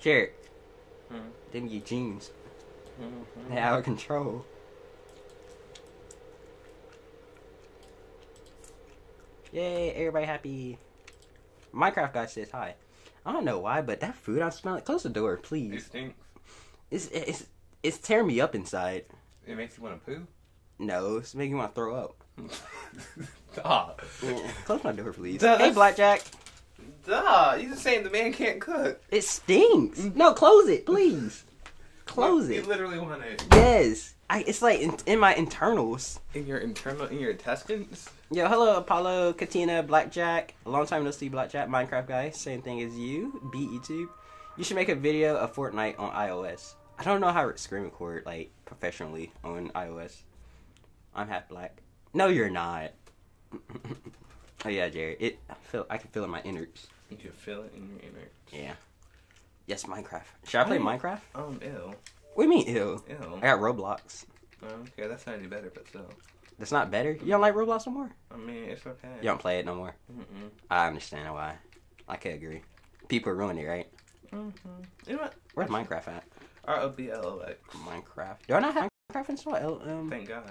Jared, them your jeans, they're out of control. Yay, everybody happy. Minecraft guy says hi. I don't know why, but that food I'm smelling. Close the door, please. It stinks. It's tearing me up inside. It makes you want to poo? No, it's making you want to throw up. Duh. Close my door, please. Duh, hey, Blackjack. Duh, you just saying the man can't cook. It stinks. No, close it, please. Close it. You literally want it. Yes. It's like in my internals. In your intestines? Yo, hello, Apollo, Katina, Blackjack. A long time no see, Blackjack. Minecraft guy. Same thing as you. Beat YouTube. You should make a video of Fortnite on iOS. I don't know how to screen record, like, professionally on iOS. I'm half black. No, you're not. Oh, yeah, Jared. I can feel it in my innards. You can feel it in your innards? Yeah. Yes, Minecraft. Should I play Minecraft? Ew. What do you mean, ew? Ew. I got Roblox. Okay, that's not any better, but still. That's not better? You don't like Roblox no more? I mean, it's okay. You don't play it no more? Mm-mm. I understand why. I could agree. People ruined it, right? Mm-hmm. You know what? Where's Minecraft at? R-O-B-L-O-X. Minecraft. Do I not have Minecraft installed? Thank God.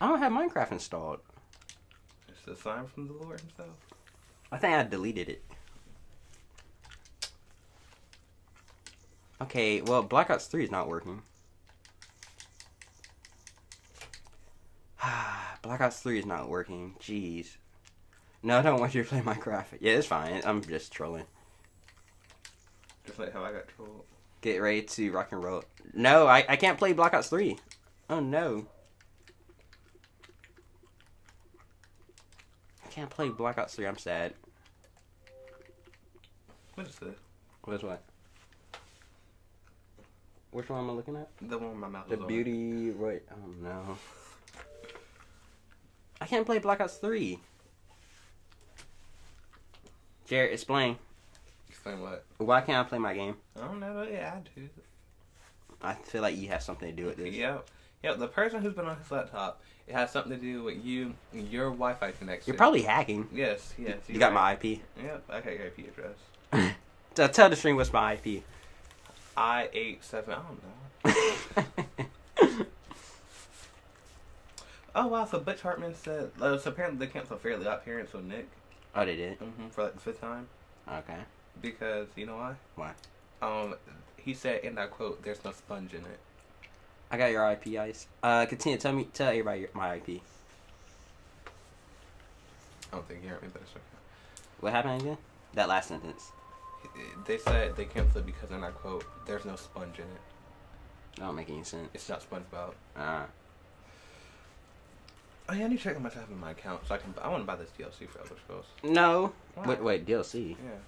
I don't have Minecraft installed. It's a sign from the Lord himself. I think I deleted it. Okay, well, Black Ops 3 is not working. Black Ops 3 is not working. Jeez. No, I don't want you to play Minecraft. Yeah, it's fine. I'm just trolling. Just like how I got trolled. Get ready to rock and roll. No, I can't play Black Ops 3. Oh, no. I can't play Black Ops 3. I'm sad. What is this? What is what? Which one am I looking at? The one with my mouth. The beauty, right? Oh no! I can't play Black Ops 3. Jared, explain. Explain what? Why can't I play my game? I don't know. Yeah, I do. I feel like you have something to do with this. Yep. Yep. The person who's been on his laptop, it has something to do with you and your Wi-Fi connection. You're probably hacking. Yes. Yes. You got my IP. Yep. I got your IP address. Tell the stream what's my IP. I-8-7, I don't know. Oh, wow, so Butch Hartman said, so apparently they canceled Fairly Odd Parents with Nick. Oh, they did? Mm-hmm, for like the 5th time. Okay. Because, you know why? Why? He said, and I quote, there's no sponge in it. I got your IP, Ice. Katina, tell everybody my IP. I don't think you heard me, but it's okay. What happened again? That last sentence. They said they canceled because, and I quote, there's no sponge in it. That don't make any sense. It's not SpongeBob. Oh, yeah, I need to check myself in my account so I can. I want to buy this DLC for Elder Scrolls. No. Why? Wait, DLC? Yeah.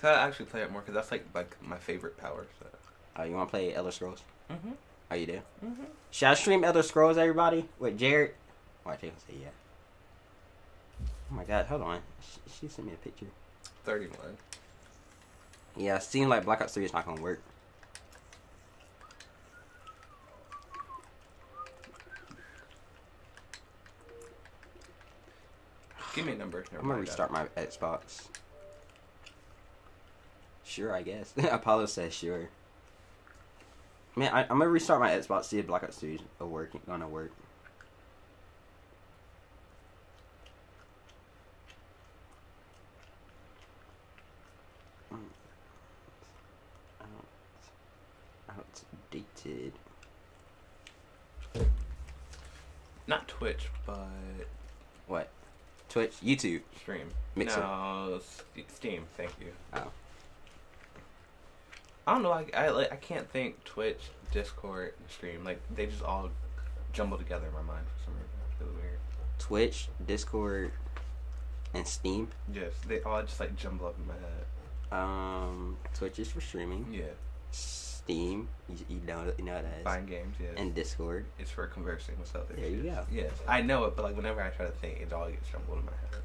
So I actually play it more because that's like my favorite power set. So. You want to play Elder Scrolls? Mm-hmm. Oh, you do? Mm-hmm. Should I stream Elder Scrolls, everybody? With Jared? Oh, I think I'll say yeah. Oh my God! Hold on, she sent me a picture. 31. Yeah, it seems like Black Ops 3 is not gonna work. Give me a number. I'm gonna restart my Xbox. Sure, I guess. Apollo says sure. Man, I'm gonna restart my Xbox. See if Black Ops 3 is gonna work. Outdated. Not Twitch, but what? Twitch, YouTube, stream, Mixer. No, Steam. Thank you. Oh. I don't know. I can't think Twitch, Discord, and Stream. Like they just all jumble together in my mind for some reason. It's really weird. Twitch, Discord, and Steam. Yes, they all just like jumble up in my head. Twitch is for streaming. Yeah. Steam, you know what that is. Find games, yes. And Discord. It's for conversing with others. There you go. Yes, I know it, but like whenever I try to think, it all gets jumbled in my head.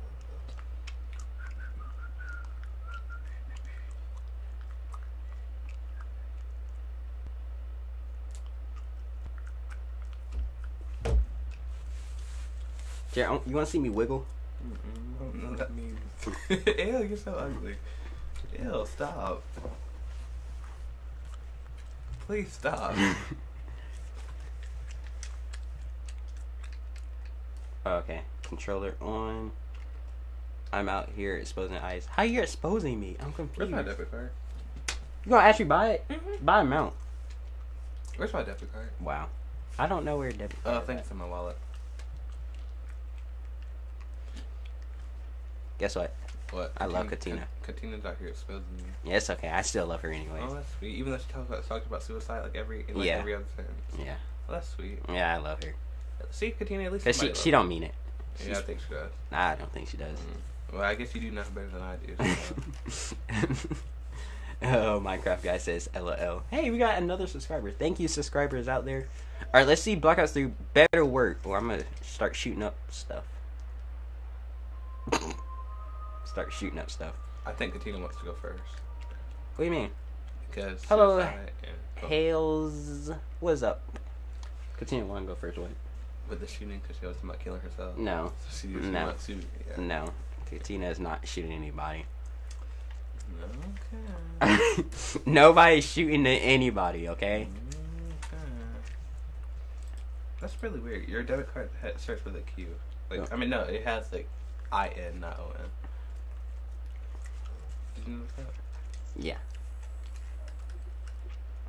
Jared, you want to see me wiggle? Mm-mm, I don't know what that means. Ew, you're so ugly. Ew, stop. Please stop. Okay, controller on. I'm out here exposing eyes. How are you exposing me? I'm confused. Where's my debit card? You gonna actually buy it? Mm-hmm. Buy amount. Where's my debit card? Wow. I don't know where debit card is. Oh, I think it's in my wallet. Guess what? What? I love Katina. Katina's out here exposing me. Yeah, it's okay. I still love her anyways. Oh, that's sweet. Even though she talks about suicide like every other sentence. Yeah. Well, that's sweet. Yeah, I love her. See, Katina, at least she don't mean it. Yeah, I think she does. Nah, I don't think she does. Mm. Well, I guess you do nothing better than I do. So. Oh, Minecraft guy says LOL. Hey, we got another subscriber. Thank you, subscribers out there. All right, let's see Black Ops 3 better work, or I'm gonna start shooting up stuff. I think Katina wants to go first. What do you mean? Because hello, Hales. What is up? Katina want to go first, what? With the shooting, because she was talking about killing herself. No. So she not shooting. Yeah. No. Katina is not shooting anybody. Okay. Nobody's shooting at anybody, okay? Okay. That's really weird. Your debit card starts with a Q. Like, oh. I mean, no, it has like IN, not ON. Did you notice that? Yeah.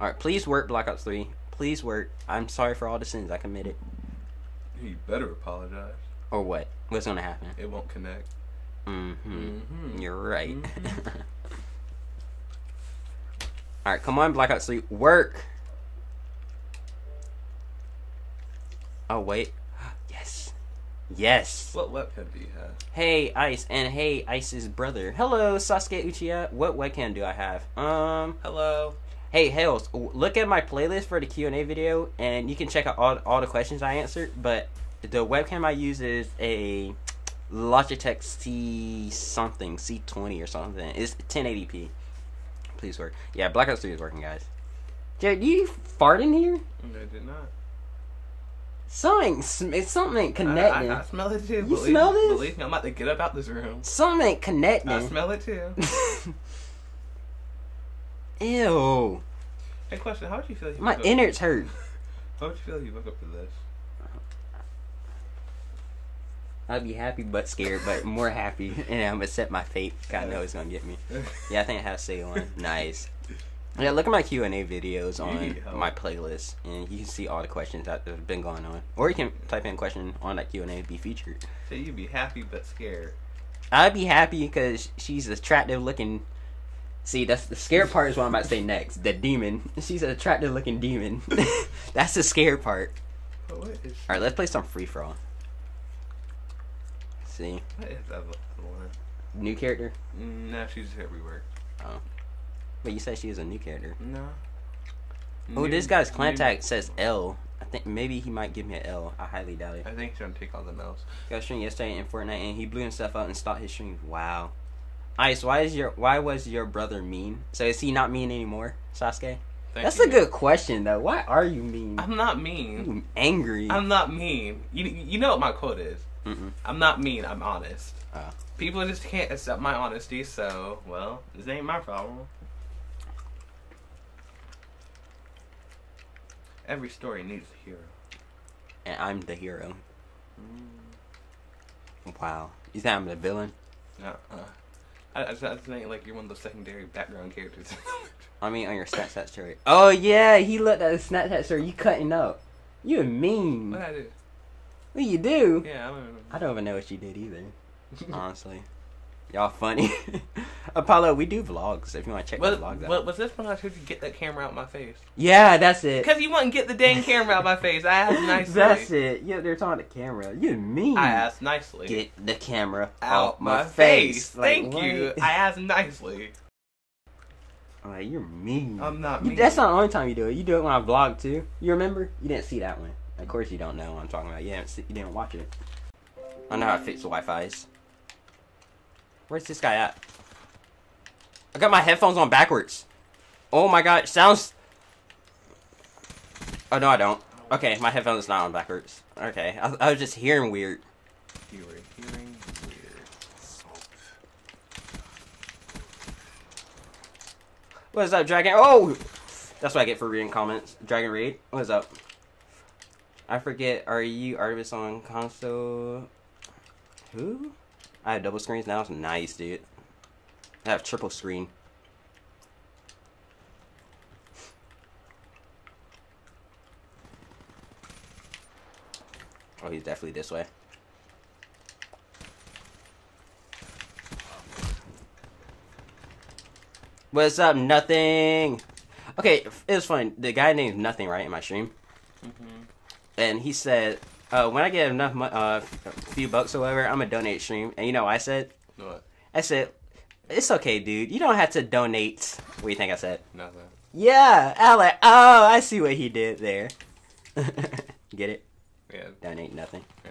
Alright, please work, Black Ops 3. Please work. I'm sorry for all the sins I committed. You better apologize. Or what? What's gonna happen? It won't connect. You're right. Alright, come on, Black Ops 3. Work! Oh, wait. Yes. Yes! What webcam do you have? Hey, Ice, and hey, Ice's brother. Hello, Sasuke Uchiha. What webcam do I have? Hello. Hey, Hales, look at my playlist for the Q&A video, and you can check out all the questions I answered, but the webcam I use is a Logitech C something, C20 or something. It's 1080p. Please work. Yeah, Black Ops 3 is working, guys. Jared, did you fart in here? No, I did not. Something, it's something connecting. I smell it too. You smell this? Believe me, I'm about to get up out this room. Something connecting. I smell it too. Ew. Hey, question, how would you feel if you woke up? My innards hurt. How would you feel if you woke up to this? I'd be happy but scared, but more happy, and I'm gonna set my fate. God knows it's gonna get me. Yeah, I think I have C1. Nice. Yeah, look at my Q&A videos on my playlist, and you can see all the questions that have been going on. Or you can type in question on that Q&A and be featured. So you'd be happy but scared. I'd be happy because she's attractive looking. See, that's the scared part is what I'm about to say next. The demon. She's an attractive looking demon. That's the scared part. Alright, let's play some free-for-all. See. What is that one? New character? No, she's here we work. Oh. But you said she is a new character. No. Oh, this guy's contact says L. I think maybe he might give me an L. I highly doubt it. I think he's gonna take all the L's. Got stream yesterday in Fortnite and he blew himself out and stopped his stream. Wow. Ice, why was your brother mean? So is he not mean anymore, Sasuke? That's a good question though. Why are you mean? I'm not mean. I'm angry. I'm not mean. You know what my quote is. I'm not mean, I'm honest. People just can't accept my honesty, so, well, this ain't my problem. Every story needs a hero. And I'm the hero. Wow. You think I'm the villain? I just think like you're one of the secondary background characters. I mean, on your Snapchat story. Oh, yeah, he looked at his Snapchat story. You cutting up. You mean. What I do? Well, you do? Yeah, I don't even know what you did either. Honestly. Y'all funny. Apollo, we do vlogs if you want to check the vlogs out. Was this when I told you to get that camera out of my face? Yeah, that's it. Because you wouldn't get the dang camera out of my face. I asked nicely. That's it. Yeah, they're talking to the camera. You mean. I asked nicely. Get the camera out my face. Like, thank you. I asked nicely. Like, you're mean. I'm not mean. That's not the only time you do it. You do it when I vlog too. You remember? You didn't see that one. Of course you don't know what I'm talking about. You didn't watch it. I know how to fix the Wi-Fi's. Where's this guy at? I got my headphones on backwards. Oh my god, sounds... Oh no, I don't. Okay, my headphones is not on backwards. Okay, I was just hearing weird. You were hearing weird. What is up, Dragon? Oh! That's what I get for reading comments. Dragon Raid, what is up? I forget, are you Artemis on console? Who? I have double screens now. It's nice, dude. I have triple screen. Oh, he's definitely this way. What's up, Nothing? Okay, it was funny. The guy named Nothing, right, in my stream? Mm-hmm. And he said, when I get enough, few bucks or whatever, I'm gonna donate stream. And you know what I said? What? I said, it's okay, dude. You don't have to donate. What do you think I said? Nothing. Yeah, I like, oh, I see what he did there. Get it? Yeah. Donate Nothing. Yeah.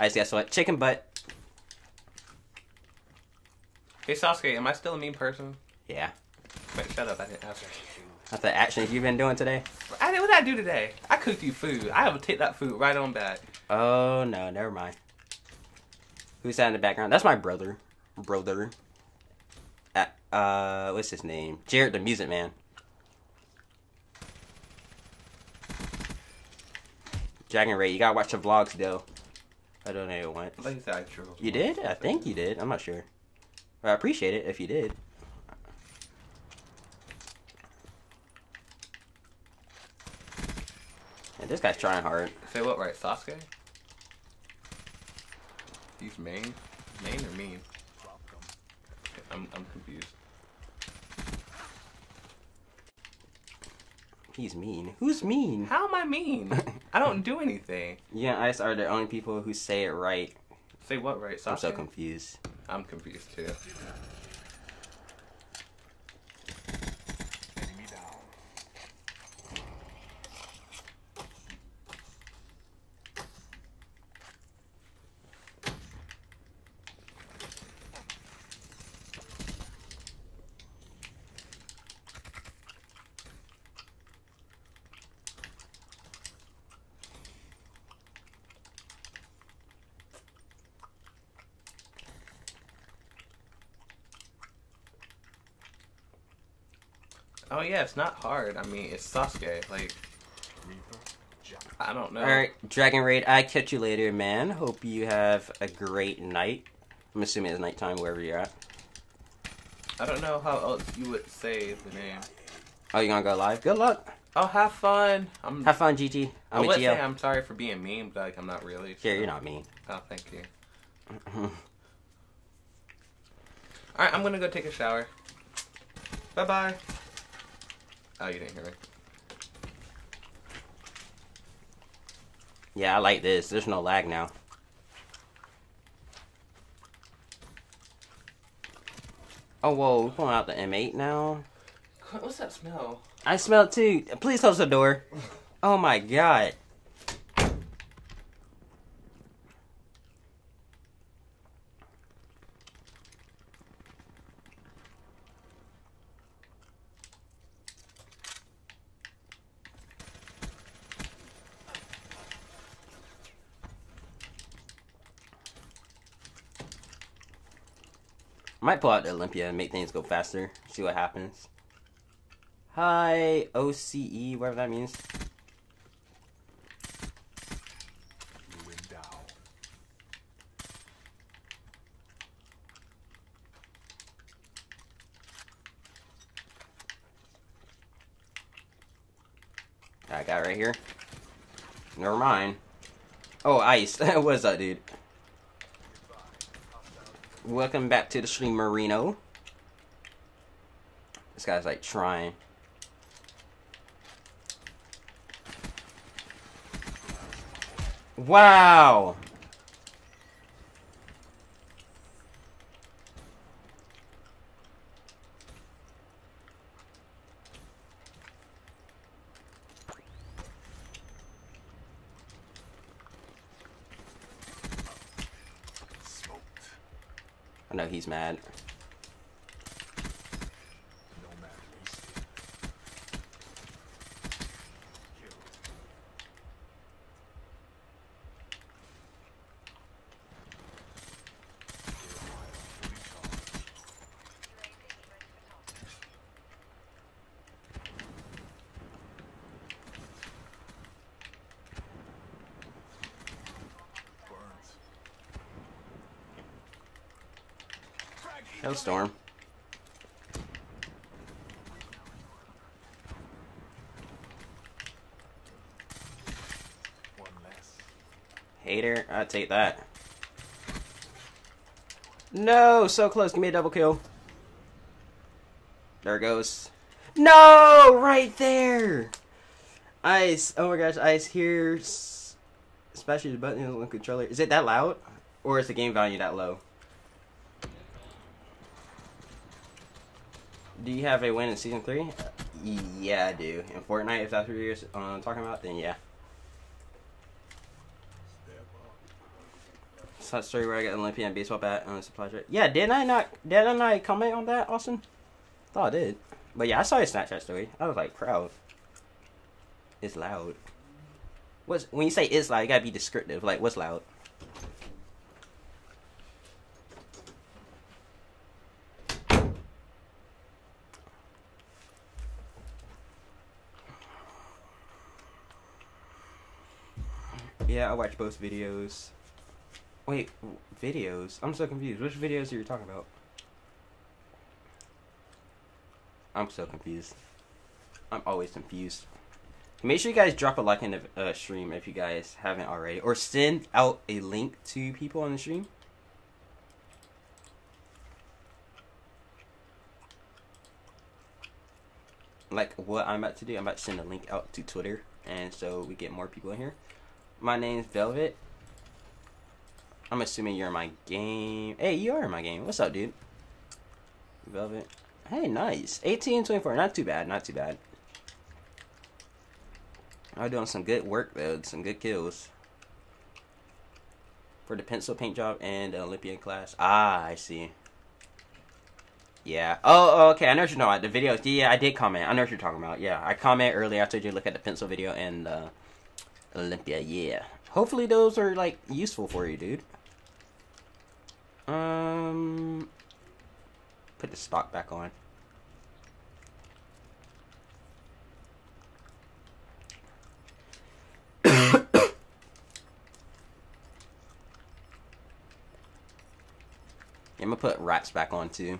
I just guess what? Chicken butt. Hey, Sasuke, am I still a mean person? Yeah. Wait, shut up. I didn't answer. That's the actions you've been doing today? What did I do today? I cooked you food. I will take that food right on back. Oh, no. Never mind. Who's that in the background? That's my brother. What's his name? Jared the Music Man. Dragon Ray, you gotta watch the vlogs, though. I don't know what. I think I drilled. You did? I think you did. I'm not sure. But I appreciate it if you did. This guy's trying hard. Say what, right? Sasuke? He's main? Main or mean? I'm confused. He's mean. Who's mean? How am I mean? I don't do anything. Yeah, I just are the only people who say it right. Say what, right? Sasuke? I'm so confused. I'm confused too. Oh yeah, it's not hard. I mean, it's Sasuke. Like, I don't know. All right, Dragon Raid. I catch you later, man. Hope you have a great night. I'm assuming it's nighttime wherever you're at. I don't know how else you would say the name. Oh, you gonna go live? Good luck. Oh, have fun. Have fun, GG. I would say I'm sorry for being mean, but like, I'm not really. Sure, you're not mean. Oh, thank you. All right, I'm gonna go take a shower. Bye bye. Oh, you didn't hear me. Yeah, I like this. There's no lag now. Oh, whoa. We're pulling out the M8 now. What's that smell? I smell it too. Please close the door. Oh, my God. Might pull out the Olympia and make things go faster. See what happens. Hi, OCE, whatever that means. That guy right here. Never mind. Oh, ice. What's up, dude? Welcome back to the stream, Marino. This guy's like trying. Wow! I know he's mad. Snowstorm. One less. Hater, I'd take that. No, so close. Give me a double kill. There it goes. No, right there. Ice. Oh my gosh, Ice here. Especially the button on the controller. Is it that loud? Or is the game value that low? Do you have a win in Season 3? Yeah, I do. In Fortnite, if that's what you're talking about, then yeah. It's that story where I got Olympia and baseball bat on a supply trip. Yeah, didn't I comment on that, Austin? I thought I did. But yeah, I saw your Snapchat story. I was like, proud. It's loud. What's, when you say it's loud, you gotta be descriptive. Like, what's loud? Yeah, I watch both videos. Wait, videos? I'm so confused. Which videos are you talking about? I'm so confused. I'm always confused. Make sure you guys drop a like in the stream if you guys haven't already. Or send out a link to people on the stream. Like what I'm about to do, I'm about to send a link out to Twitter. And so we get more people in here. My name's Velvet. I'm assuming you're in my game. Hey, you are in my game. What's up, dude? Velvet. Hey, nice. 18-24. Not too bad. Not too bad. I'm doing some good work, though. Some good kills. For the pencil paint job and the Olympian class. Ah, I see. Yeah. Oh, okay. I know what you're talking about. The videos. Yeah, I did comment. I know what you're talking about. Yeah, I comment earlier. I told you to look at the pencil video and Olympia. Yeah. Hopefully those are, like, useful for you, dude. Put the stock back on. Yeah, I'm gonna put rats back on, too.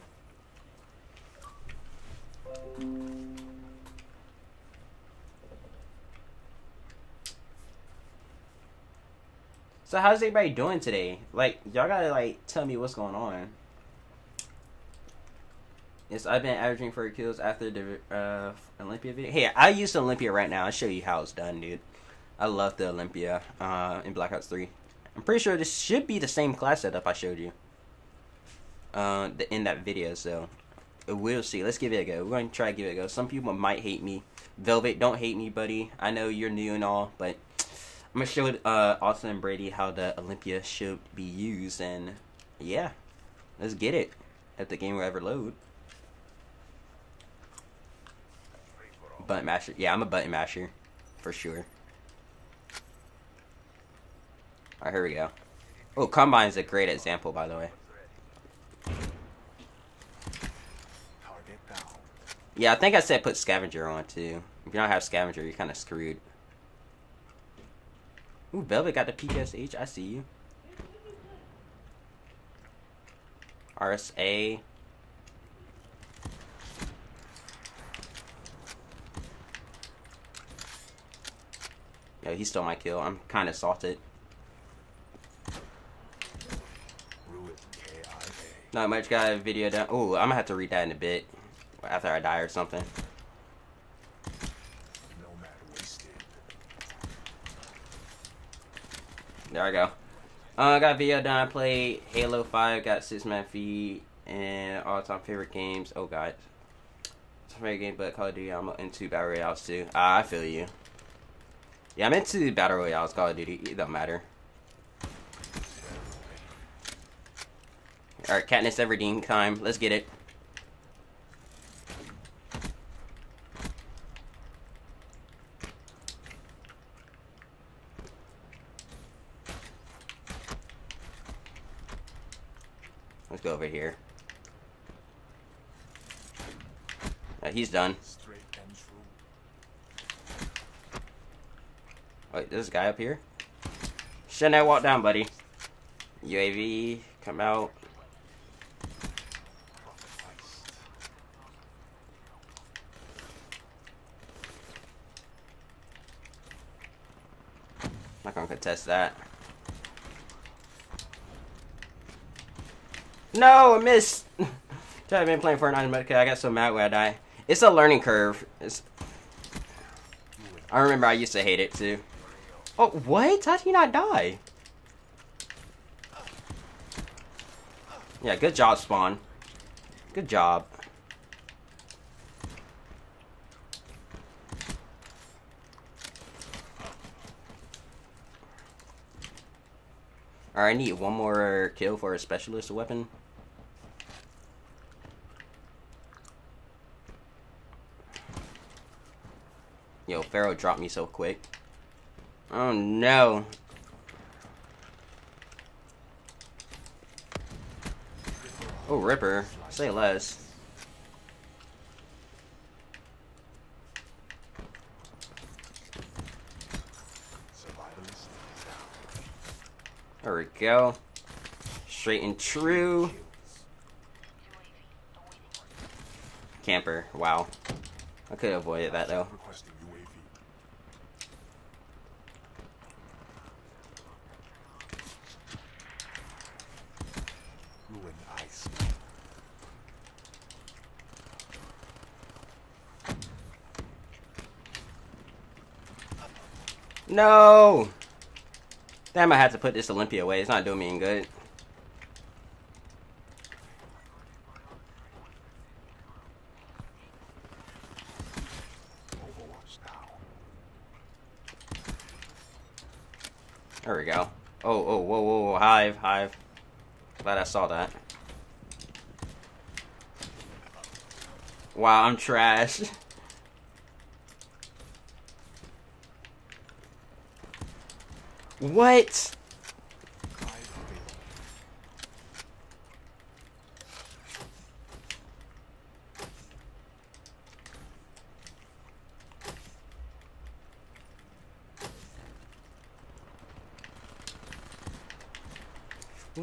So how's everybody doing today? Like, y'all gotta, like, tell me what's going on. Yes, I've been averaging 40 kills after the Olympia video. Hey, I use Olympia right now. I'll show you how it's done, dude. I love the Olympia in Black Ops 3. I'm pretty sure this should be the same class setup I showed you in that video, so we'll see. Let's give it a go. We're going to try to give it a go. Some people might hate me. Velvet, don't hate me, buddy. I know you're new and all, but I'm going to show Austin and Brady how the Olympia should be used, and yeah, let's get it if the game will ever load. Button masher. Yeah, I'm a button masher, for sure. Alright, here we go. Oh, Combine's a great example, by the way. Yeah, I think I said put Scavenger on, too. If you don't have Scavenger, you're kind of screwed. Ooh, Velvet got the PPSH. I see you. RSA. Yo, he stole my kill. I'm kind of salted. Not much. Got a video down. Ooh, I'm gonna have to read that in a bit. After I die or something. There I go. I got video done. I played Halo 5. Got 6-man feed and all-time favorite games. Oh god, it's my favorite game, but Call of Duty. I'm into battle royales too. I feel you. Yeah, I'm into battle royales. Call of Duty. It don't matter. All right, Katniss Everdeen time. Let's get it. Let's go over here. He's done. Wait, there's a guy up here? Shouldn't I walk down, buddy? UAV, come out. test that. No, I missed. I've been playing Fortnite, but okay, I got so mad when I die. It's a learning curve. I remember I used to hate it too. Oh, what? How did he not die? Yeah, good job, Spawn. Good job. Alright, I need one more kill for a specialist weapon. Yo, Pharaoh dropped me so quick. Oh no. Oh, Ripper. Say less. There we go. Straight and true. Camper. Wow. I could have avoided that though. No! Damn, I have to put this Olympia away. It's not doing me any good. There we go. Oh, oh, whoa, whoa, whoa. Hive, hive. Glad I saw that. Wow, I'm trash. What?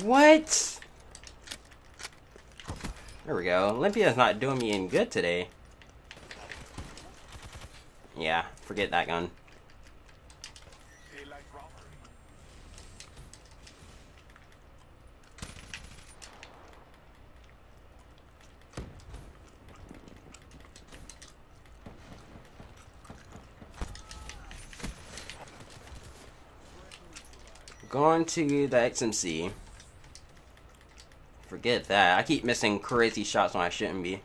What? There we go. Olympia's not doing me any good today. Yeah, forget that gun. Going to the XMC. Forget that. I keep missing crazy shots when I shouldn't be.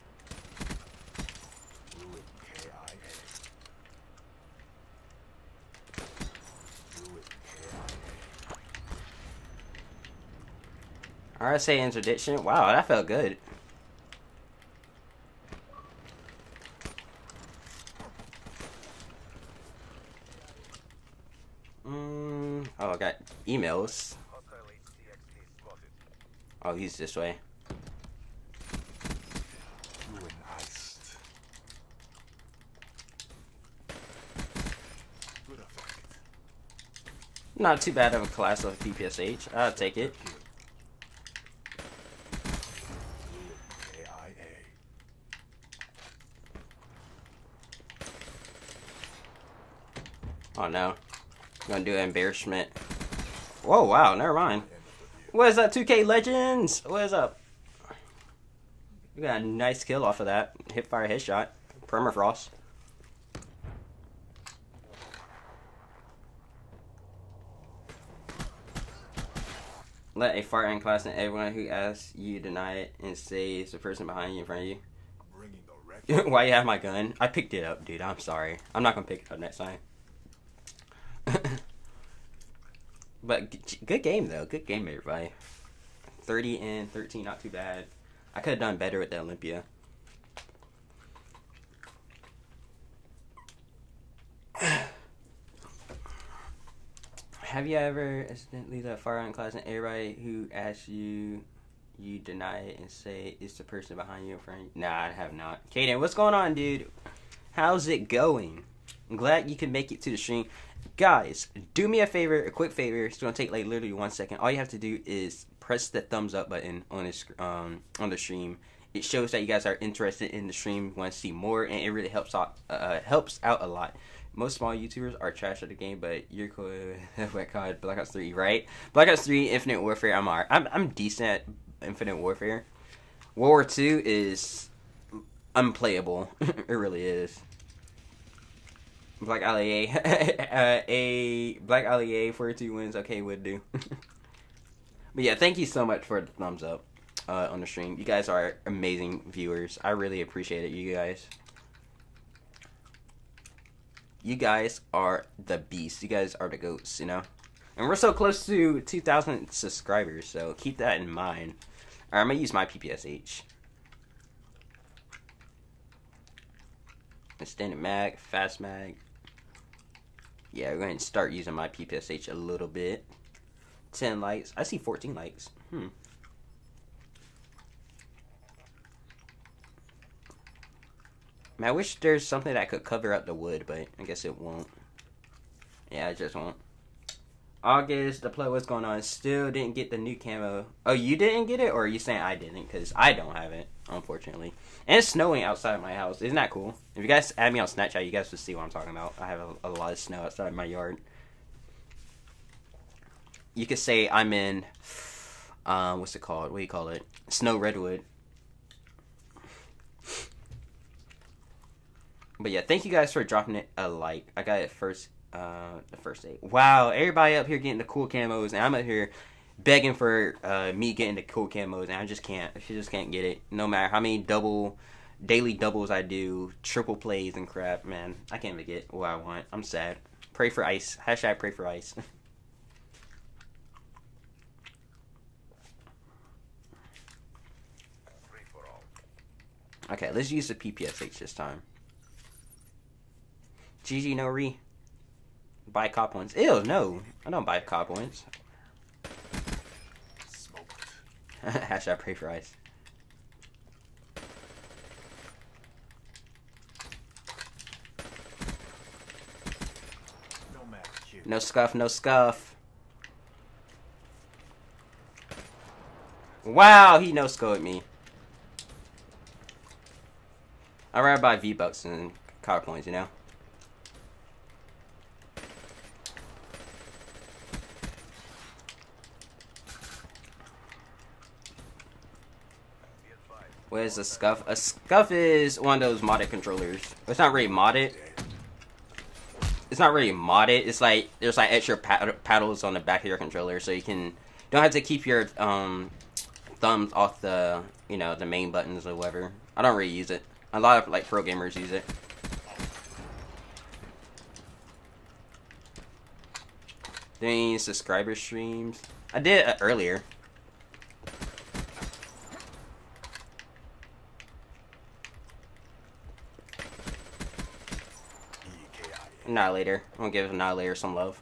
RSA interdiction. Wow, that felt good. Oh, I got emails. Oh, he's this way. Not too bad of a class of PPSH. I'll take it. Oh no. Gonna do an embarrassment. Whoa, wow, never mind. What is up, 2K Legends? What is up? We got a nice kill off of that. Hip fire headshot. Permafrost. Let a fart in class and everyone who asks you deny it and says the person behind you in front of you. Why you have my gun? I picked it up, dude. I'm sorry. I'm not gonna pick it up next time. But good game though, good game everybody. 30 and 13, not too bad. I could have done better with the Olympia. Have you ever accidentally let fire in class and everybody who asks you, you deny it and say it's the person behind you in front of you? Nah, I have not. Kaden, what's going on, dude? How's it going? I'm glad you can make it to the stream. Guys, do me a favor, a quick favor. It's gonna take like literally 1 second. All you have to do is press the thumbs up button on this on the stream. It shows that you guys are interested in the stream, want to see more, and it really helps out a lot. most small YouTubers are trash at the game, but you're cool. What called Black Ops 3, right? Black Ops 3, Infinite Warfare. I'm decent at Infinite Warfare. World War 2 is unplayable. It really is. Black Ali-A. A Black Ali-A 42 wins. Okay, would do. But yeah, thank you so much for the thumbs up on the stream. You guys are amazing viewers. I really appreciate it, you guys. You guys are the beasts. You guys are the goats, you know? And we're so close to 2,000 subscribers, so keep that in mind. All right, I'm going to use my PPSH. Standard mag, fast mag. Yeah, we're going to start using my PPSH a little bit. 10 likes. I see 14 likes. Man, I wish there's something that could cover up the wood, but I guess it won't. Yeah, it just won't. August, the play, what's going on? Still didn't get the new camo. Oh, you didn't get it? Or are you saying I didn't? Because I don't have it, unfortunately. And it's snowing outside of my house. Isn't that cool? If you guys add me on Snapchat, you guys will see what I'm talking about. I have a lot of snow outside of my yard. You could say I'm in, what's it called? What do you call it? Snow Redwood. But yeah, thank you guys for dropping it a like. I got it first, the first day. Wow, everybody up here getting the cool camos, and I'm up here begging for me getting the cool camos, and I just can't. She just can't get it. No matter how many daily doubles I do, triple plays and crap, man. I can't even get what I want. I'm sad. Pray for ice. Hashtag pray for ice. Okay, let's use the PPSH this time. GG no re. Buy cop ones. Ew, no. I don't buy cop ones. Smoked. Hashtag pray for ice. No match. No scuff, no scuff. Wow, he no scuffed me. I'd rather buy V-Bucks and car points, you know? What is a scuff? A scuff is one of those modded controllers. It's not really modded. It's not really modded. It's like, there's like extra paddles on the back of your controller, so you can, don't have to keep your thumbs off the, you know, the main buttons or whatever. I don't really use it. A lot of, like, pro gamers use it. Any subscriber streams? I did earlier. Annihilator. I'm gonna give Annihilator some love.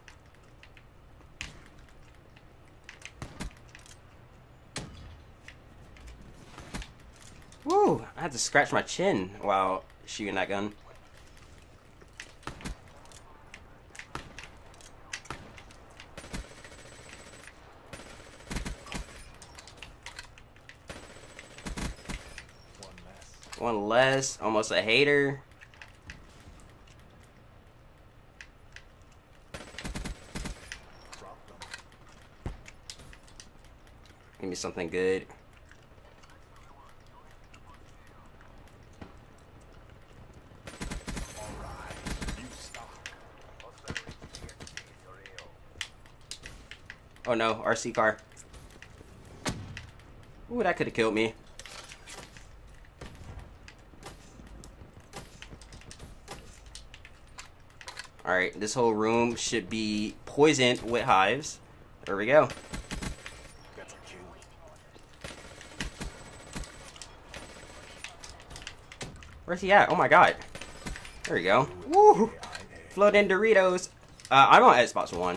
Woo! I had to scratch my chin while shooting that gun. One less. Almost a hater. Give me something good. Oh no, RC car. Ooh, that could have killed me. Alright, this whole room should be poisoned with hives. There we go. Where's he at? Oh my god. There we go. Woo! Floating Doritos. I'm on Xbox One.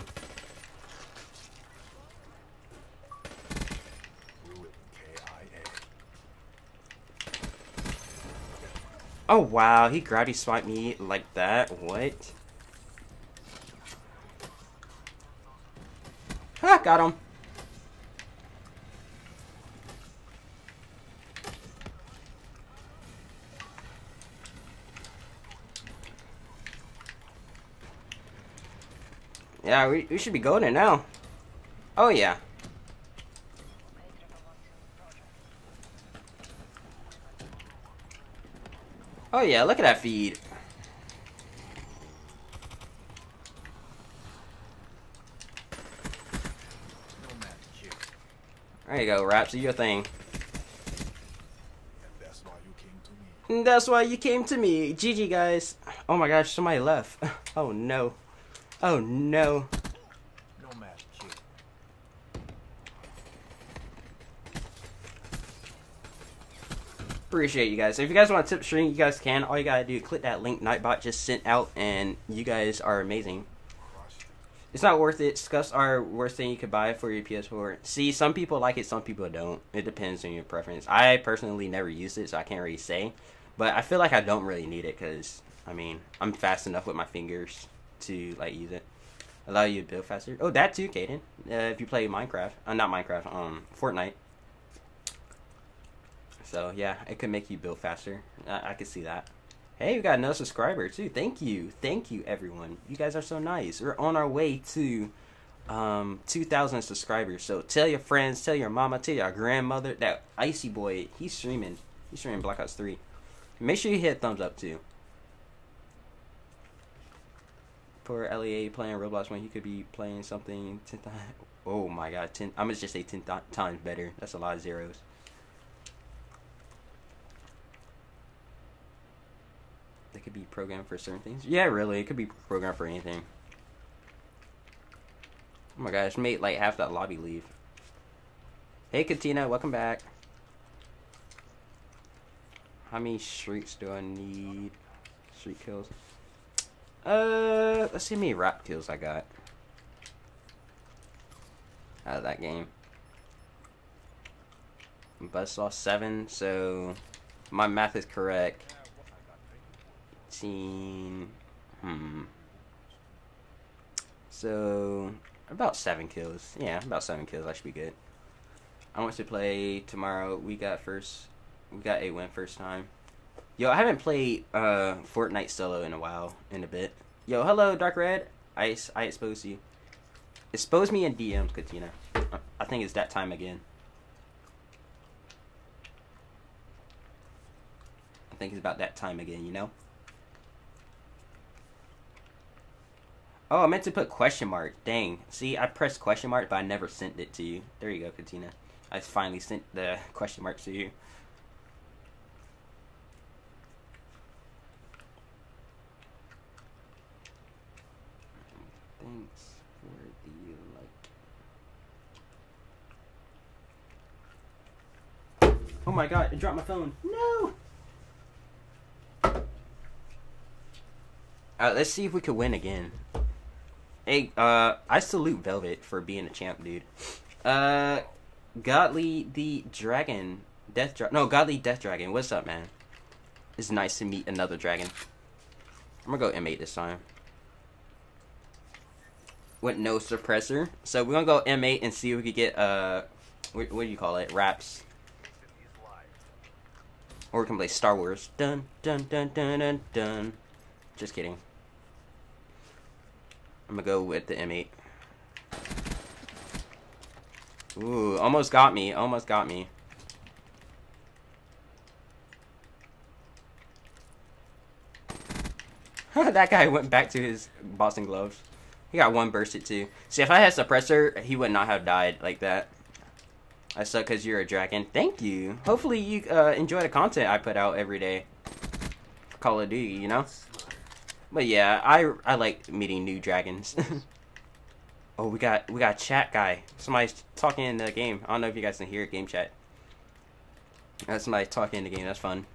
Oh wow, he gravity swiped me like that. What? Ha! Got him. Yeah, we should be going there now. Oh yeah. Oh yeah, look at that feed. There you go, Raps, do your thing. And that's why you came to me. And that's why you came to me. GG, guys. Oh my gosh, somebody left. Oh no. Oh no. No match. Appreciate you guys. So if you guys want to tip stream, you guys can. All you gotta do, click that link Nightbot just sent out, and you guys are amazing. It's not worth it. Scuffs are worst thing you could buy for your PS4. See, some people like it, some people don't. It depends on your preference. I personally never used it, so I can't really say. But I feel like I don't really need it because, I mean, I'm fast enough with my fingers to, like, use it. Allow you to build faster. Oh, that too, Kaden. If you play Minecraft. Not Minecraft, Fortnite. So, yeah, it could make you build faster. I could see that. Hey, we got another subscriber too. Thank you. Thank you, everyone. You guys are so nice. We're on our way to 2,000 subscribers. So tell your friends, tell your mama, tell your grandmother. That Icy Boy, he's streaming. He's streaming Black Ops 3. Make sure you hit thumbs up too. Poor Ali-A playing Roblox when he could be playing something 10 times. Oh my god, 10. I'm going to just say 10 times better. That's a lot of zeros. They could be programmed for certain things. Yeah, really, it could be programmed for anything. Oh my gosh, made like half that lobby leave. Hey, Katina, welcome back. How many streaks do I need? Streak kills. Let's see how many rap kills I got out of that game. Buzzsaw 7, so my math is correct. So about 7 kills. Yeah, about 7 kills. I should be good. I want to play tomorrow. We got a win first time. Yo, I haven't played Fortnite solo in a while, in a bit. Yo, hello, Dark Red. I expose you. Expose me in DMs, Katina. I think it's that time again. I think it's about that time again. You know. Oh, I meant to put question mark. Dang. See, I pressed question mark, but I never sent it to you. There you go, Katina. I finally sent the question mark to you. Thanks for the like. Oh my god, I dropped my phone. No! Let's see if we could win again. Hey, I salute Velvet for being a champ, dude. Godly the Dragon, Godly Death Dragon. What's up, man? It's nice to meet another dragon. I'm gonna go M8 this time. With no suppressor, so we're gonna go M8 and see if we could get what do you call it? Raps. Or we can play Star Wars. Dun dun dun dun dun dun. Just kidding. I'm gonna go with the M8. Ooh, almost got me. Almost got me. That guy went back to his boxing gloves. He got one bursted too. See, if I had suppressor, he would not have died like that. I suck because you're a dragon. Thank you. Hopefully you enjoy the content I put out every day. Call of Duty, you know? But yeah, I like meeting new dragons. Oh, we got chat guy. Somebody's talking in the game. I don't know if you guys can hear it, game chat. That's somebody talking in the game. That's fun.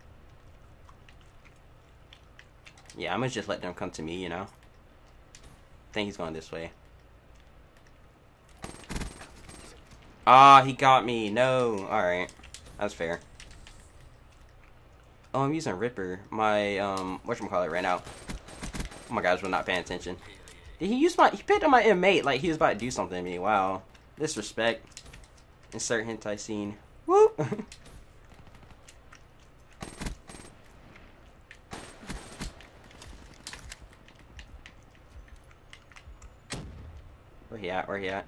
Yeah, I'm gonna just let them come to me, you know. I think he's going this way. Ah, he got me. No, all right, that's fair. Oh, I'm using Ripper. My whatchamacallit right now. Oh my gosh, we're not paying attention. Did he use my... He picked on my M8 like he was about to do something to me. Wow. Disrespect. Insert hentai scene. Whoop! Where he at?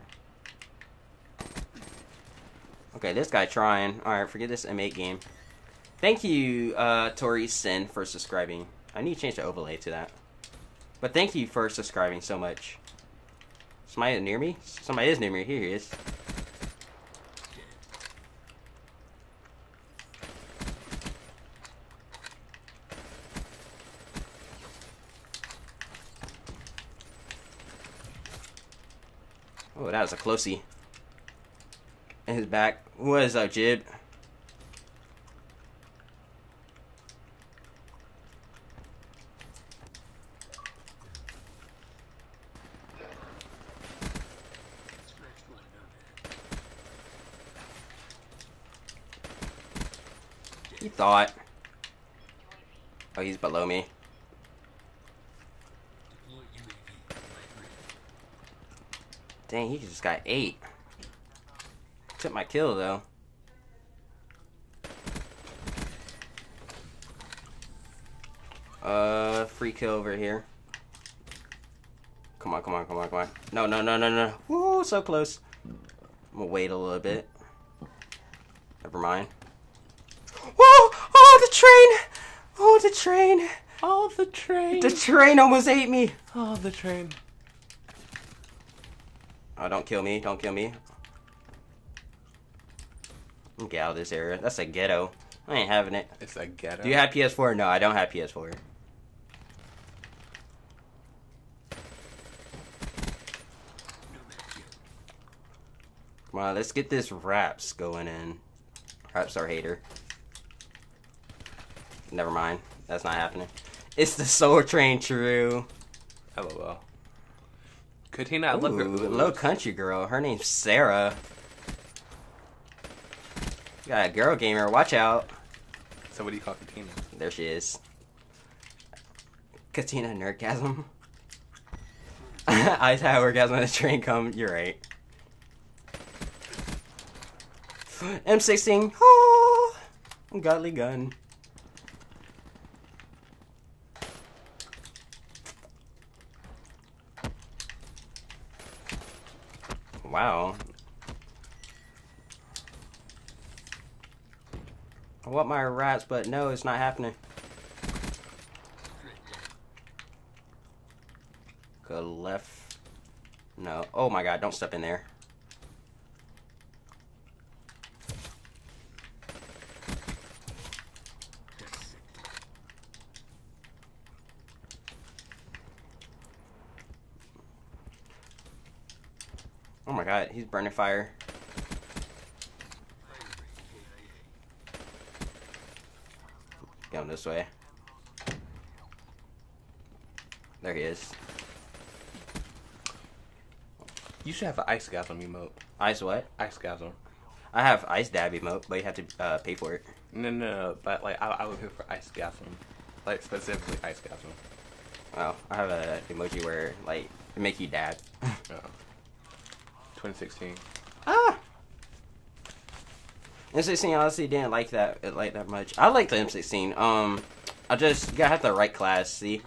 Okay, this guy trying. Alright, forget this M8 game. Thank you, Tori Sin, for subscribing. I need to change the overlay to that. But thank you for subscribing so much. Somebody near me? Somebody is near me. Here he is. Oh, that was a closey. And his back. What is up, Jib? You thought. Oh, he's below me. Dang, he just got 8. Took my kill, though. Free kill over here. Come on, come on, come on, come on. No, no, no, no, no. Woo, so close. I'm gonna wait a little bit. Never mind. Whoa! Oh, the train! Oh, the train! Oh, the train! The train almost ate me! Oh, the train. Oh, don't kill me, don't kill me. Get out of this area. That's a ghetto. I ain't having it. It's a ghetto. Do you have PS4? No, I don't have PS4. Come on, let's get this Raps going in. Raps our hater. Never mind. That's not happening. It's the Soul Train, true. LOL. Katina, I love her. Low country girl. Her name's Sarah. Got a girl gamer, watch out. So what do you call Katina? There she is. Katina Nerdgasm. I had orgasm when the train come, you're right. M16, oh, godly gun. Wow. I want my rats, but no, it's not happening. Go left. No. Oh my god, don't step in there. Oh my god, he's burning fire. Going this way. There he is. You should have an ice gasm emote. Ice what? Ice gasm. I have ice dab emote, but you have to pay for it. No, no, no. But like, I would pay for ice gasm, like specifically ice gasm. Oh, I have a emoji where like it make you dab. Oh. 2016. Ah. M16 honestly didn't like that much. I like the M16. I just gotta have the right class. See,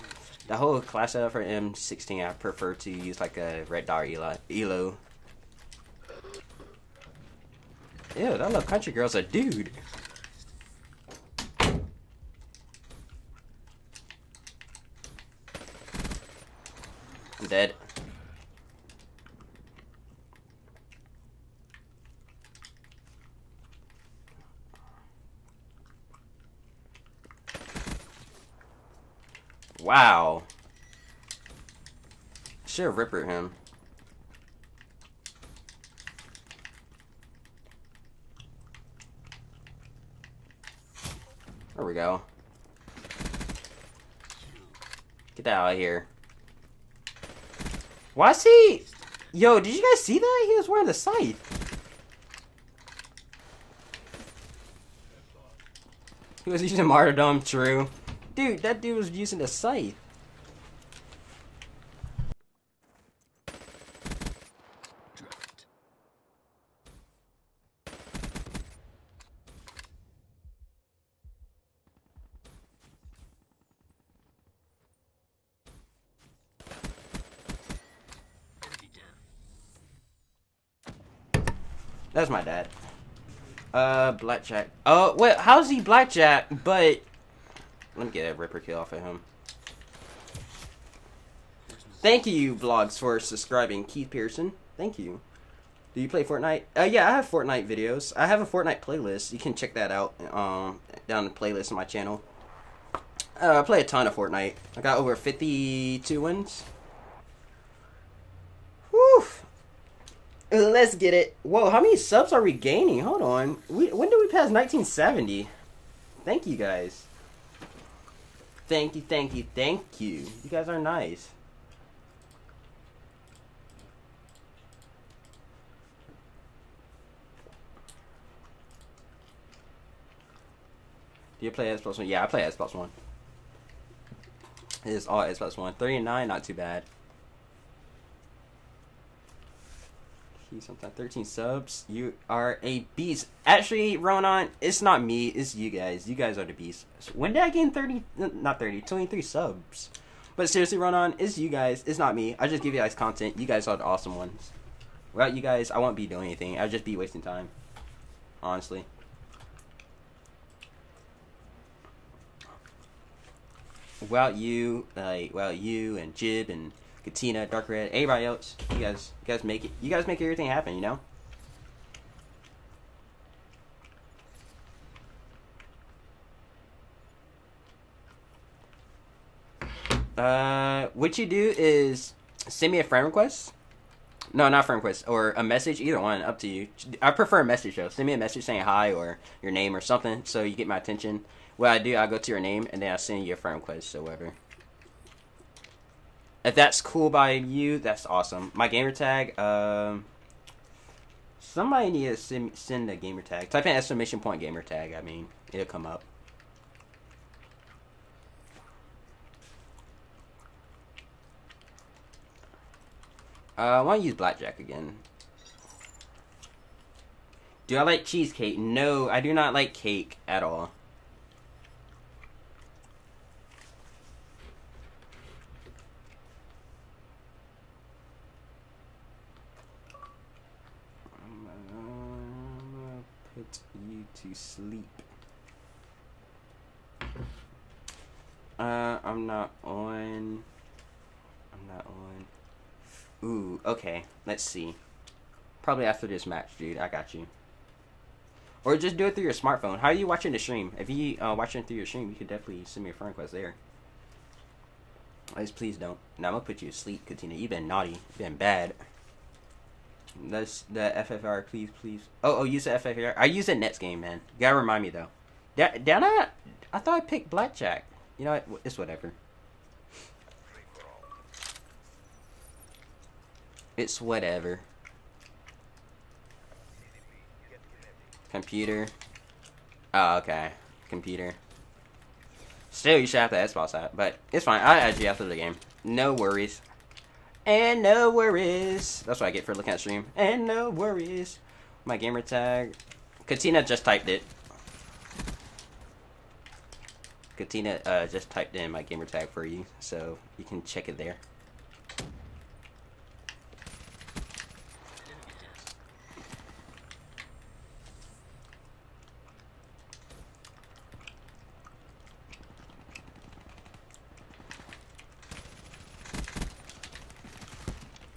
the whole class setup for M16, I prefer to use like a red dot elo. Ew, that little country girl's a dude. I'm dead. Wow. Should have rippered him. There we go. Get that out of here. Why is he... Yo, did you guys see that? He was wearing the scythe. He was using martyrdom, true. Dude, that dude was using a scythe. That's my dad. Blackjack. Oh, wait, how's he blackjack? But let me get a ripper kill off of him. Thank you, Vlogs, for subscribing. Keith Pearson. Thank you. Do you play Fortnite? Yeah, I have Fortnite videos. I have a Fortnite playlist. You can check that out down in the playlist on my channel. I play a ton of Fortnite. I got over 52 wins. Whew. Let's get it. Whoa, how many subs are we gaining? Hold on. When did we pass 1970? Thank you, guys. Thank you, thank you, thank you. You guys are nice. Do you play Xbox One? Yeah, I play Xbox One. It is all Xbox One. 3 and 9, not too bad. Sometimes 13 subs. You are a beast. Actually, Ronan, it's not me. It's you guys. You guys are the beast. When did I gain 23 subs? But seriously, Ronan, it's you guys. It's not me. I just give you guys content. You guys are the awesome ones. Without you guys, I won't be doing anything. I'll just be wasting time. Honestly. Well, you and Jib and Katina, Dark Red, everybody else, you guys make it. You guys make everything happen, you know. What you do is send me a friend request. No, not friend request, or a message. Either one, up to you. I prefer a message though. Send me a message saying hi or your name or something, so you get my attention. What I do, I go to your name, and then I send you a friend request or whatever. If that's cool by you, that's awesome. My gamer tag, somebody need to send a gamer tag. Type in !! Gamer tag, I mean, it'll come up. I want to use blackjack again. Do I like cheesecake? No, I do not like cake at all. You to sleep. I'm not on. Ooh, okay. Let's see. Probably after this match, dude. I got you. Or just do it through your smartphone. How are you watching the stream? If you watching it through your stream, you could definitely send me a friend request there. Please don't. Now I'm gonna put you to sleep, Katina. You've been naughty. You've been bad. That's the FFR, please, please. Oh, use the FFR. I use it next game, man. You gotta remind me though. I thought I picked blackjack. You know what? It's whatever. It's whatever. Computer. Oh, okay. Computer. Still, you should have the Xbox app, but it's fine. I'll add you after the game. No worries. And no worries. That's what I get for looking at stream. And no worries. My gamer tag. Katina just typed it. Katina just typed in my gamer tag for you, so you can check it there.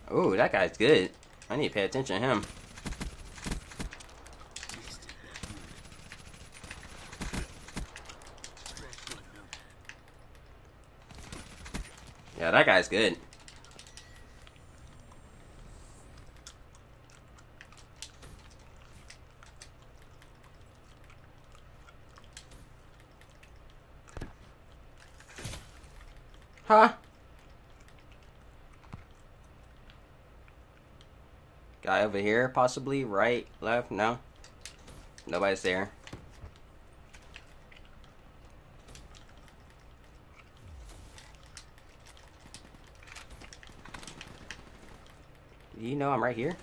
Oh, that guy's good. I need to pay attention to him. Yeah, that guy's good. Huh? Guy over here, possibly right, left. No, nobody's there. You know I'm right here.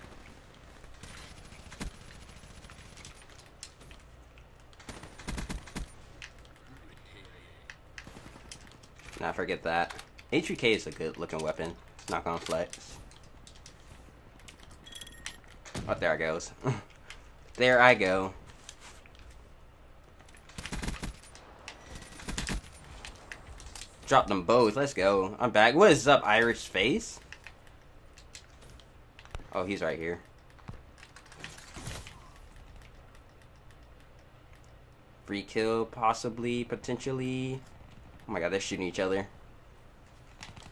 Nah, forget that. HVK is a good looking weapon. It's not gonna flex. Oh, there it goes. There I go. Drop them both. Let's go. I'm back. What is up, Irish face? Oh, he's right here. Free kill, possibly, potentially. Oh my god, they're shooting each other.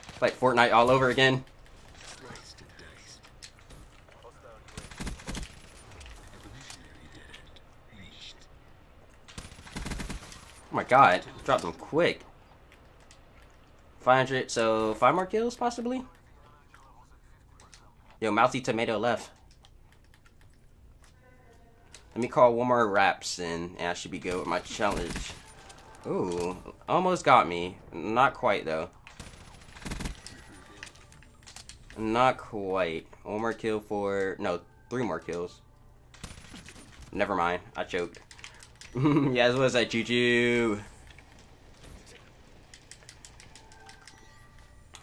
It's like Fortnite all over again. Oh my god, drop them quick. 500, so 5 more kills, possibly? Yo, mouthy tomato left. Let me call one more wraps in, and I should be good with my challenge. Ooh, almost got me. Not quite, though. Not quite. One more kill for... No, 3 more kills. Never mind, I choked. Yeah, this was that Juju.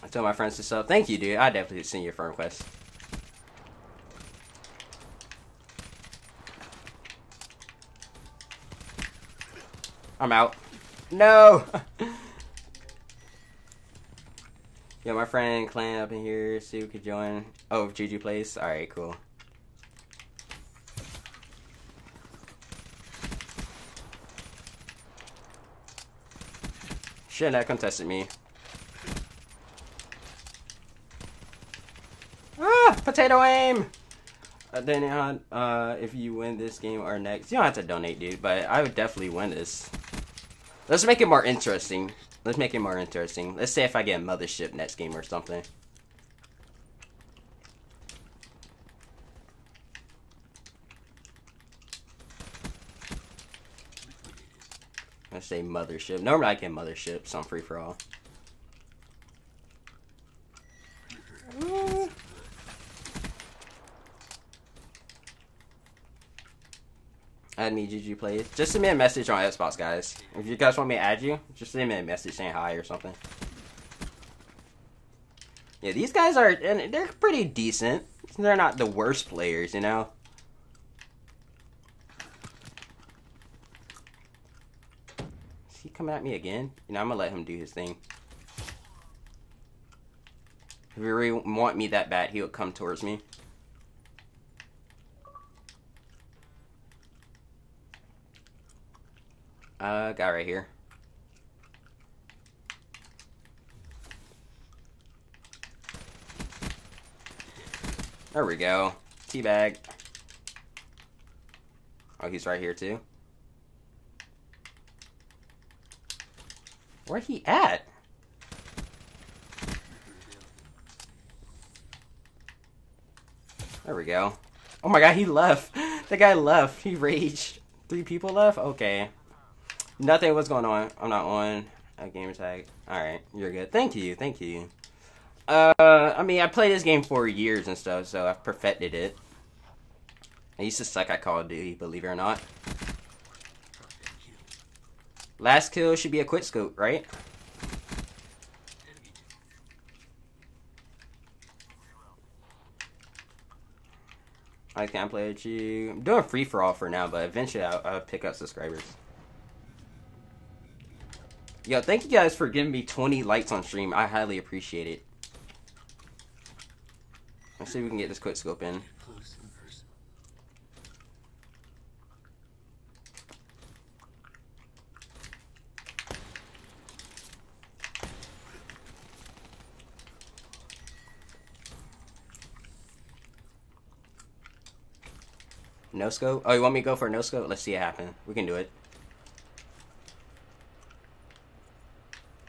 I told my friends to sub. Thank you, dude. I definitely send you a friend request. I'm out. No! Yo, my friend Clan up in here. See who could join. Oh, if Juju plays. Alright, cool. Shit, that contested me. Ah! Potato aim! Then, if you win this game or next, you don't have to donate, dude, but I would definitely win this. Let's make it more interesting. Let's make it more interesting. Let's say if I get mothership next game or something. Let's say mothership. Normally I get mothership, so I'm free for all. Add me, GG plays. Just send me a message on Xbox, guys. If you guys want me to add you, just send me a message saying hi or something. Yeah, these guys are, and they're pretty decent. They're not the worst players, you know. Is he coming at me again? You know, I'm gonna let him do his thing. If you really want me that bad, he would come towards me. Guy right here. There we go. Teabag. Oh, he's right here too. Where's he at? There we go. Oh my god, he left. The guy left. He raged. 3 people left? Okay. Nothing. What's going on? I'm not on a game tag. All right, you're good. Thank you. Thank you. I mean, I played this game for years and stuff, so I've perfected it. I used to suck at Call of Duty, believe it or not. Last kill should be a quick scope, right? I can't play with you. I'm doing free for all for now, but eventually I'll pick up subscribers. Yo, thank you guys for giving me 20 likes on stream. I highly appreciate it. Let's see if we can get this quick scope in. No scope? Oh, you want me to go for a no scope? Let's see it happen. We can do it.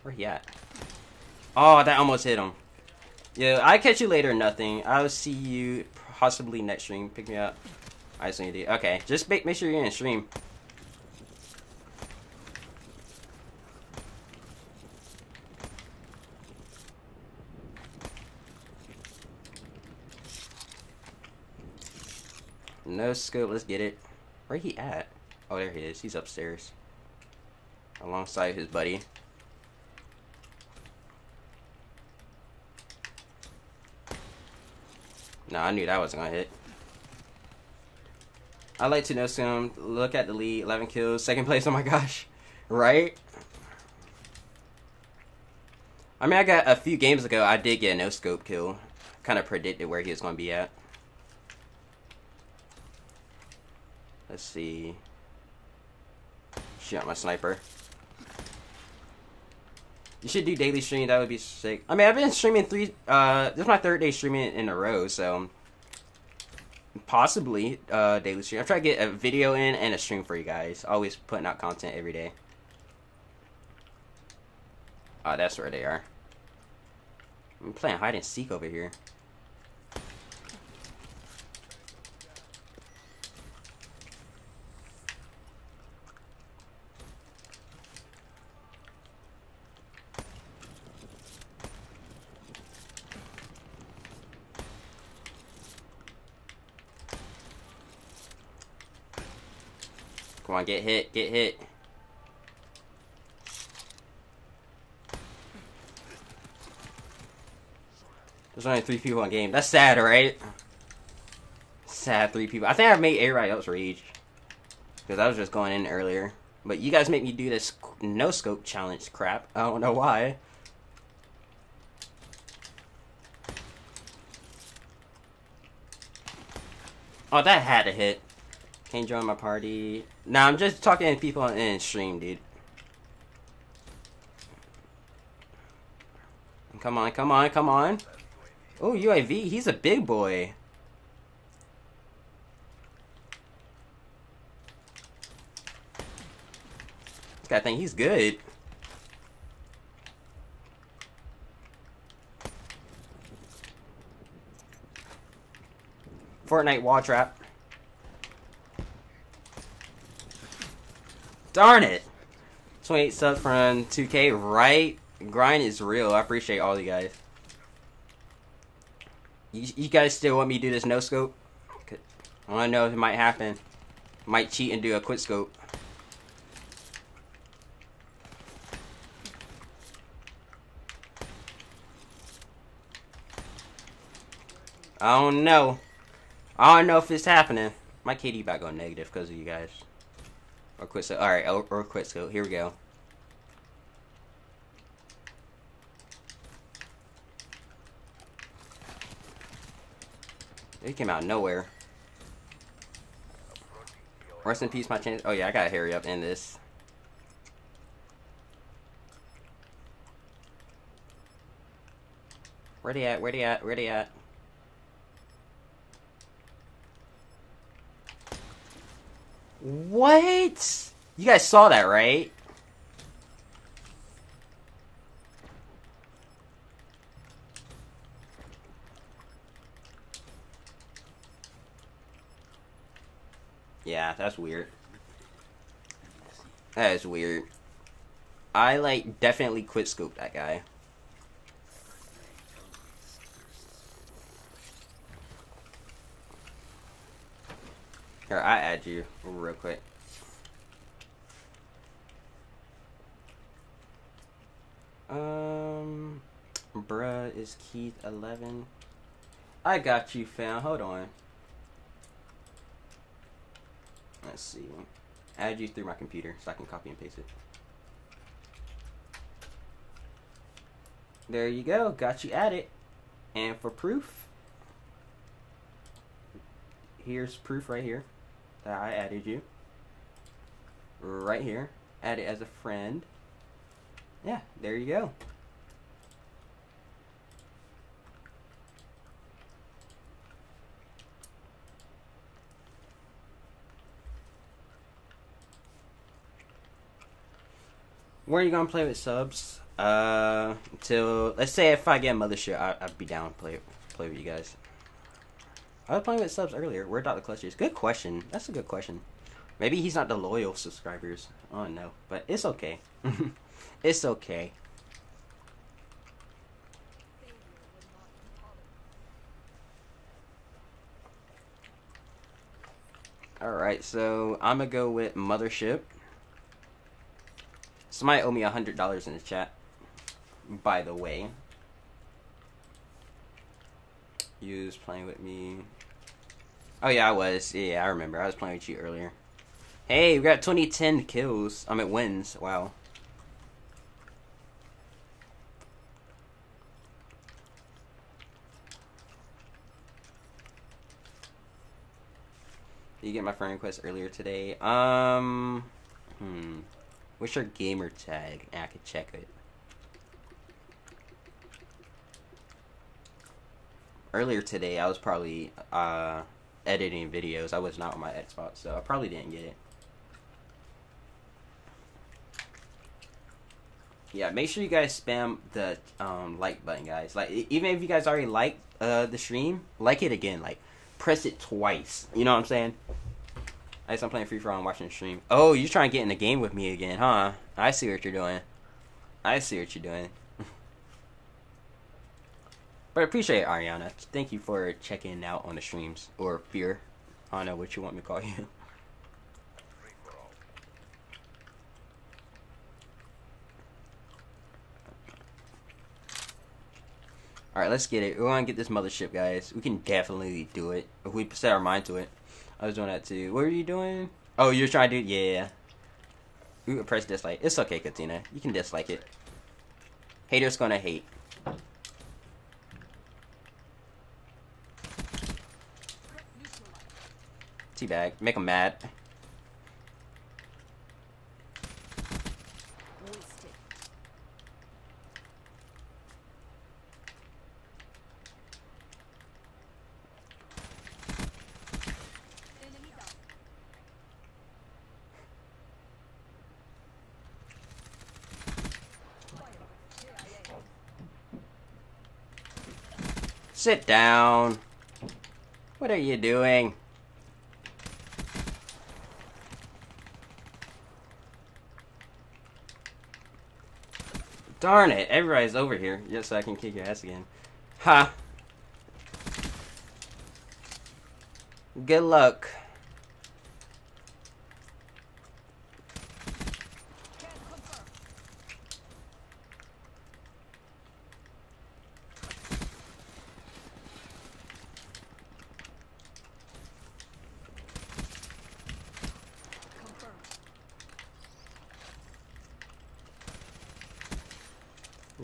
Where he at? Oh, that almost hit him. Yeah, I'll catch you later, nothing. I'll see you possibly next stream. Pick me up. I just need to. Okay, just make sure you're in stream. No scope, let's get it. Where he at? Oh, there he is. He's upstairs. Alongside his buddy. No, I knew that wasn't gonna hit. I like to notice him. Look at the lead, 11 kills, second place. Oh my gosh, right? I mean, I got a few games ago, I did get a no scope kill. Kind of predicted where he was going to be at. Let's see. Shoot my sniper. You should do daily streaming. That would be sick. I mean, I've been streaming this is my third day streaming in a row, so possibly daily stream. I'm trying to get a video in and a stream for you guys. Always putting out content every day. Oh, that's where they are. I'm playing hide and seek over here. Come on, get hit, get hit. There's only 3 people in the game. That's sad, right? Sad 3 people. I think I've made everybody else rage. Because I was just going in earlier. But you guys make me do this no-scope challenge crap. I don't know why. Oh, that had to hit. Can't join my party. Nah, I'm just talking to people in stream, dude. Come on, come on, come on. Oh, UAV, he's a big boy. This guy thinks he's good. Fortnite wall trap. Darn it! 28 subs from 2K, right? Grind is real. I appreciate all you guys. You guys still want me to do this no scope? I want to know if it might happen. Might cheat and do a quick scope. I don't know. I don't know if it's happening. My KD about to go negative because of you guys. Or quick scope. Alright, or quick scope. Here we go. He came out of nowhere. Rest in peace, my chance. Oh yeah, I gotta hurry up in this. Where they at? Where they at? Where they at? What? You guys saw that, right? Yeah, that's weird. That is weird. I, like, definitely quit scope that guy. Here, I add you real quick. Bruh, is Keith 11? I got you, fam. Hold on. Let's see. Add you through my computer so I can copy and paste it. There you go. Got you added. And for proof, here's proof right here that I added you. Right here. Add it as a friend. Yeah, there you go. Where are you gonna play with subs? Until, let's say if I get Mothership, I'd be down to play with you guys. I was playing with subs earlier. Where are the clusters? Good question. That's a good question. Maybe he's not the loyal subscribers. Oh no, but it's okay. It's okay. All right, so I'm gonna go with Mothership. Somebody owe me $100 in the chat, by the way. Use playing with me. Oh, yeah, I was. Yeah, I remember. I was playing with you earlier. Hey, we got 2010 kills. I mean, wins. Wow. Did you get my friend request earlier today? What's your gamer tag? I could check it. Earlier today, I was probably, editing videos. I was not on my Xbox, so I probably didn't get it. Yeah, make sure you guys spam the, like button, guys. Like, even if you guys already liked, the stream, like it again. Like, press it twice. You know what I'm saying? I guess I'm playing free-for-all and watching the stream. Oh, you're trying to get in the game with me again, huh? I see what you're doing. I see what you're doing. But I appreciate it, Ariana. Thank you for checking out on the streams. Or fear. I don't know what you want me to call you. Alright, let's get it. We're gonna get this mothership, guys. We can definitely do it. If we set our mind to it. I was doing that too. What are you doing? Oh, you're trying to do... Yeah. We can press dislike. It's okay, Katina. You can dislike it. Haters gonna hate. Teabag. Make them mad. Sit down. What are you doing? Darn it, everybody's over here. Yes, so I can kick your ass again. Ha! Good luck.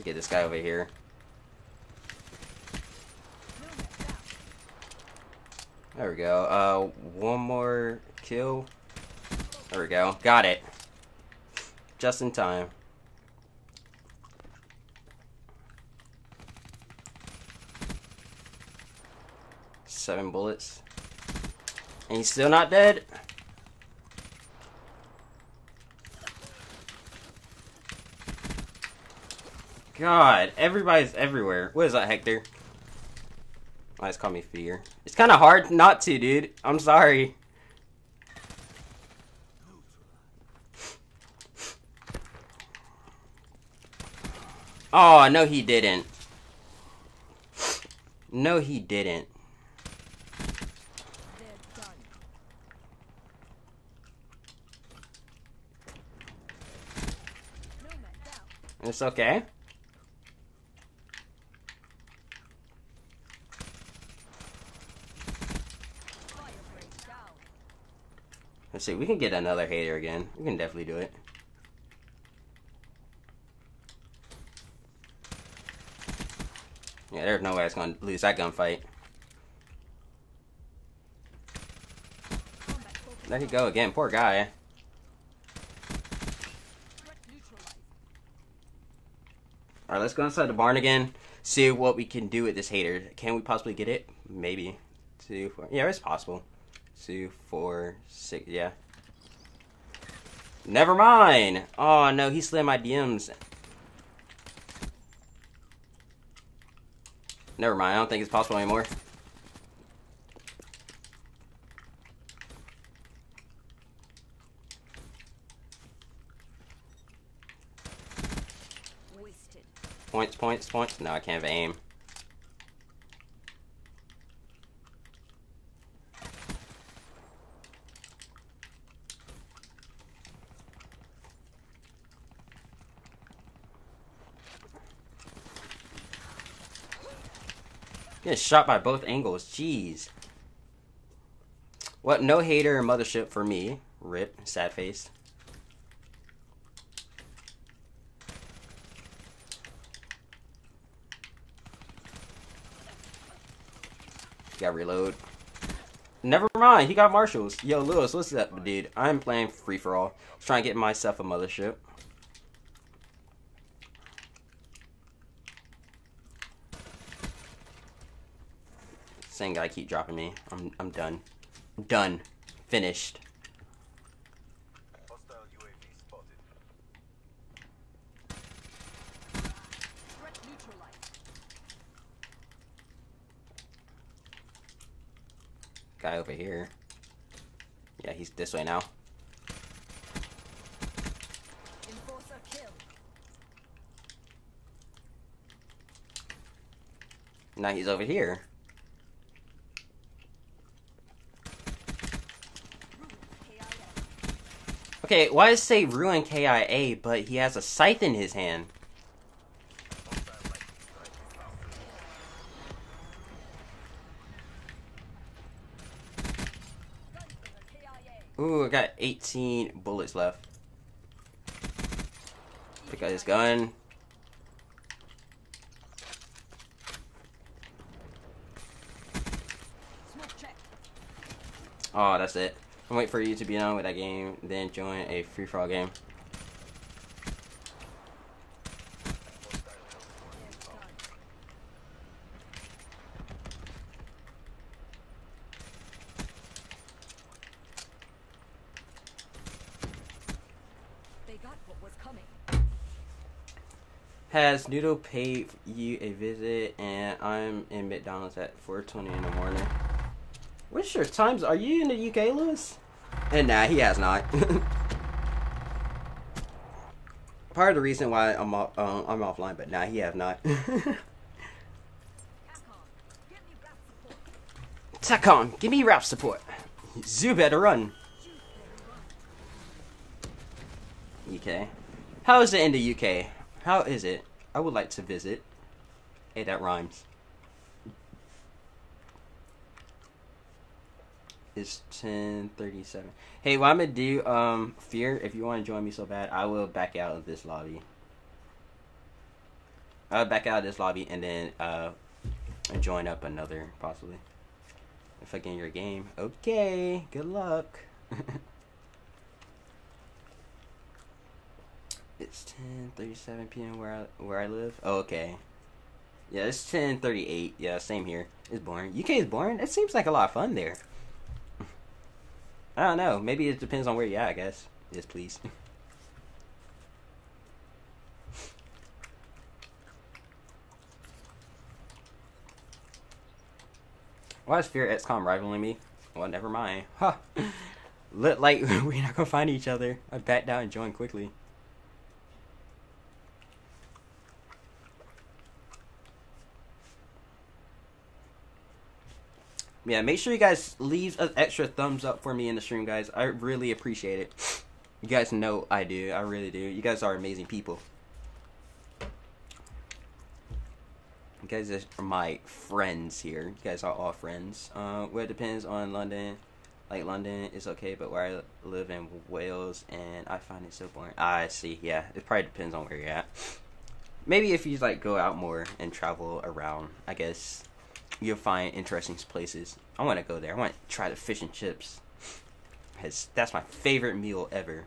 Get this guy over here. There we go. One more kill. There we go. Got it. Just in time. Seven bullets. And he's still not dead. God, everybody's everywhere. What is that, Hector? Oh, it's called me Fear. It's kind of hard not to, dude. I'm sorry. Oh, no he didn't. No he didn't. It's okay. Let's see, we can get another hater again. We can definitely do it. Yeah, there's no way it's gonna lose that gunfight. There you go again, poor guy. Alright, let's go inside the barn again. See what we can do with this hater. Can we possibly get it? Maybe. 2, 4. Yeah, it's possible. 2, 4, 6, yeah. Never mind! Oh no, he slid my DMs. Never mind, I don't think it's possible anymore. Wasted. Points, points, points. No, I can't have aim. Getting shot by both angles, jeez. What? No hater and mothership for me. Rip. Sad face. Gotta reload. Never mind. He got marshals. Yo, Lewis, what's up, dude? I'm playing free for all. Trying to get myself a mothership. Same guy keep dropping me. I'm done. I'm done. Finished. Hostile UAV spotted. Threat neutralized. Guy over here. Yeah, he's this way now. Enforcer kill. Now he's over here. Okay, why does it say Ruin KIA, but he has a scythe in his hand? Ooh, I got 18 bullets left. Pick up his gun. Oh, that's it. I'm waiting for you to be done with that game, then join a free-for-all game. They got what was coming. Has Noodle paid you a visit, and I'm in McDonald's at 4:20 in the morning. What's your times? Are you in the UK, Lewis? And nah, he has not. Part of the reason why I'm offline, but nah, he has not. Tacon, give me rap support. Zoo better run. UK. How is it in the UK? How is it? I would like to visit. Hey, that rhymes. It's 10:37. Hey, what I'm gonna do, Fear, if you want to join me so bad, I will back out of this lobby. I'll back out of this lobby and then join up another, possibly. If I get in your game. Okay, good luck. It's 10:37 p.m. where I live. Oh, okay. Yeah, it's 10:38. Yeah, same here. It's boring. UK is boring? It seems like a lot of fun there. I don't know. Maybe it depends on where you're at, I guess. Yes, please. Why is Fear XCOM rivaling me? Well, never mind. Huh. Look like we're not gonna find each other. I back down and join quickly. Yeah, make sure you guys leave an extra thumbs up for me in the stream, guys. I really appreciate it. You guys know I do. I really do. You guys are amazing people. You guys are my friends here. You guys are all friends. Well, it depends on London. Like, London is okay, but where I live in Wales, and I find it so boring. I see. Yeah, it probably depends on where you're at. Maybe if you, like, go out more and travel around, I guess. You'll find interesting places. I want to go there. I want to try the fish and chips. That's my favorite meal ever.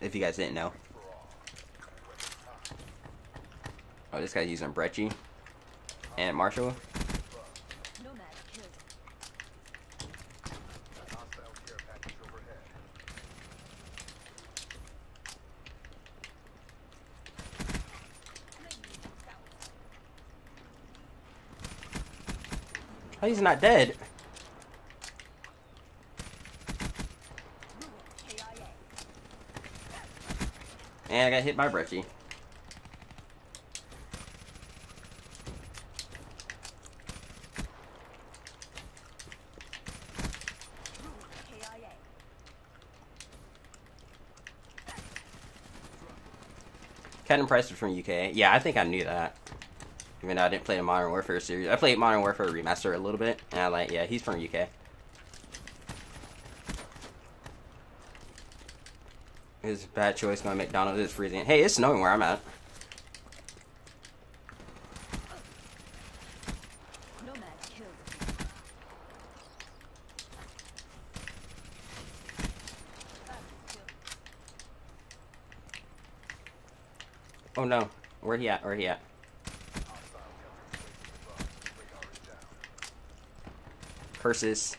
If you guys didn't know. Oh, this guy's using Brecci. And Marshall. Oh, he's not dead. And I got hit by Brecci. Captain Price is from UK. Yeah, I think I knew that. Even though I didn't play the Modern Warfare series. I played Modern Warfare Remastered a little bit. And I like, yeah, he's from UK. It's a bad choice. My McDonald's is freezing. Hey, it's snowing where I'm at. Oh no. Where he at? Where he at? Curses.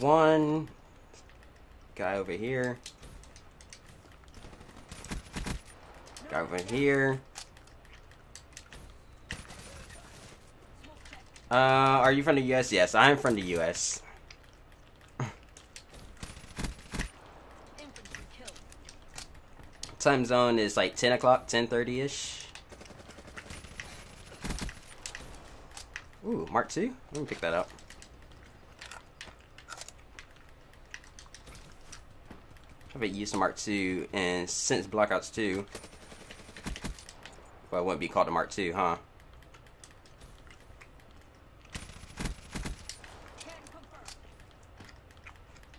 One guy over here. Guy over here. Are you from the US? Yes, I am from the US. Time zone is like 10 o'clock, 10:30-ish. Ooh, Mark 2? Let me pick that up. I haven't used Mark 2 and since Black Ops 2. Well, it wouldn't be called a Mark 2, huh?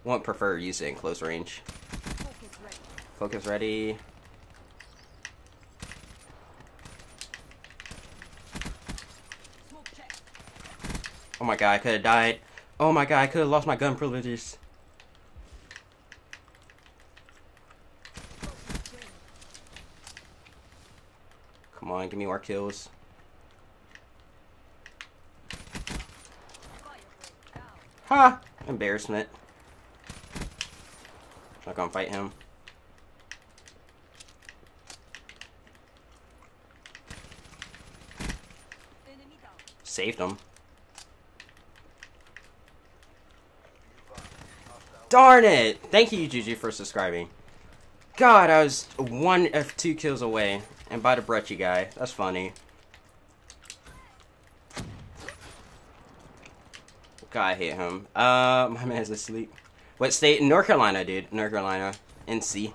Won't prefer use it in close range. Focus ready. Oh my god, I could have died. Oh my god, I could have lost my gun privileges. Come on, give me more kills. Ha! Embarrassment. Not gonna fight him. Saved him. Darn it! Thank you, Juju, for subscribing. God, I was one of two kills away, and by the Brecci guy. That's funny. God, I hate him. My man's asleep. What state? North Carolina, dude. North Carolina. NC.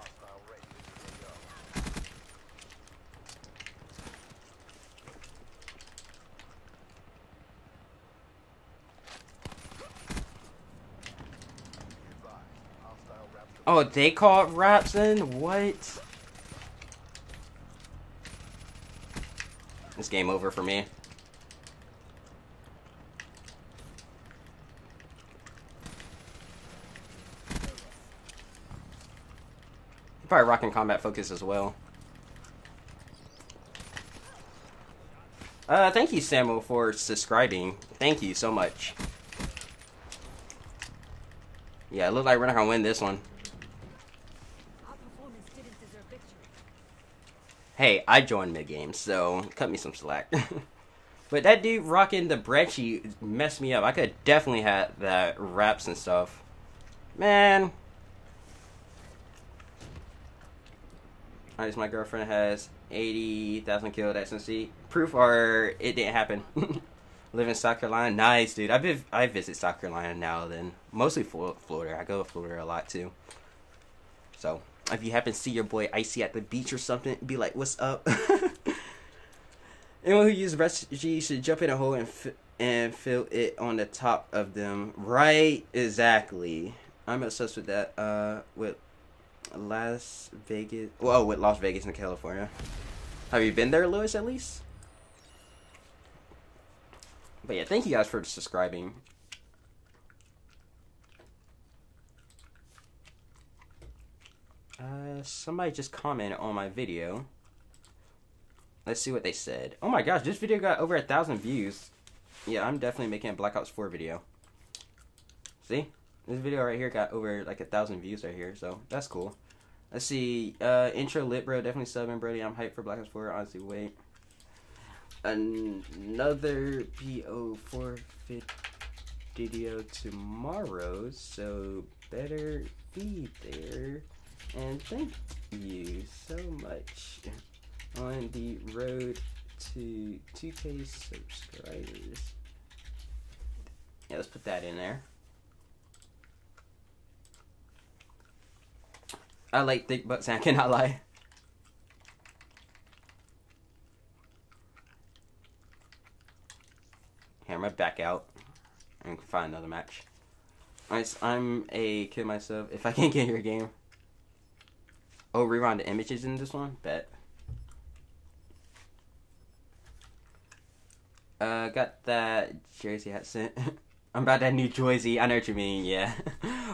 Oh, they call it raps then? What? This game over for me. Probably rocking combat focus as well. Thank you, Samuel, for subscribing. Thank you so much. Yeah, it looks like we're not gonna win this one. Hey, I joined mid-game, so cut me some slack. But that dude rocking the Brecci messed me up. I could definitely had that wraps and stuff. Man. Alright, my girlfriend has 80,000 kills at XMC. Proof or it didn't happen. Live in South Carolina. Nice, dude. I visit South Carolina now then. Mostly Florida. I go to Florida a lot too. So, if you happen to see your boy Icy at the beach or something, be like, what's up? Anyone who uses Brecci should jump in a hole and fill it on the top of them. Right? Exactly. I'm obsessed with that. With Las Vegas. Whoa, with Las Vegas and California. Have you been there, Lewis, at least? But yeah, thank you guys for subscribing. Somebody just commented on my video. Let's see what they said. Oh my gosh, this video got over 1,000 views. Yeah, I'm definitely making a Black Ops 4 video. See? This video right here got over like 1,000 views right here, so that's cool. Let's see. Intro lit, bro. Definitely subbing, Brody. I'm hyped for Black Ops 4. Honestly, wait. Another BO4 video tomorrow, so better be there. And thank you so much on the road to 2K subscribers. Yeah, let's put that in there. I like thick butts, I cannot lie. Hammer back out and find another match. Alright, so I'm a kid myself. If I can't get your game. Oh, rewind the images in this one? Bet. Got that Jersey accent. I'm about that New Jersey. I know what you mean, yeah.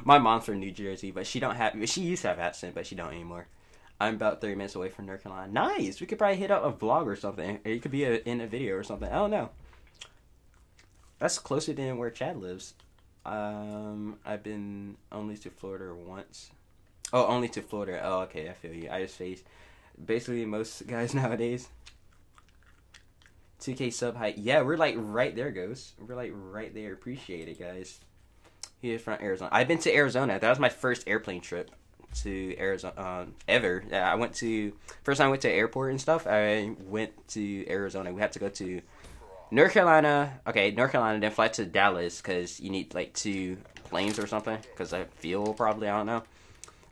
My mom's from New Jersey, but she don't have. She used to have accent, but she don't anymore. I'm about 30 minutes away from North Carolina. Nice. We could probably hit up a vlog or something. It could be in a video or something. I don't know. That's closer than where Chad lives. I've been only to Florida once. Oh, only to Florida. Oh, okay. I feel you. I just face basically most guys nowadays. 2K sub height. Yeah, we're like right there, Ghost. We're like right there. Appreciate it, guys. He is from Arizona. I've been to Arizona. That was my first airplane trip to Arizona ever. Yeah, I went to first time I went to the airport and stuff. I went to Arizona. We had to go to North Carolina. Okay, North Carolina, then fly to Dallas because you need like 2 planes or something because I feel probably I don't know.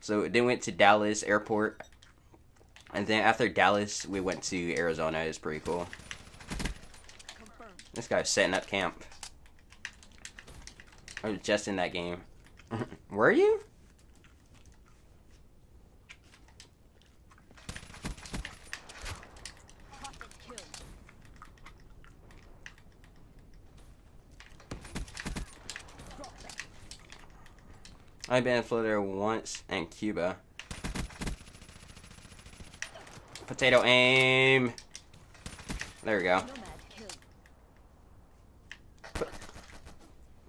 So then went to Dallas airport, and then after Dallas we went to Arizona. It's pretty cool. This guy's setting up camp. I was just in that game. Were you? I've been in Florida once and Cuba. Potato aim. There we go.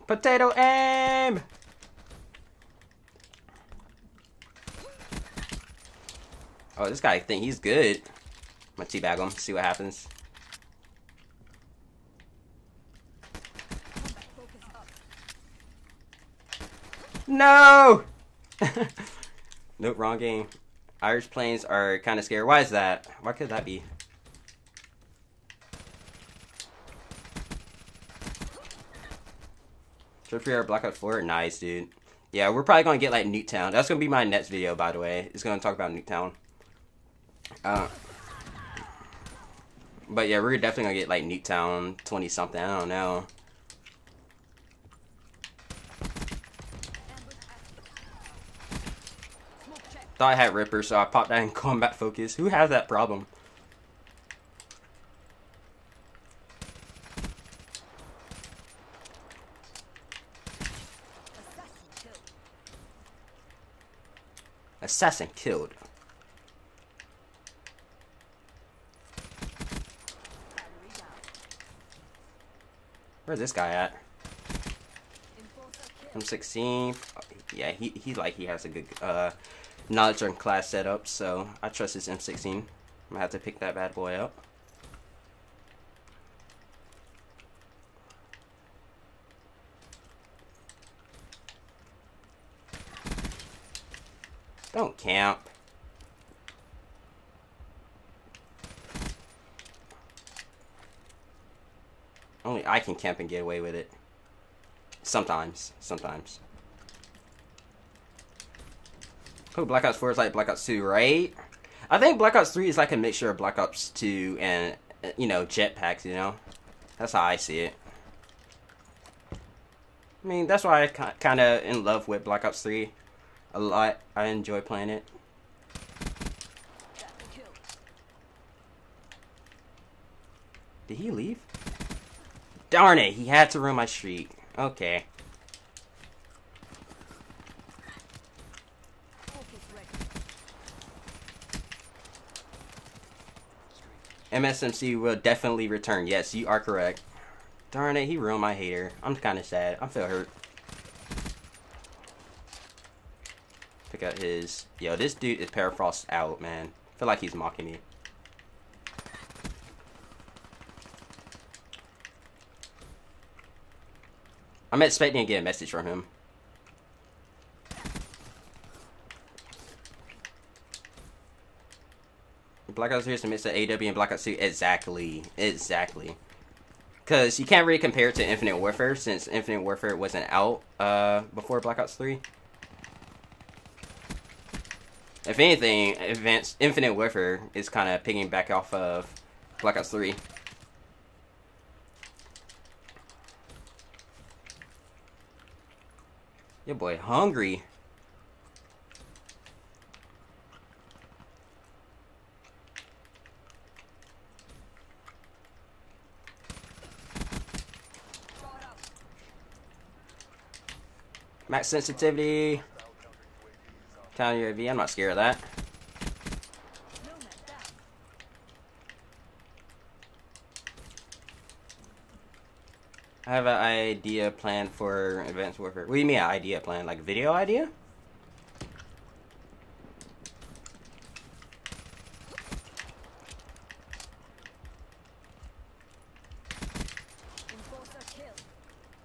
Potato aim! Oh, this guy think he's good. I'm gonna teabag him, see what happens. No! Nope, wrong game. Irish planes are kind of scary. Why is that? Why could that be? Trip Black Ops 4, nice dude. Yeah, we're probably gonna get like Nuketown. That's gonna be my next video, by the way. It's gonna talk about Nuketown. But yeah, we're definitely gonna get like Nuketown 20 something. I don't know. Thought I had Ripper, so I popped that in combat focus. Who has that problem? Assassin killed. Where's this guy at? M16. Yeah, he has a good knowledge on class setup, so I trust his M16. I'm gonna have to pick that bad boy up. Don't camp. Only I can camp and get away with it. Sometimes. Sometimes. Oh, Black Ops 4 is like Black Ops 2, right? I think Black Ops 3 is like a mixture of Black Ops 2 and, you know, jetpacks, you know? That's how I see it. I mean, that's why I'm kind of in love with Black Ops 3. A lot. I enjoy playing it. Did he leave? Darn it! He had to ruin my streak. Okay. MSMC will definitely return. Yes, you are correct. Darn it! He ruined my hater. I'm kind of sad. I feel hurt. Pick up his... Yo, this dude is Parafrost out, man. I feel like he's mocking me. I'm expecting to get a message from him. Black Ops 3 is a mix of AW and Black Ops 2. Exactly. Exactly. Because you can't really compare it to Infinite Warfare since Infinite Warfare wasn't out before Black Ops 3. If anything, Infinite Warfare is kind of piggyback off of Black Ops 3. Your boy hungry. Max sensitivity. Town UAV, I'm not scared of that. I have an idea planned for Advanced Warfare. What do you mean an idea plan? Like video idea?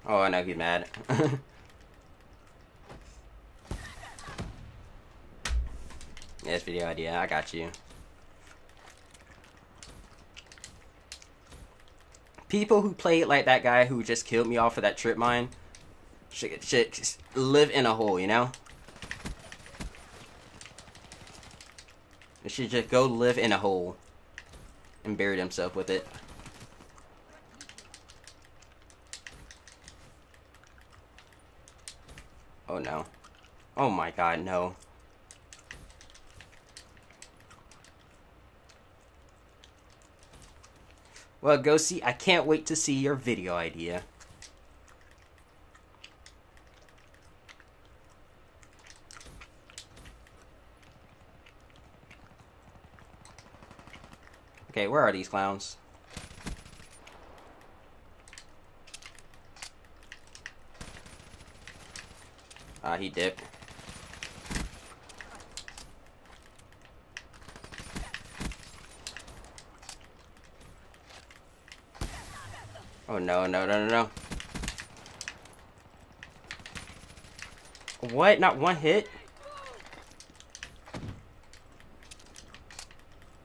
Oh, I know he's mad. Yes, video idea. I got you. People who play it like that guy who just killed me off of that trip mine should live in a hole, you know? They should just go live in a hole and bury themselves with it. Oh no. Oh my god, no. Well, go see. I can't wait to see your video idea. Okay, where are these clowns? Ah, he dipped. Oh no, no, no, no, no. What? Not one hit?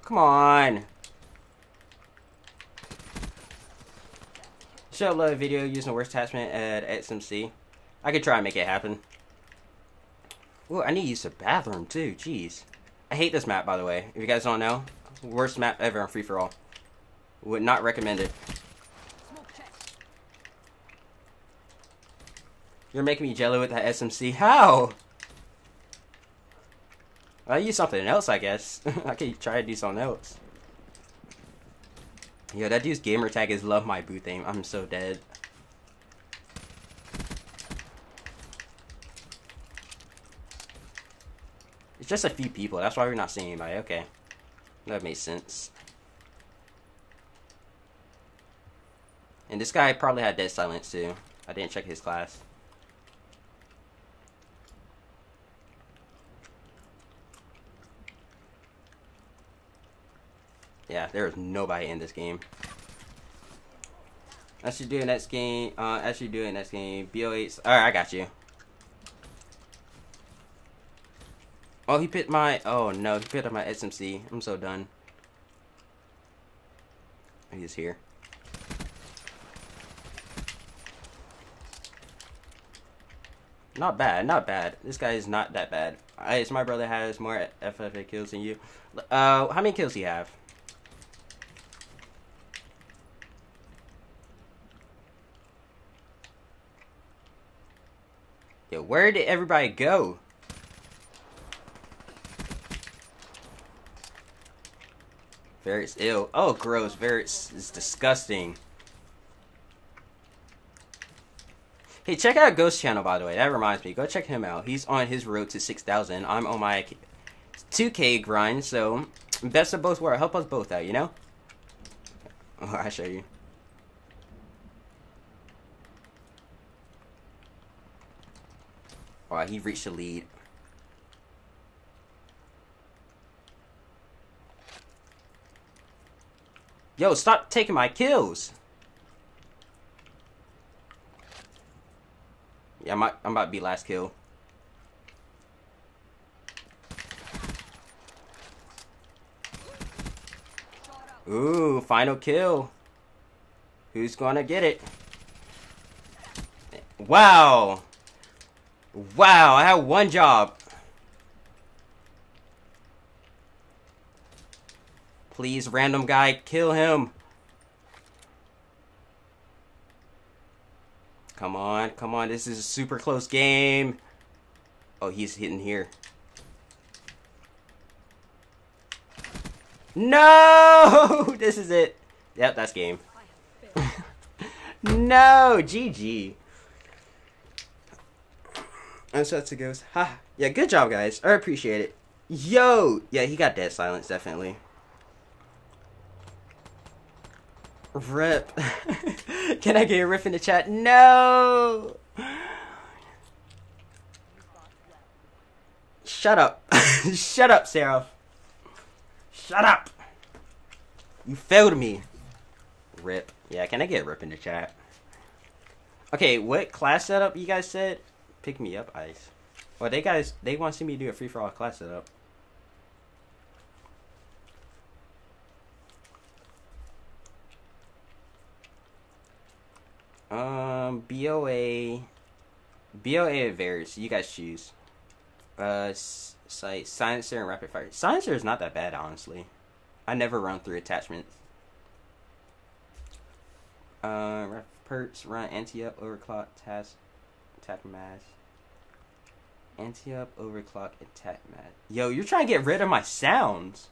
Come on. Should upload a video using the worst attachment at XMC. I could try and make it happen. Ooh, I need to use the bathroom too. Jeez. I hate this map, by the way. If you guys don't know, worst map ever on free for all. Would not recommend it. You're making me jello with that SMC. How? I'll use something else, I guess. I could try to do something else. Yo, that dude's gamer tag is love my boo theme. I'm so dead. It's just a few people. That's why we're not seeing anybody. Okay. That makes sense. And this guy probably had dead silence, too. I didn't check his class. Yeah, there is nobody in this game. As you do next game, BO8. Alright, I got you. Oh, he picked my. Oh no, he picked up my SMC. I'm so done. He's here. Not bad, not bad. This guy is not that bad. It's my brother has more FFA kills than you. How many kills do you have? Yo, where did everybody go? Varric's ill. Oh, gross. Varric's is disgusting. Hey, check out Ghost's channel, by the way. That reminds me. Go check him out. He's on his road to 6,000. I'm on my 2K grind, so best of both worlds. Help us both out, you know? Oh, I'll show you. Alright, he reached the lead. Yo, stop taking my kills! Yeah, I'm about to be last kill. Ooh, final kill. Who's gonna get it? Wow! Wow, I have one job. Please, random guy, kill him. Come on, come on. This is a super close game. Oh, he's hitting here. No! This is it. Yep, that's game. No, GG. And so that's it goes. Ha. Yeah, good job, guys. I appreciate it. Yo! Yeah, he got dead silence, definitely. Rip. Can I get a riff in the chat? No! Shut up. Shut up, Sarah. Shut up! You failed me. Rip. Yeah, can I get rip in the chat? Okay, what class setup you guys said? Pick me up, Ice. Well, they want to see me do a free-for-all class setup. BOA varies. You guys choose. Silencer and rapid fire. Silencer is not that bad, honestly. I never run through attachments. Perks run anti-up, overclock, task, attack mash. Anti-up, overclock, attack mash. Yo, you're trying to get rid of my sounds.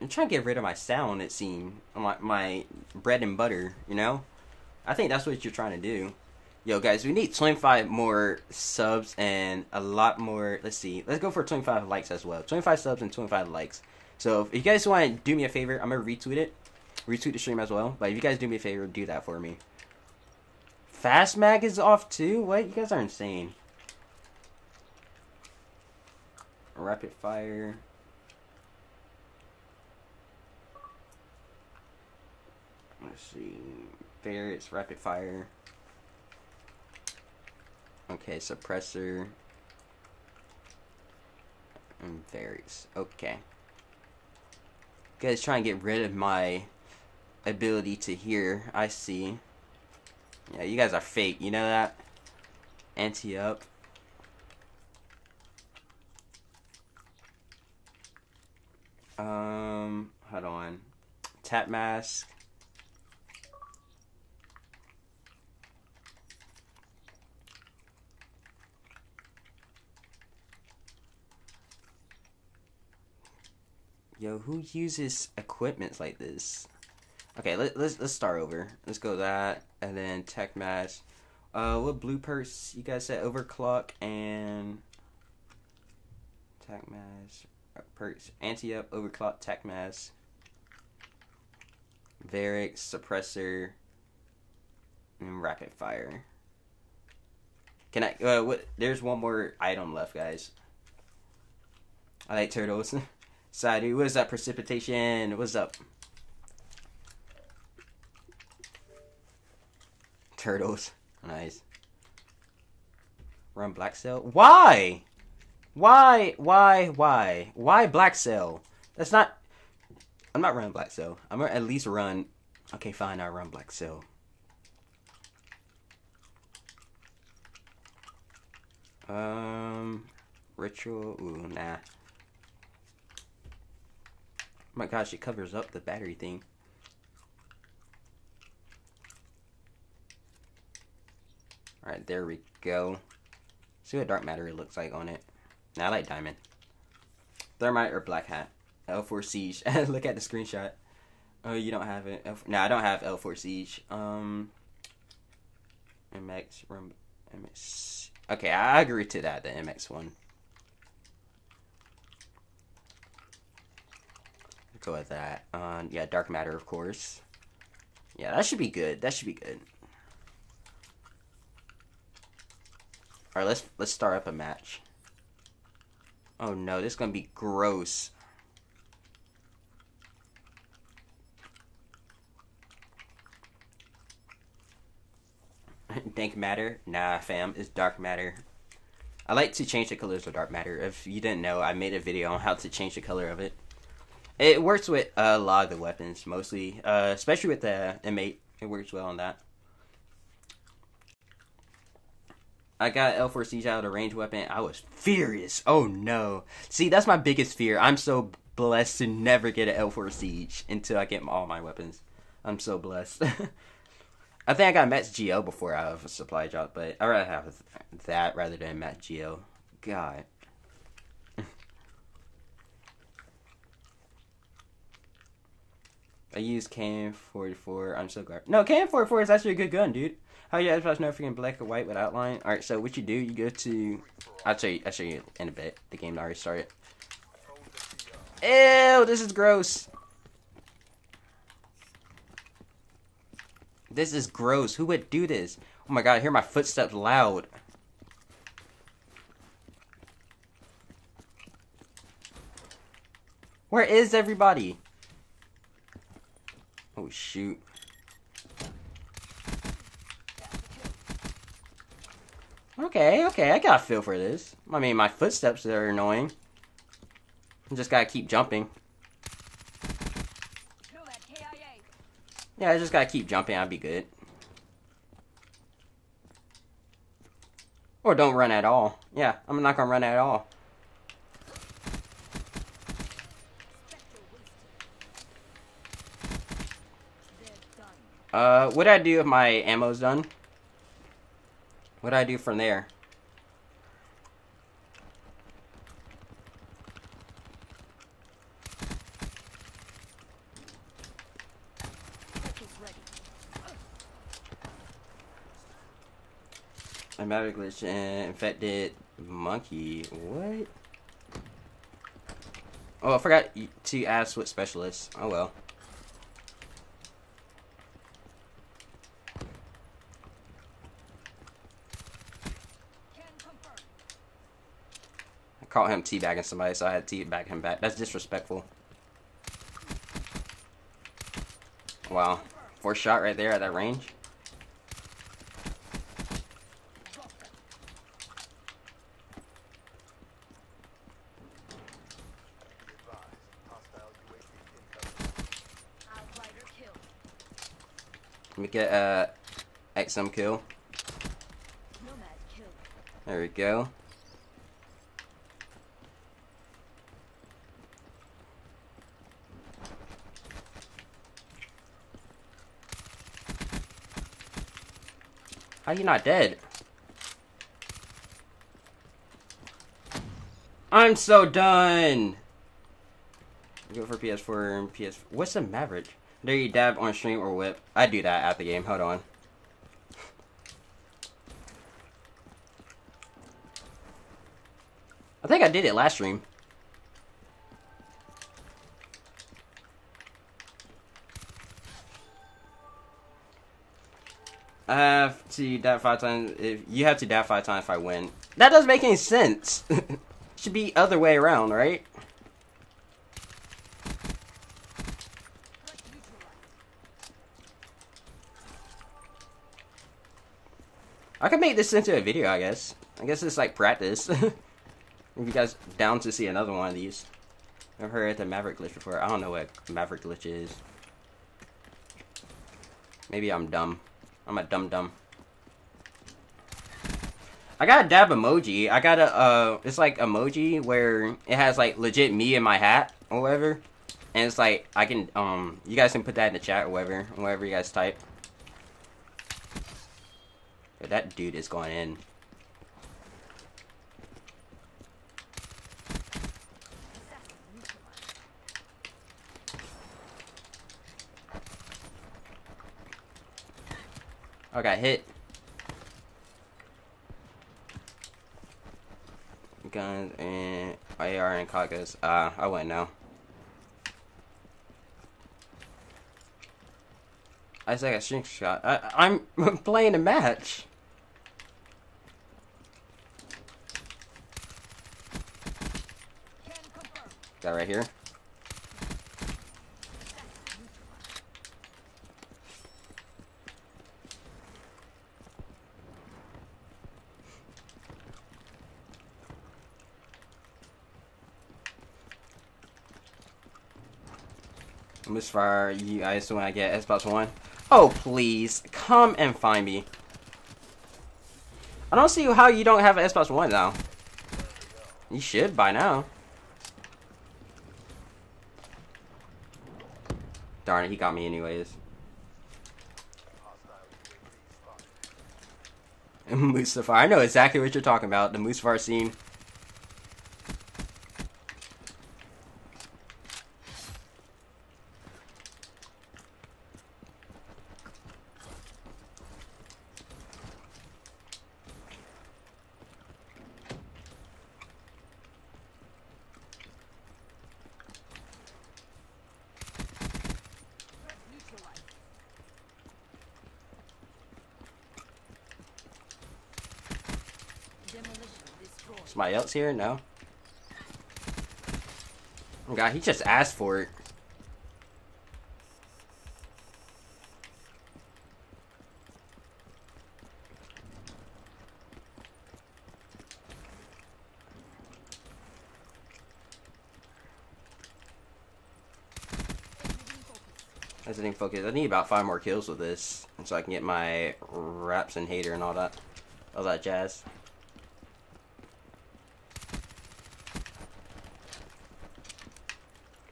I'm trying to get rid of my sound, it seemed. My bread and butter, you know? I think that's what you're trying to do. Yo, guys, we need 25 more subs and a lot more. Let's see. Let's go for 25 likes as well. 25 subs and 25 likes. So if you guys want to do me a favor, I'm going to retweet it. Retweet the stream as well. But if you guys do me a favor, do that for me. Fast mag is off too? What? You guys are insane. Rapid fire. Let's see. There, it's rapid fire. Okay, suppressor. And varies. Okay. You guys trying to get rid of my ability to hear. I see. Yeah, you guys are fake. You know that? Anti-up. Hold on. Tap mask. Yo, who uses equipment like this? Okay, let's start over. Let's go that, and then tech match. What blue perks you guys said? Overclock and tech match perks. Anti up, overclock, tech match. Varix, suppressor, and rapid fire. Can I? What? There's one more item left, guys. I like turtles. Sadu, what is up, Precipitation? What's up? Turtles. Nice. Run Black Cell. Why? Why? Why Black Cell? That's not... I'm not running Black Cell. I'm gonna at least run... Okay, fine, I'll run Black Cell. Ritual? Ooh, nah. Oh my gosh, it covers up the battery thing. Alright, there we go. See what dark matter looks like on it. Now I like diamond. Thermite or black hat? L4 Siege. Look at the screenshot. Oh, you don't have it. L4. No, I don't have L4 Siege. MX. MX. Okay, I agree to that, the MX one. Go with that. Yeah, dark matter, of course. Yeah, that should be good. That should be good. All right, let's start up a match. Oh no, this is gonna be gross. Dank matter? Nah, fam. It's dark matter. I like to change the colors of dark matter. If you didn't know, I made a video on how to change the color of it. It works with a lot of the weapons, mostly, especially with the M8. It works well on that. I got L4 Siege out of the range weapon. I was furious. Oh no. See, that's my biggest fear. I'm so blessed to never get an L4 Siege until I get all my weapons. I'm so blessed. I think I got Max GL before out of a supply drop, but I'd rather have that rather than Max GL. God. I use KM44. I'm so glad. No, KM44 is actually a good gun, dude. How your Xbox know if you're in black or white with outline? Alright, so what you do, you go to... I'll show you in a bit. The game already started. Ew, this is gross. This is gross. Who would do this? Oh my god, I hear my footsteps loud. Where is everybody? Oh shoot. Okay, okay, I got a feel for this. I mean, my footsteps are annoying. I just gotta keep jumping. Yeah, I just gotta keep jumping, I'll be good. Or don't run at all. Yeah, I'm not gonna run at all. What do I do if my ammo's done? What do I do from there? Matter glitch and infected monkey. What? Oh, I forgot to ask what specialist. Oh well. I caught him teabagging somebody, so I had to teabag him back. That's disrespectful. Wow. Fourth shot right there at that range. Let me get a XM kill. There we go. How are you not dead? I'm so done. Go for PS4 and PS4. What's the Maverick? Do you dab on stream or whip? I do that at the game. Hold on. I think I did it last stream. I have to dab 5 times. If you have to dab 5 times if I win. That doesn't make any sense. Should be other way around, right? I could make this into a video, I guess. I guess it's like practice. If you guys down to see another one of these. I've heard the Maverick glitch before. I don't know what Maverick glitch is. Maybe I'm dumb. I'm a dumb. I got a dab emoji. I got a, it's like emoji where it has like legit me in my hat or whatever. And it's like, I can, you guys can put that in the chat or whatever, whatever you guys type. That dude is going in. I got hit. Guns and AR and Kagas. I wouldn't know. I just got a shrink shot. I'm playing a match. That right here. Misfire, you guys, when I get Xbox One. Oh, please come and find me. I don't see how you don't have an Xbox One now. You should by now. Darn it, he got me anyways. Mustafar, I know exactly what you're talking about, the Mustafar scene. Somebody else here? No. Oh god, he just asked for it. Exiting focus. I need about 5 more kills with this, and so I can get my raps and hater and all that jazz.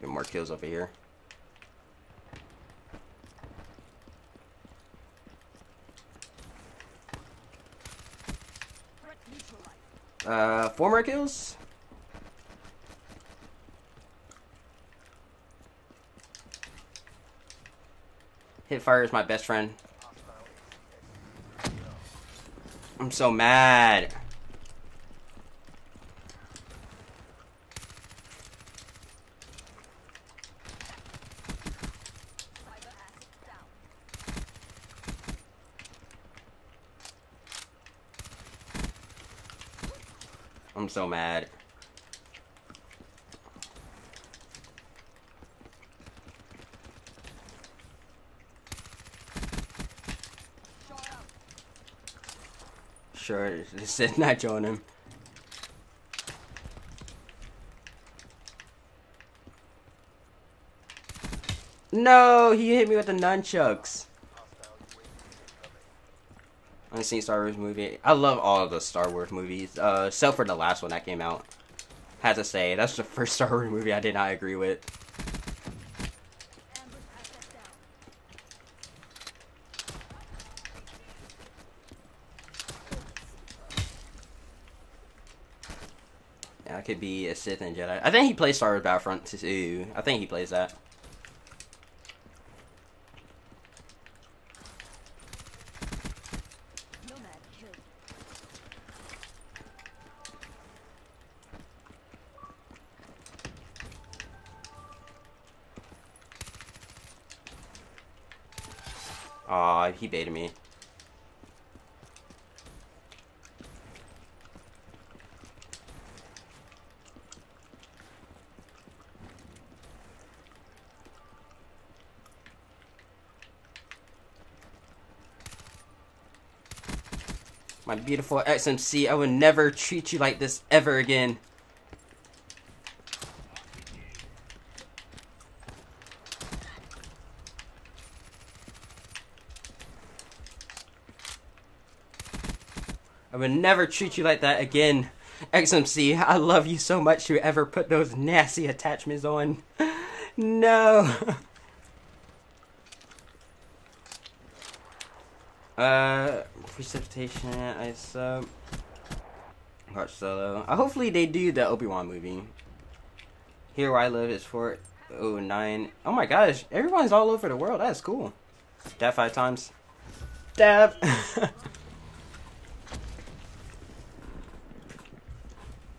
More kills over here. Four more kills. Hitfire is my best friend. I'm so mad. I'm so mad. Sure, just said not join him. No, he hit me with the nunchucks. I haven't seen Star Wars movie. I love all of the Star Wars movies, except for the last one that came out. Had to say, that's the first Star Wars movie I did not agree with. Yeah, I could be a Sith and Jedi. I think he plays Star Wars Battlefront too. I think he plays that. Aw, he baited me. My beautiful XMC, I will never treat you like this ever again. I would never treat you like that again, XMC. I love you so much you ever put those nasty attachments on. No. Precipitation, I sub. Watch Solo. Hopefully they do the Obi-Wan movie. Here Where I Live is 409. Oh my gosh, everyone's all over the world. That's cool. Dab 5 times. Dab.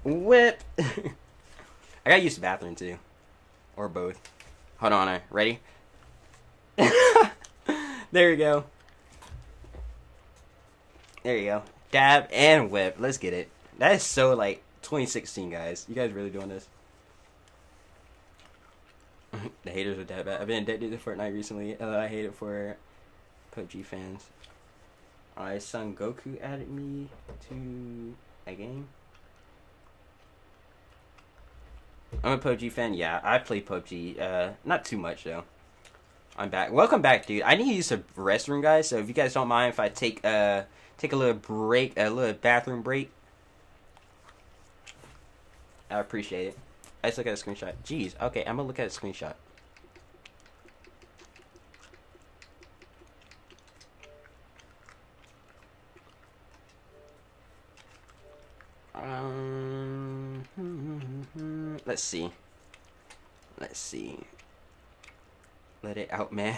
Whip. I got used to bathroom too, or both. Hold on, ready? There you go. There you go. Dab and whip. Let's get it. That is so like 2016, guys. You guys really doing this? The haters are dead bad. I've been addicted to Fortnite recently. I hate it for PUBG fans. My son Goku added me to a game. I'm a PUBG fan. Yeah, I play PUBG. Not too much though. I'm back. Welcome back, dude. I need to use the restroom, guys. So if you guys don't mind, if I take take a little break, a little bathroom break, I appreciate it. I just look at a screenshot. Jeez. Okay, I'm gonna look at a screenshot. Let's see. Let's see. Let it out, man.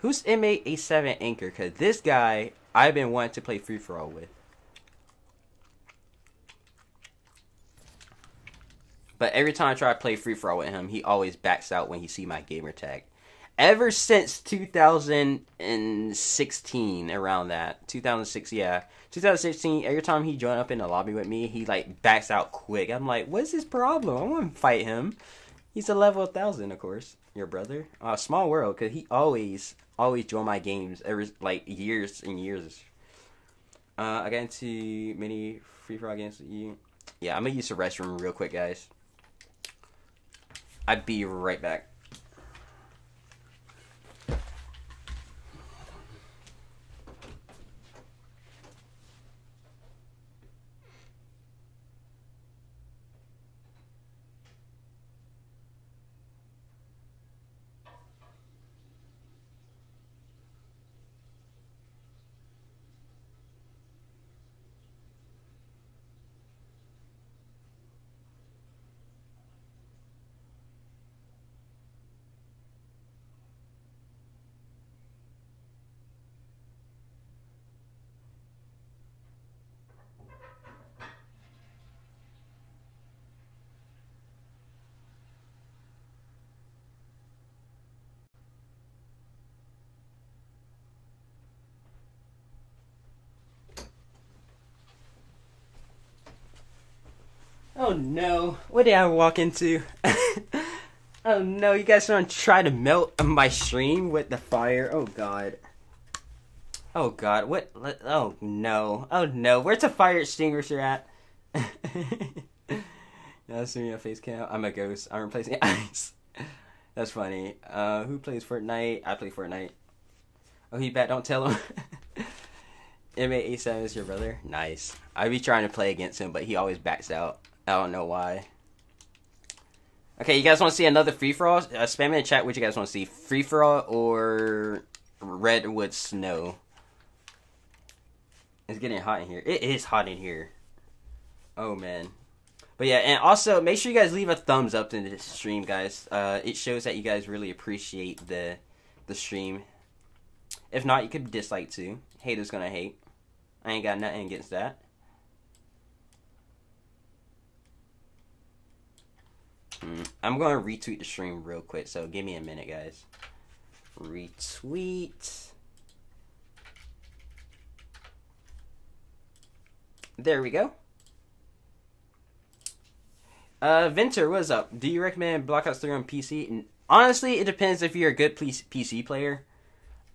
Who's M8 A7 Anchor? Because this guy, I've been wanting to play Free For All with. But every time I try to play Free For All with him, he always backs out when he sees my gamer tag. Ever since 2016, around that. 2006, yeah. 2016, every time he joined up in the lobby with me, he, like, backs out quick. I'm like, what's his problem? I want to fight him. He's a level 1,000, of course. Your brother. Small world, because he always joined my games every, like, years and years. I got into many Free For All games with you. Yeah, I'm going to use the restroom real quick, guys. I'd be right back. Oh no, what did I walk into? Oh no, you guys are gonna try to melt my stream with the fire. Oh god. Oh god, what? Oh no. Oh no, where's the fire extinguisher at? That's me on face cam. I'm a ghost. I'm replacing ice. That's funny. Who plays Fortnite? I play Fortnite. Oh, he back. Don't tell him. M8A7 is your brother? Nice. I be trying to play against him, but he always backs out. I don't know why. Okay, you guys want to see another free-for-all? Spam in the chat what you guys want to see. Free-for-all or Redwood Snow. It's getting hot in here. It is hot in here. Oh, man. But yeah, and also, make sure you guys leave a thumbs up in this stream, guys. It shows that you guys really appreciate the stream. If not, you could dislike too. Haters gonna hate. I ain't got nothing against that. I'm going to retweet the stream real quick, so give me a minute, guys. Retweet. There we go. Venter, what's up? Do you recommend Black Ops 3 on PC? And honestly, it depends if you're a good PC player.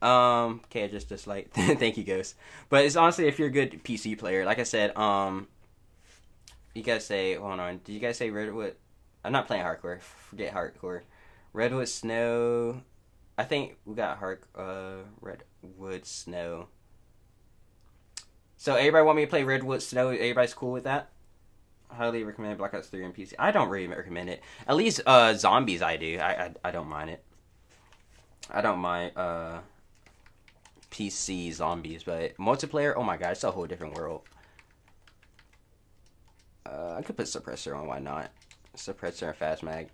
Okay, I just disliked. Thank you, Ghost. But it's honestly if you're a good PC player. Like I said, you guys say, hold on, did you guys say Redwood? I'm not playing hardcore. Forget hardcore. Redwood Snow. I think we got Redwood Snow. So everybody want me to play Redwood Snow? Everybody's cool with that? Highly recommend Black Ops 3 on PC. I don't really recommend it. At least zombies I do. I don't mind it. I don't mind PC zombies, but multiplayer, oh my god, it's a whole different world. I could put suppressor on, why not? Suppressor and fast mag.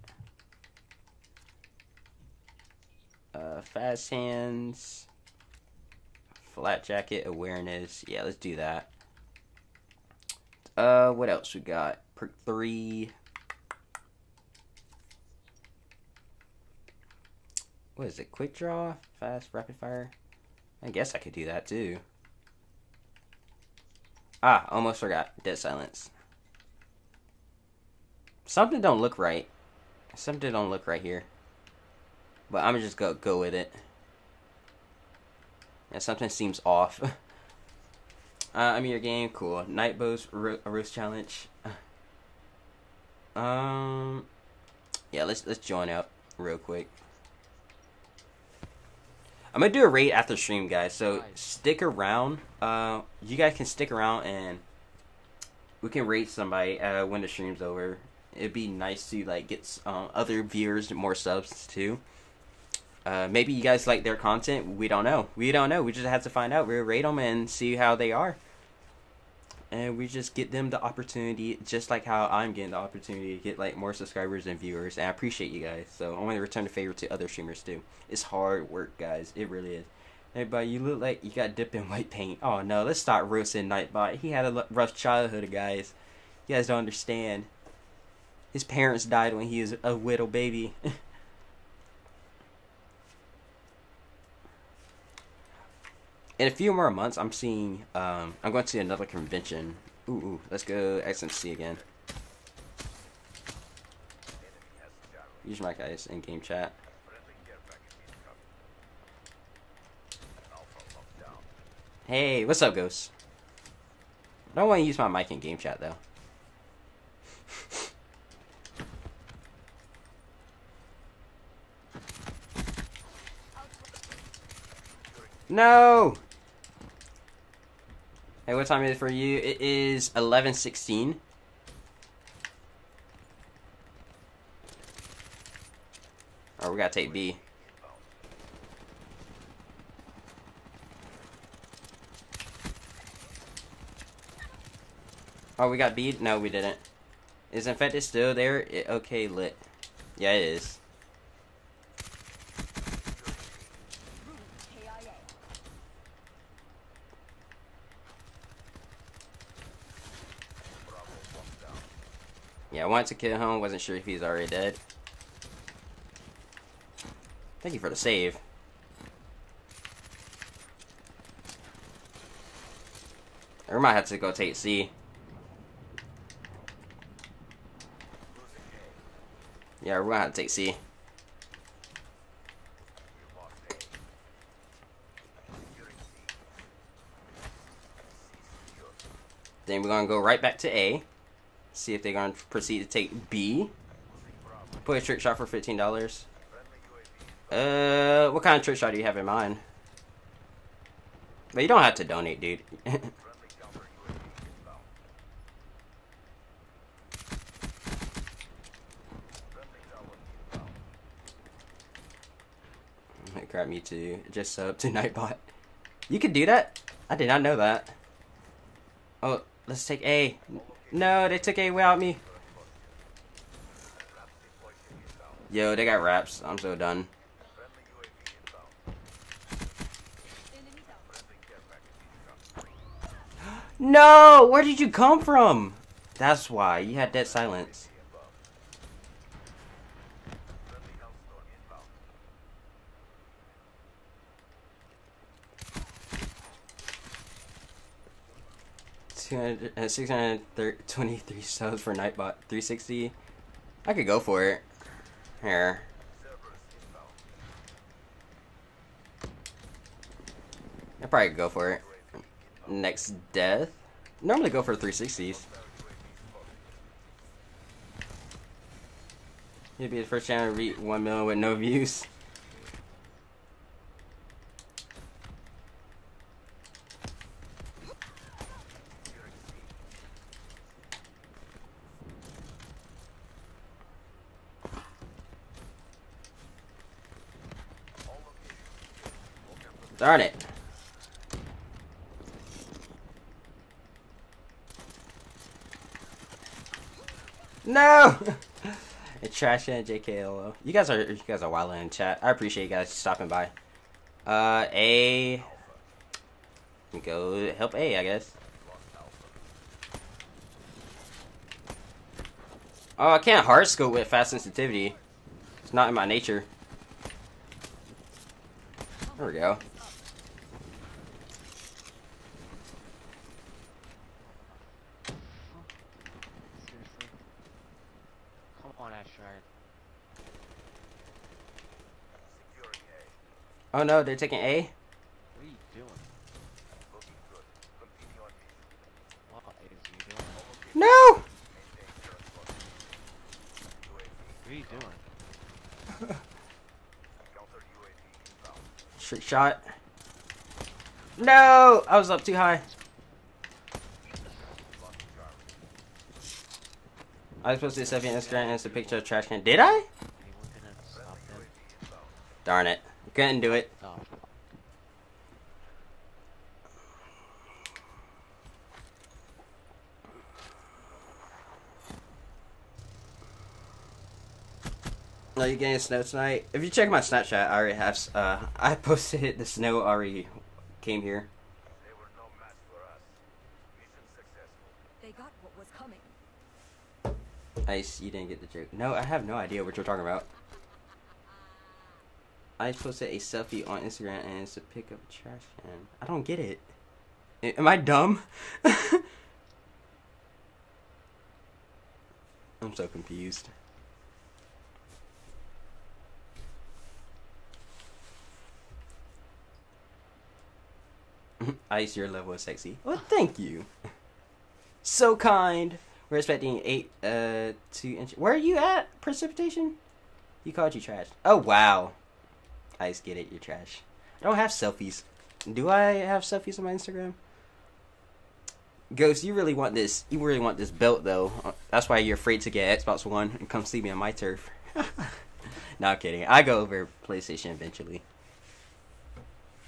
Fast hands. Flat jacket awareness. Yeah, let's do that. What else we got? Perk 3. What is it? Quick draw? Fast rapid fire? I guess I could do that too. Ah, almost forgot. Dead silence. Something don't look right. Something don't look right here. But I'm just gonna go with it. Yeah, something seems off. I'm in your game. Cool. Nightbot's roast challenge. Yeah, let's join up real quick. I'm gonna do a raid after stream, guys. So stick around. You guys can stick around and we can raid somebody when the stream's over. It'd be nice to like get other viewers more subs too. Maybe you guys like their content. We don't know. We just have to find out. We'll rate them and see how they are. And we just get them the opportunity, just like how I'm getting the opportunity to get like more subscribers and viewers. And I appreciate you guys. So I want to return the favor to other streamers too. It's hard work, guys. It really is. Nightbot, you look like you got dipped in white paint. Oh no, let's stop roasting Nightbot. He had a rough childhood, guys. You guys don't understand. His parents died when he was a little baby. In a few more months, I'm seeing. I'm going to another convention. Ooh, let's go XMC again. Use my guys in game chat. Hey, what's up, Ghost? I don't want to use my mic in game chat though. No. Hey, what time is it for you? It is 11:16. Oh, we gotta take B. Oh, we got B? No, we didn't. Is Infected still there? Okay, lit. Yeah, it is. Yeah, I wanted to kill him. Wasn't sure if he's already dead. Thank you for the save. I might have to go take C. Yeah, we're gonna have to take C. Then we're gonna go right back to A. See if they're gonna proceed to take B. Put a trick shot for $15. What kind of trick shot do you have in mind? But you don't have to donate, dude. Grab me too. Just sub to Nightbot. You can do that? I did not know that. Oh, let's take A. No, they took A without me. Yo, they got wraps. I'm so done. No! Where did you come from? That's why. You had dead silence. $623 subs for Nightbot 360. I could go for it. Here. I probably could go for it. Next death. Normally go for 360s. You'd be the first channel to reach 1 million with no views. Darn it. No! It's trash and JKLO. You guys are wildin' in chat. I appreciate you guys stopping by. A, go help A, I guess. Oh, I can't hard scope with fast sensitivity. It's not in my nature. There we go. Oh no, they're taking A? What are you doing? What is he doing? No! What are you doing? Trick shot. No! I was up too high. I was supposed to accept your Instagram and it's a picture of trash can. Did I? Darn it. Go ahead and do it. Oh. Are you getting snow tonight? If you check my Snapchat, I already have, I posted it, the snow already came here. They were no match for us. Mission successful. They got what was coming. Ice, you didn't get the joke. No, I have no idea what you're talking about. I posted a selfie on Instagram and it's to pick up a trash can. I don't get it. Am I dumb? I'm so confused. Ice, your level is sexy. Well, thank you. So kind. We're expecting 2 inches. Where are you at? Precipitation? He called you trash. Oh, wow. Ice, get it. You're trash. I don't have selfies. Do I have selfies on my Instagram? Ghost, you really want this. You really want this belt, though. That's why you're afraid to get Xbox One and come see me on my turf. No, I'm kidding. I go over PlayStation eventually.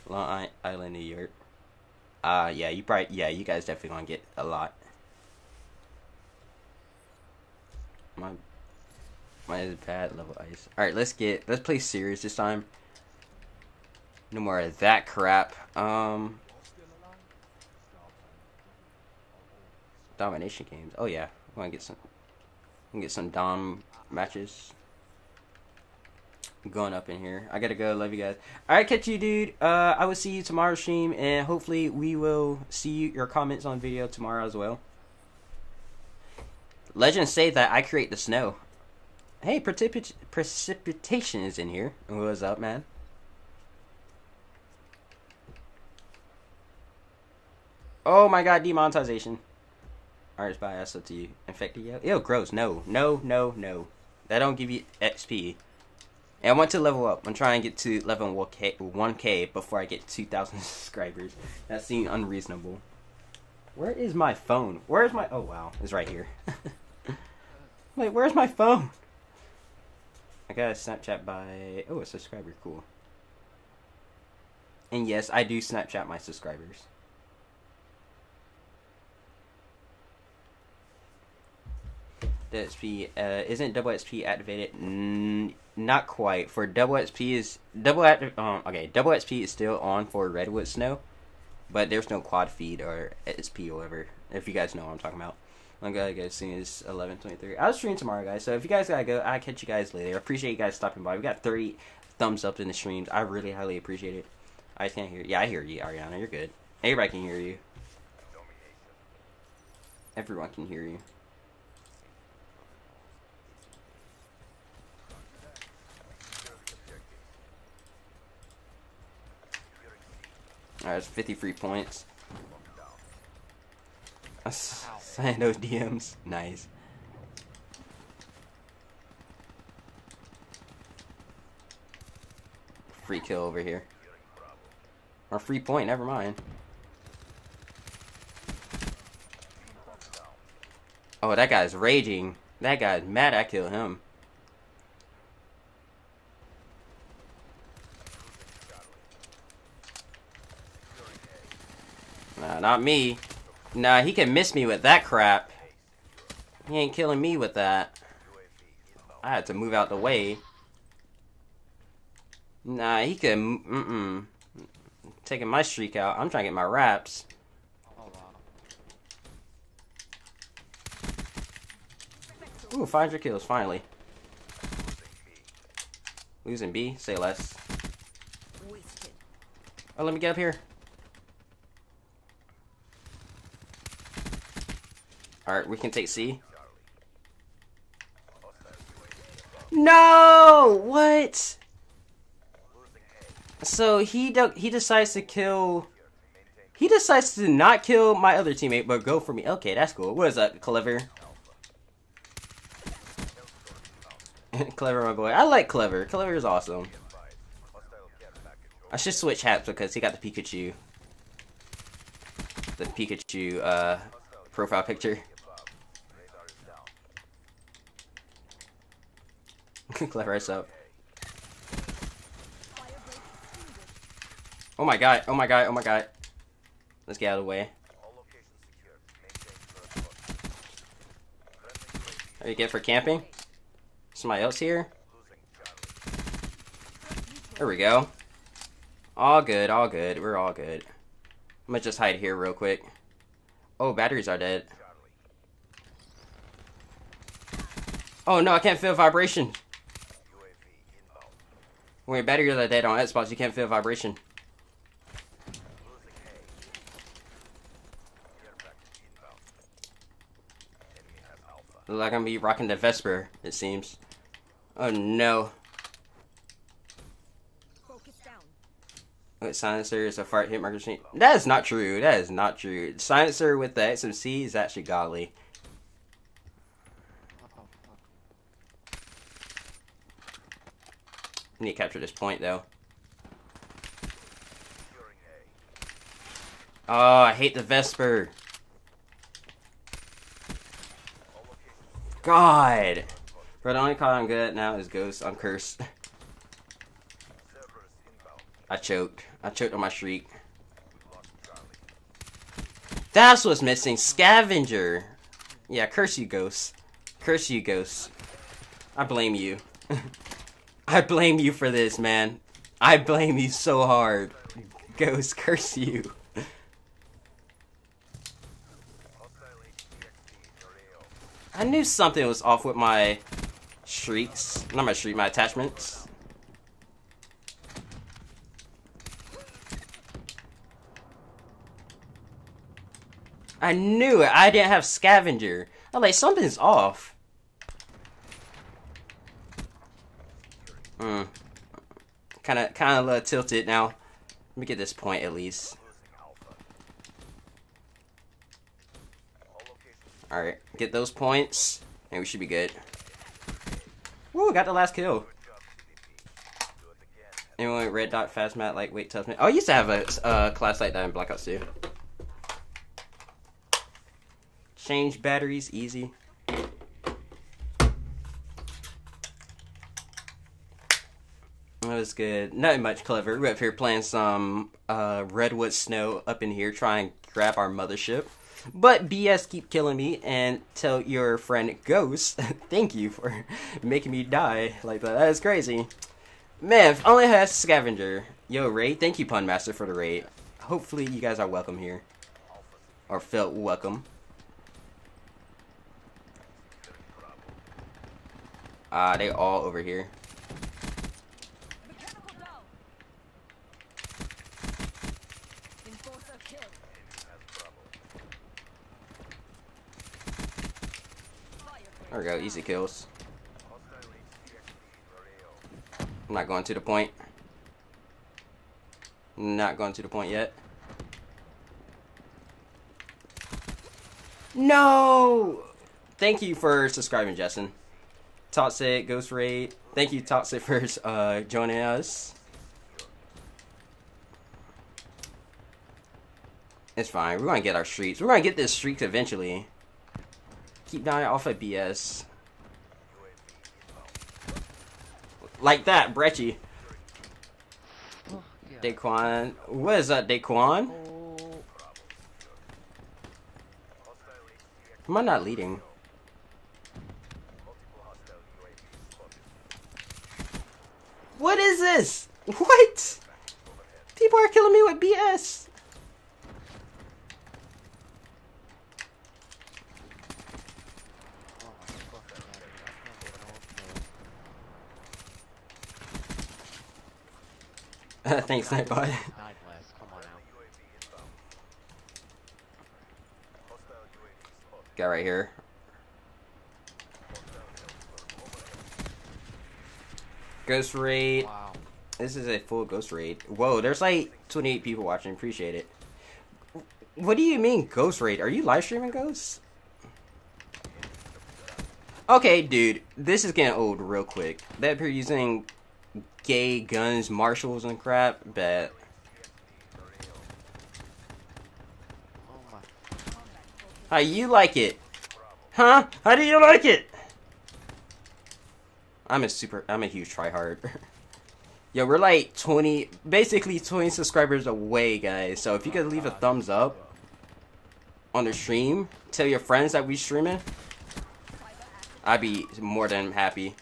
Long Island, New York. Yeah, you probably, yeah, you guys definitely gonna get a lot. My bad level ice. Alright, let's play serious this time. No more of that crap. Domination games. Oh yeah, I wanna get some, dom matches. Going up in here. I gotta go. Love you guys. Alright, catch you, dude. I will see you tomorrow stream, and hopefully we will see your comments on video tomorrow as well. Legends say that I create the snow. Hey, precipitation is in here. What's up, man? Oh my god, demonetization. Alright, bye. I said to you. Infected, yo. Ew, gross. No, no, no, no. That don't give you XP. And I want to level up. I'm trying to get to level 1K before I get 2,000 subscribers. That seems unreasonable. Where is my phone? Where is my... Oh, wow. It's right here. Wait, where's my phone? I got a Snapchat by... Oh, a subscriber. Cool. And yes, I do Snapchat my subscribers. The XP, isn't double XP activated? Not quite. For double XP is double XP is still on for Redwood Snow, but there's no quad feed or XP or whatever. If you guys know what I'm talking about. I'm gonna go as soon as 11:23. I'll stream tomorrow, guys. So if you guys gotta go, I'll catch you guys later. I appreciate you guys stopping by. We got 30 thumbs up in the streams. I really highly appreciate it. I can't hear. Yeah, I hear you, Ariana. You're good. Everybody can hear you. Everyone can hear you. Alright, it's 53 points. I signed those DMs. Nice. Free kill over here. Or free point, never mind. Oh, that guy's raging. That guy's mad I killed him. Nah, not me. Nah, he can miss me with that crap. He ain't killing me with that. I had to move out the way. Nah, he can... Taking my streak out. I'm trying to get my wraps. Ooh, 500 kills, finally. Losing B, say less. Oh, let me get up here. Alright, we can take C. No! What? So he decides to kill... He decides to not kill my other teammate, but go for me. Okay, that's cool. What is that? Clever. Clever, my boy. I like Clever. Clever is awesome. I should switch hats because he got the Pikachu. The Pikachu, profile picture. Clever us up. Oh my god, oh my god, oh my god. Let's get out of the way. What do you get for camping? Somebody else here? There we go. All good, all good. We're all good. I'm gonna just hide here real quick. Oh, batteries are dead. Oh no, I can't feel vibration. When your batteries are dead on Xbox, you can't feel vibration. Looks like I'm gonna be rocking the Vesper, it seems. Oh no. What silencer is a fart hit marker machine? That is not true. That is not true. The silencer with the XMC is actually godly. I need to capture this point though. Oh, I hate the Vesper. God! Bro, the only call I'm good at now is Ghost. I'm cursed. I choked. I choked on my shriek. That's what's missing. Scavenger! Yeah, curse you, Ghost. Curse you, Ghost. I blame you. I blame you for this, man. I blame you so hard. Ghost, curse you. I knew something was off with my shrieks. Not my shriek, my attachments. I knew it. I didn't have scavenger. I'm like, something's off. Kind of tilted now. Let me get this point at least. Alright, get those points, and we should be good. Woo, got the last kill. Anyone with red dot, fast mat, lightweight, tough man? Oh, I used to have a class like that in Black Ops 2. Change batteries, easy. That was good. Nothing much clever. We're up here playing some Redwood Snow up in here, trying to grab our mothership. But BS keep killing me, and tell your friend Ghost, thank you for making me die like that. That is crazy. Man, if only I had Scavenger. Yo, raid, thank you, Pun Master, for the raid. Hopefully you guys are welcome here. Or felt welcome. Ah, they all over here. There we go, easy kills. I'm not going to the point. Not going to the point yet. No! Thank you for subscribing, Justin. Toxic, Ghost Raid. Thank you, Toxic, for joining us. It's fine. We're going to get our streaks. We're going to get this streak eventually. Keep dying off of BS. Like that, Brecci. Oh, yeah. Daquan. What is that, Daquan? Oh. Am I not leading? What is this? What? People are killing me with BS. Thanks, Nightbot. Guy right here. Ghost raid. Wow. This is a full ghost raid. Whoa, there's like 28 people watching. Appreciate it. What do you mean ghost raid? Are you live streaming ghosts? Okay, dude. This is getting old real quick. That appear using gay guns, marshals, and crap. Bet. How you like it? Huh? How do you like it? I'm a huge tryhard. Yeah, we're like 20, basically 20 subscribers away, guys. So if you could leave a thumbs up on the stream, tell your friends that we streaming, I'd be more than happy.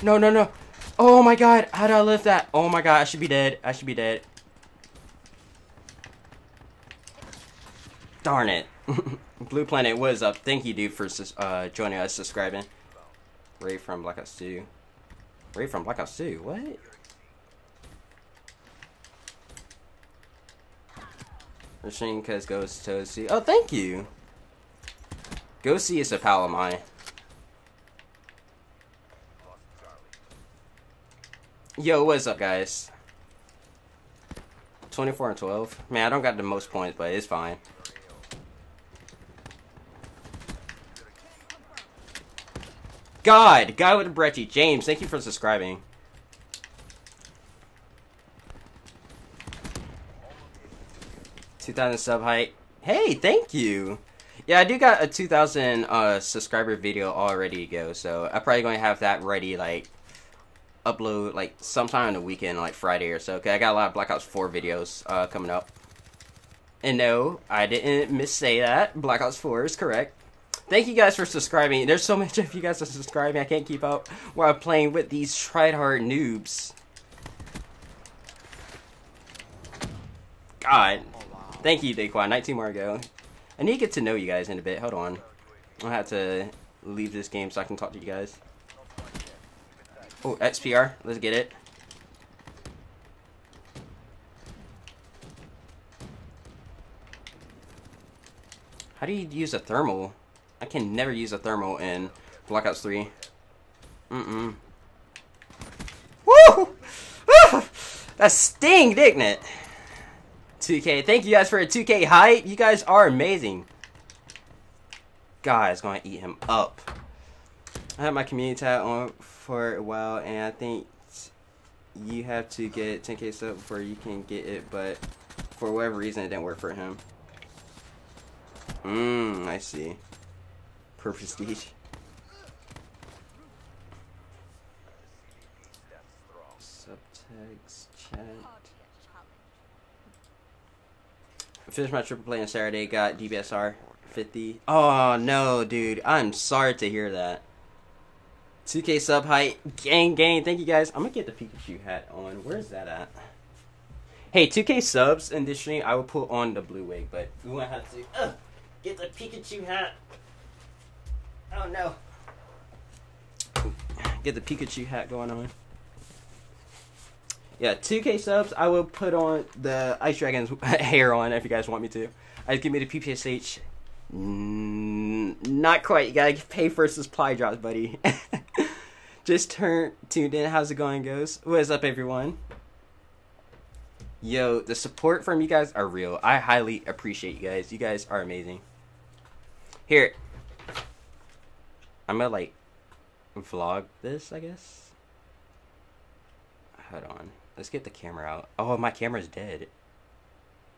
No, no, no. Oh my god, how did I lift that? Oh my god, I should be dead. I should be dead. Darn it. Blue Planet, what is up? Thank you, dude, for joining us, subscribing. Ray from Black Ops 2. Ray from Black Ops 2, what? Machine cuz Ghost to see. Oh, thank you. Ghosty is a pal of mine. Yo, what's up, guys? 24 and 12. Man, I don't got the most points, but it's fine. God! Guy with a Brecci. James, thank you for subscribing. Okay. 2,000 sub height. Hey, thank you! Yeah, I do got a 2,000 subscriber video already go, so I'm probably going to have that ready, like, upload, like, sometime on the weekend, like, Friday or so. Okay, I got a lot of Black Ops 4 videos coming up. And no, I didn't missay that. Black Ops 4 is correct. Thank you guys for subscribing. There's so much of you guys are subscribing. I can't keep up while I'm playing with these tryhard noobs. God. Thank you, Daquan. 19 more ago. I need to get to know you guys in a bit. Hold on. I'll have to leave this game so I can talk to you guys. Oh, XPR. Let's get it. How do you use a thermal? I can never use a thermal in Black Ops 3. Mm-mm. Woo! Ah! That sting, didn't it? 2K. Thank you guys for a 2K hype. You guys are amazing. God, it's gonna eat him up. I had my community tab on for a while, and I think you have to get 10K sub before you can get it, but for whatever reason, it didn't work for him. Mmm, I see. Prestige. Subtext chat. I finished my triple play on Saturday. Got DBSR 50. Oh no, dude! I'm sorry to hear that. 2K sub height, gang, gang. Thank you guys. I'm gonna get the Pikachu hat on. Where's that at? Hey, 2K subs in this stream. I will put on the blue wig, but we won't have to get the Pikachu hat. Oh no. Get the Pikachu hat going on. Yeah, 2K subs, I will put on the Ice Dragon's hair on if you guys want me to. I'd give me the PPSH. Not quite, you gotta pay for supply drops, buddy. Just tuned in, how's it going, Ghost? What is up, everyone? Yo, the support from you guys are real. I highly appreciate you guys. You guys are amazing. Here. I'm gonna like vlog this, I guess. Hold on. Let's get the camera out. Oh, my camera's dead.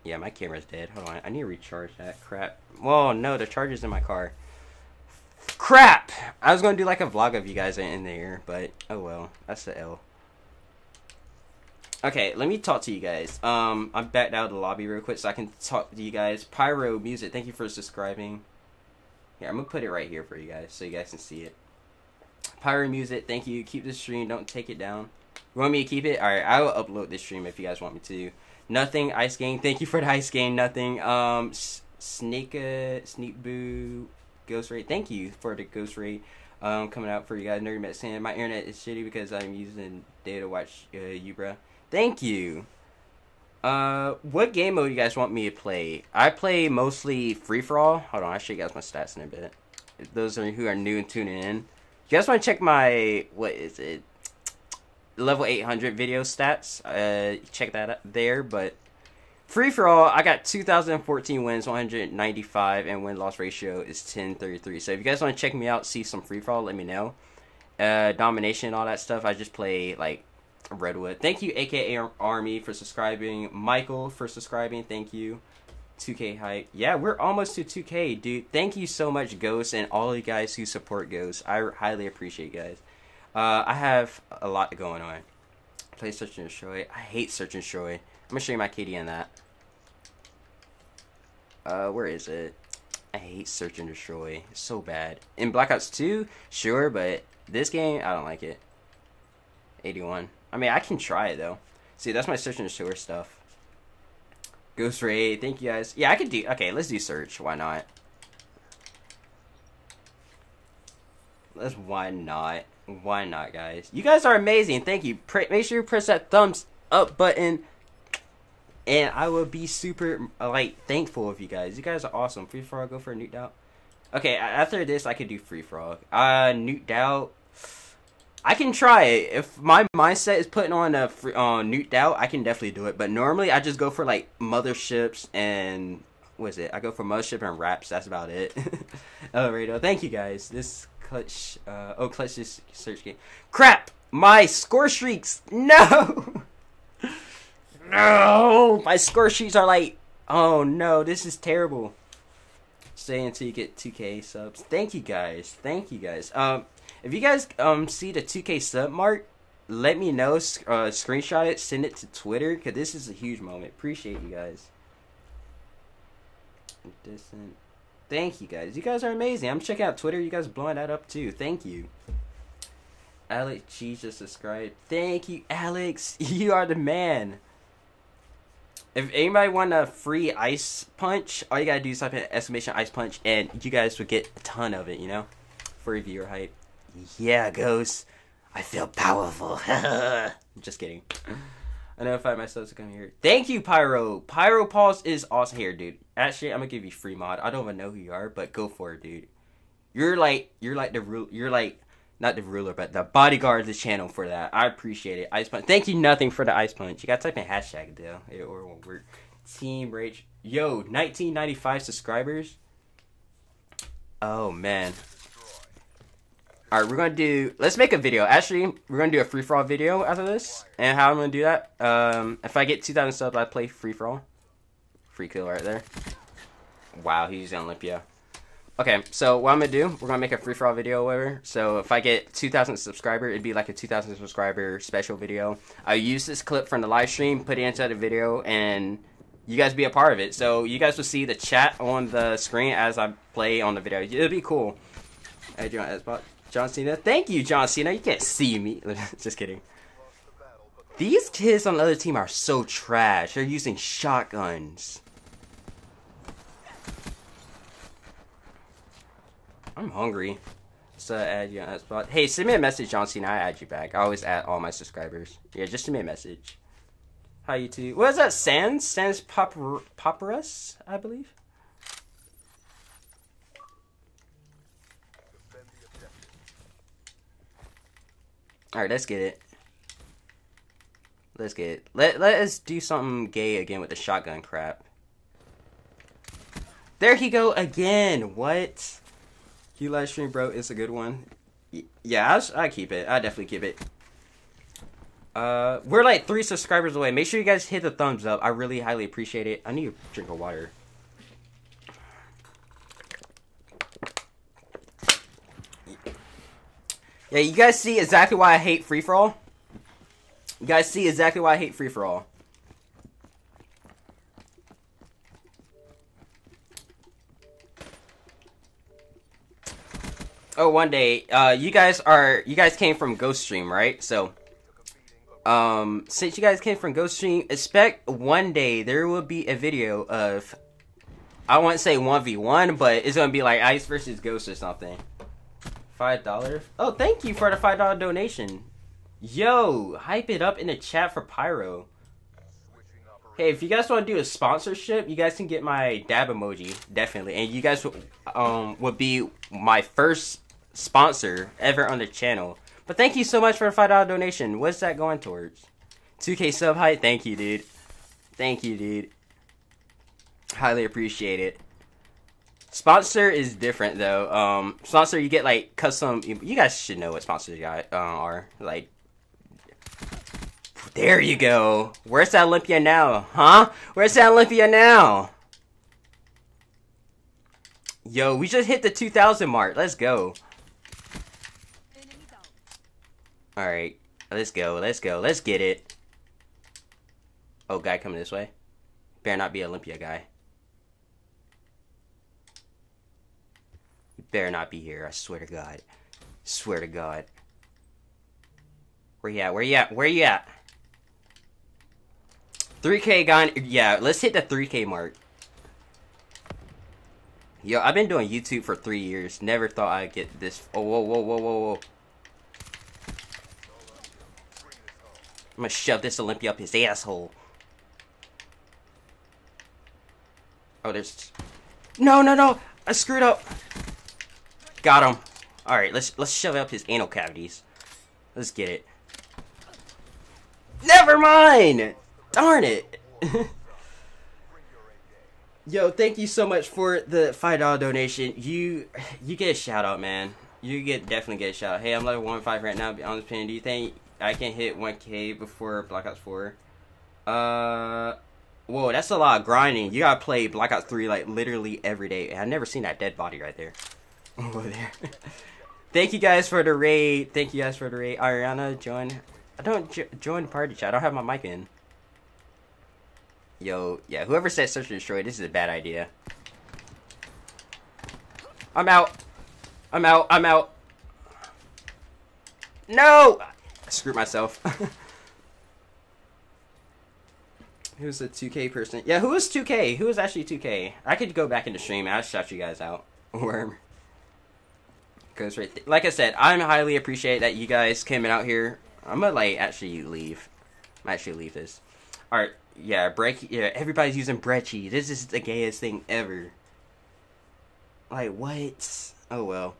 Yeah, my camera's dead. Hold on. I need to recharge that crap. Whoa, no, the charger's in my car. Crap! I was gonna do like a vlog of you guys in there, but oh well. That's the L. Okay, let me talk to you guys. I'm back out of the lobby real quick so I can talk to you guys. Pyro Music, thank you for subscribing. Yeah, I'm gonna put it right here for you guys so you guys can see it. Pyro Music, thank you. Keep this stream, don't take it down. You want me to keep it? Alright, I will upload this stream if you guys want me to. Nothing, Ice Gang, thank you for the Ice Gang, nothing. Sneak Boo, Ghost Raid, thank you for the Ghost Raid coming out for you guys. Nerdy Met Sand, my internet is shitty because I'm using data to watch you, bruh. Thank you. What game mode you guys want me to play? I play mostly free-for-all. Hold on, I'll show you guys my stats in a bit. If those are who are new and tuning in. You guys want to check my, what is it, level 800 video stats? Check that out there, but free-for-all, I got 2,014 wins, 195, and win-loss ratio is 1033. So if you guys want to check me out, see some free-for-all, let me know. Domination and all that stuff, I just play, like, Redwood. Thank you, AKA Army, for subscribing. Michael, for subscribing. Thank you. 2K hype. Yeah, we're almost to 2K, dude. Thank you so much, Ghost, and all you guys who support Ghost. I highly appreciate you guys. I have a lot going on. Play Search and Destroy. I hate Search and Destroy. I'm gonna show you my KD on that. Where is it? I hate Search and Destroy. It's so bad. In Black Ops 2, sure, but this game, I don't like it. 81. I mean, I can try it, though. See, that's my Search and Destroy stuff. Ghost Raid. Thank you, guys. Yeah, I could do... Okay, let's do Search. Why not? That's why not. Why not, guys? You guys are amazing. Thank you. Make sure you press that thumbs up button. And I will be super, like, thankful of you guys. You guys are awesome. Free for all, go for a Nuked Out. Okay, after this, I could do Free for all. Nuked Out. I can try it. If my mindset is putting on a free, Nuked Out, I can definitely do it. But normally, I just go for, like, Motherships and... What is it? I go for Mothership and Raps. That's about it. Alright, thank you, guys. This Clutch... oh, Clutch this search game. Crap! My score streaks! No! No! My score sheets are like, oh no, this is terrible. Stay until you get 2K subs. Thank you, guys. Thank you, guys. If you guys see the 2K sub mark, let me know. Screenshot it. Send it to Twitter, because this is a huge moment. Appreciate you guys. Thank you, guys. You guys are amazing. I'm checking out Twitter. You guys blowing that up, too. Thank you. Alex G just subscribed. Thank you, Alex. You are the man. If anybody want a free ice punch, all you gotta do is type in exclamation ice punch, and you guys would get a ton of it, you know? Free viewer hype. Yeah, Ghost. I feel powerful. Just kidding. I notified myself to come here. Thank you, Pyro. Pyro Pulse is awesome here, dude. Actually, I'm gonna give you free mod. I don't even know who you are, but go for it, dude. You're like the ruler. You're like, not the ruler, but the bodyguard of the channel for that. I appreciate it. Ice punch. Thank you, nothing, for the ice punch. You gotta type in hashtag though, or it won't work. Team Rage. Yo, 1995 subscribers. Oh man. All right, we're gonna do. Let's make a video. Actually, we're gonna do a free for all video after this. And how I'm gonna do that? If I get 2,000 subs, I play free for all. Free kill right there. Wow, he's in Olympia. Okay, so what I'm gonna do, we're gonna make a free for all video, whatever. So if I get 2,000 subscriber, it'd be like a 2,000 subscriber special video. I use this clip from the live stream, put it inside the video, and you guys be a part of it. So you guys will see the chat on the screen as I play on the video. It'll be cool. Hey, do you want Xbox? John Cena, thank you, John Cena. You can't see me. Just kidding. These kids on the other team are so trash. They're using shotguns. I'm hungry. So add you on that spot. Hey, send me a message, John Cena. I add you back. I always add all my subscribers. Yeah, just send me a message. Hi, YouTube. What is that? Sans? Sans Papyrus, I believe. All right, let's get it. Let's get it. Let us do something gay again with the shotgun crap. There he go again. What? You live stream, bro, it's a good one. Yeah, I keep it. I definitely keep it. We're like 3 subscribers away. Make sure you guys hit the thumbs up. I really highly appreciate it. I need a drink of water. Yeah, you guys see exactly why I hate free for all? You guys see exactly why I hate free for all. Oh, one day, you guys came from Ghost Stream, right? So, since you guys came from Ghost Stream, expect one day there will be a video of, I won't say 1v1, but it's gonna be like Ice versus Ghost or something. $5. Oh, thank you for the $5 donation. Yo, hype it up in the chat for Pyro. Hey, if you guys want to do a sponsorship, you guys can get my dab emoji, definitely. And you guys would be my first sponsor ever on the channel. But thank you so much for a $5 donation. What's that going towards? 2K sub height? Thank you, dude. Thank you, dude. Highly appreciate it. Sponsor is different, though. Sponsor, you get, like, custom... You guys should know what sponsors are. Like... There you go. Where's that Olympia now, huh? Where's that Olympia now? Yo, we just hit the 2,000 mark. Let's go. Alright, let's go, let's go, let's get it. Oh, guy coming this way. Better not be Olympia guy. Better not be here, I swear to God. Swear to God. Where you at? Where you at? Where you at? 3K guy. Yeah, let's hit the 3K mark. Yo, I've been doing YouTube for 3 years. Never thought I'd get this. Oh, whoa, whoa, whoa, whoa, whoa. I'm gonna shove this Olympia up his asshole. Oh, there's... No, no, no! I screwed up! Got him. Alright, let's shove up his anal cavities. Let's get it. Never mind! Darn it! Yo, thank you so much for the $5 donation. You get a shout out, man. You definitely get a shout out. Hey, I'm level 115 right now. Be honest, opinion. Do you think I can hit 1K before Black Ops 4? Whoa, that's a lot of grinding. You gotta play Black Ops 3 like literally every day. I've never seen that dead body right there. Over there. Thank you guys for the raid. Thank you guys for the raid. Ariana, join. I don't join the party chat. I don't have my mic in. Yo, yeah, whoever said search and destroy, this is a bad idea. I'm out. I'm out. I'm out. No! I screwed myself. Who's the 2K person? Yeah, who is 2K? Who is actually 2K? I could go back into stream. I'll shout you guys out. Worm. Like I said, I highly appreciate that you guys came out here. I'm gonna like actually leave. I'm actually leave this. All right, yeah, Brecci. Yeah, everybody's using Brecci. This is the gayest thing ever. Like what? Oh well.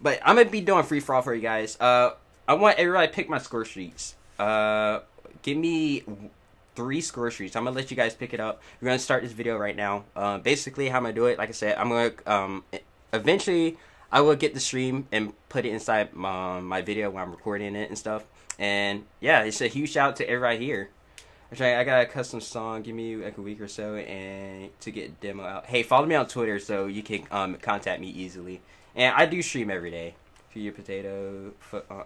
But I'm gonna be doing free for all for you guys. I want everybody to pick my score sheets. Give me 3 score sheets. I'm gonna let you guys pick it up. We're gonna start this video right now. Basically, how I'm gonna do it. Like I said, I'm gonna eventually. I will get the stream and put it inside my video when I'm recording it and stuff. And yeah, it's a huge shout out to everybody here. I got a custom song. Give me like a week or so and to get a demo out. Hey, follow me on Twitter so you can contact me easily. And I do stream every day. Feed your potato.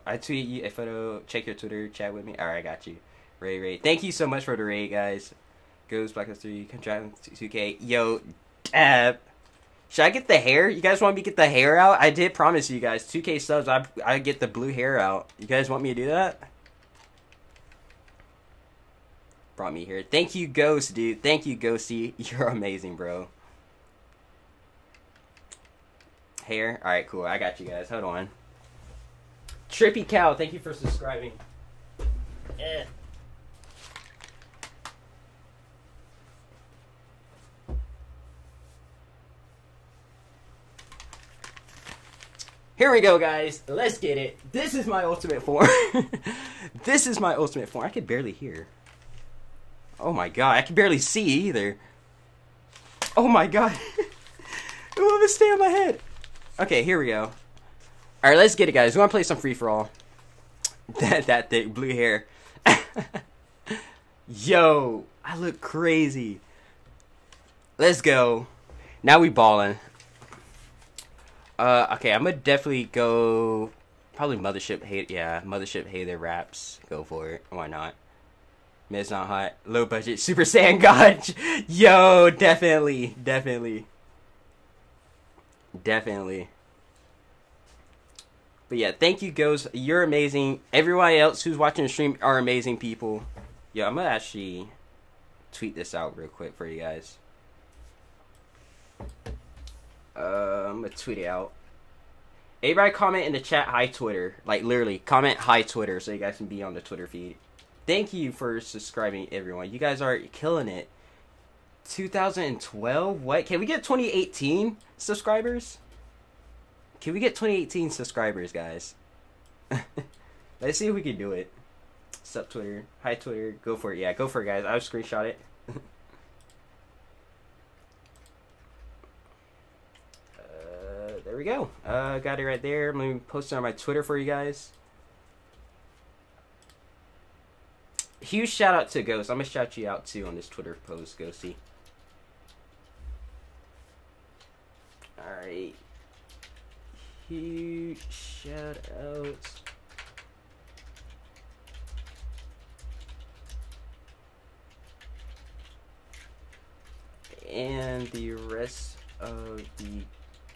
I tweet you a photo. Check your Twitter. Chat with me. All right, I got you. Raid. Thank you so much for the raid, guys. Ghost, Black Ops 3, Contract 2K. Yo, dab. Should I get the hair? You guys want me to get the hair out? I did promise you guys 2K subs. I get the blue hair out. You guys want me to do that? Brought me here. Thank you, Ghost, dude. Thank you, Ghosty. You're amazing, bro. Hair. All right, cool. I got you guys. Hold on. Trippy Cow. Thank you for subscribing. Yeah. Here we go, guys. Let's get it. This is my ultimate form. This is my ultimate form. I could barely hear. Oh my god. I can barely see either. Oh my god. I want to stay on my head. Okay, here we go. All right, let's get it, guys. We want to play some free-for-all. That thick blue hair. Yo, I look crazy. Let's go. Now we balling. Okay, I'm gonna definitely go probably Mothership Hey. Yeah, Mothership Hey There Raps. Go for it. Why not? Miss Not Hot. Low budget. Super Saiyan God. Yo, definitely. Definitely. Definitely. But yeah, thank you, Ghost. You're amazing. Everyone else who's watching the stream are amazing people. Yo, I'm gonna actually tweet this out real quick for you guys. I'm gonna tweet it out. Everybody comment in the chat, hi Twitter. Like literally, comment hi Twitter so you guys can be on the Twitter feed. Thank you for subscribing, everyone. You guys are killing it. 2012? What? Can we get 2018 subscribers? Can we get 2018 subscribers, guys? Let's see if we can do it. Sup Twitter. Hi Twitter. Go for it. Yeah, go for it, guys. I'll screenshot it. There we go. Got it right there. I'm gonna post it on my Twitter for you guys. Huge shout out to Ghost. I'm gonna shout you out too on this Twitter post, Ghosty. Alright. Huge shout out and the rest of the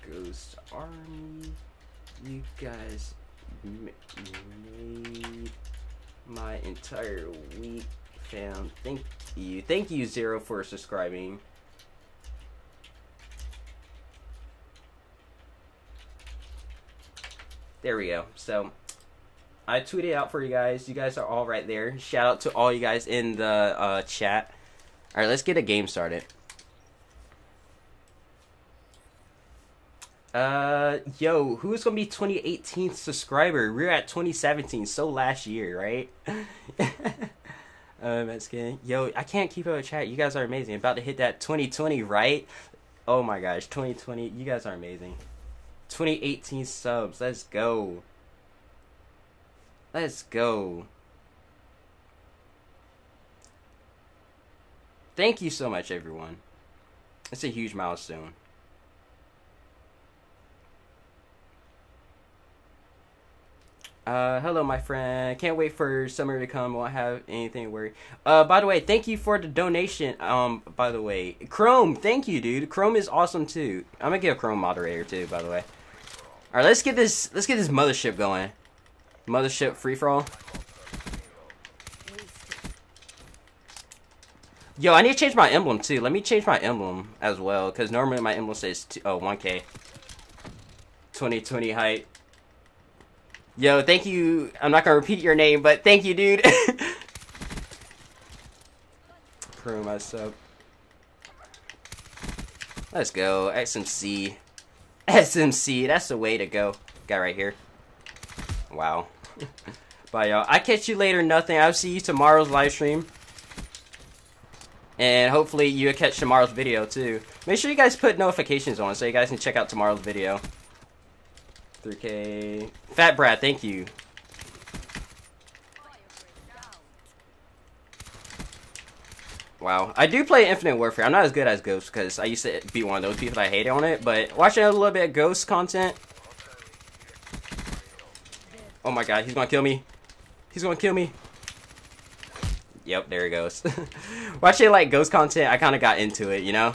Ghost Army, you guys made my entire week, fam. Thank you Zero for subscribing. There we go. So I tweeted out for you guys. You guys are all right there. Shout out to all you guys in the chat. All right, let's get a game started. Yo, who's gonna be 2018 subscriber? We're at 2017, so last year, right? That's good. Yo, I can't keep up with chat. You guys are amazing. About to hit that 2020, right? Oh my gosh, 2020. You guys are amazing. 2018 subs. Let's go. Let's go. Thank you so much, everyone. It's a huge milestone. Hello, my friend. Can't wait for summer to come. Won't have anything to worry. By the way, thank you for the donation. By the way, Chrome, thank you, dude. Chrome is awesome too. I'm gonna get a Chrome moderator too, by the way. All right, let's get this. Let's get this mothership going. Mothership free for all. Yo, I need to change my emblem too. Let me change my emblem as well, cause normally my emblem says 1K. 2020 hype. Yo, thank you. I'm not gonna repeat your name, but thank you, dude. Pro my sub. Let's go. XMC. SMC. That's the way to go. Guy right here. Wow. Bye, y'all. I catch you later, nothing. I'll see you tomorrow's live stream. And hopefully you'll catch tomorrow's video, too. Make sure you guys put notifications on so you guys can check out tomorrow's video. 3K. Fat Brad, thank you. Wow. I do play Infinite Warfare. I'm not as good as Ghost because I used to be one of those people that hated on it. But watching a little bit of Ghost content. Oh my god, he's going to kill me. He's going to kill me. Yep, there he goes. Watching like Ghost content, I kind of got into it, you know?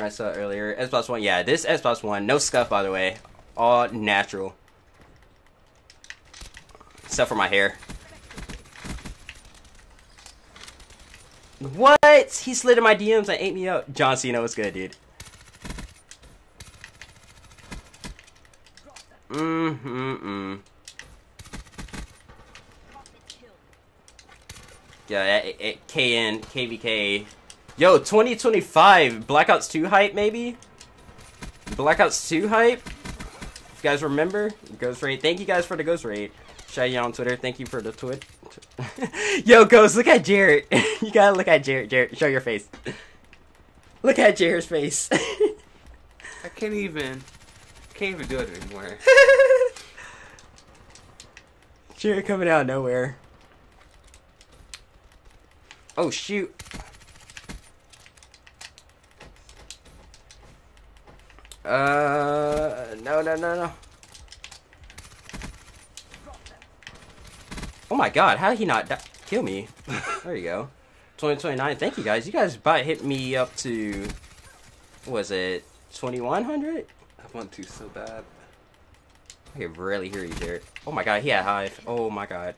I saw earlier Xbox One. Yeah, this Xbox One, no scuff by the way, all natural except for my hair. What? He slid in my DMs and ate me up. John Cena, what's good, dude? Yeah, KN KVK. Yo, 2025 Black Ops 2 hype, maybe? Black Ops 2 hype? If you guys remember, Ghost Raid. Thank you guys for the Ghost Raid. Shout you out on Twitter. Thank you for the tweet. Yo, Ghost, look at Jared. You gotta look at Jared. Jared, show your face. Look at Jared's face. I can't even do it anymore. Jared coming out of nowhere. Oh, shoot. No. Oh my god, how did he not kill me? There you go. 2029, thank you guys. You guys about hit me up to, what was it, 2100? I want to so bad. I can barely hear you, Jared. Oh my god, he had Hive. Oh my god.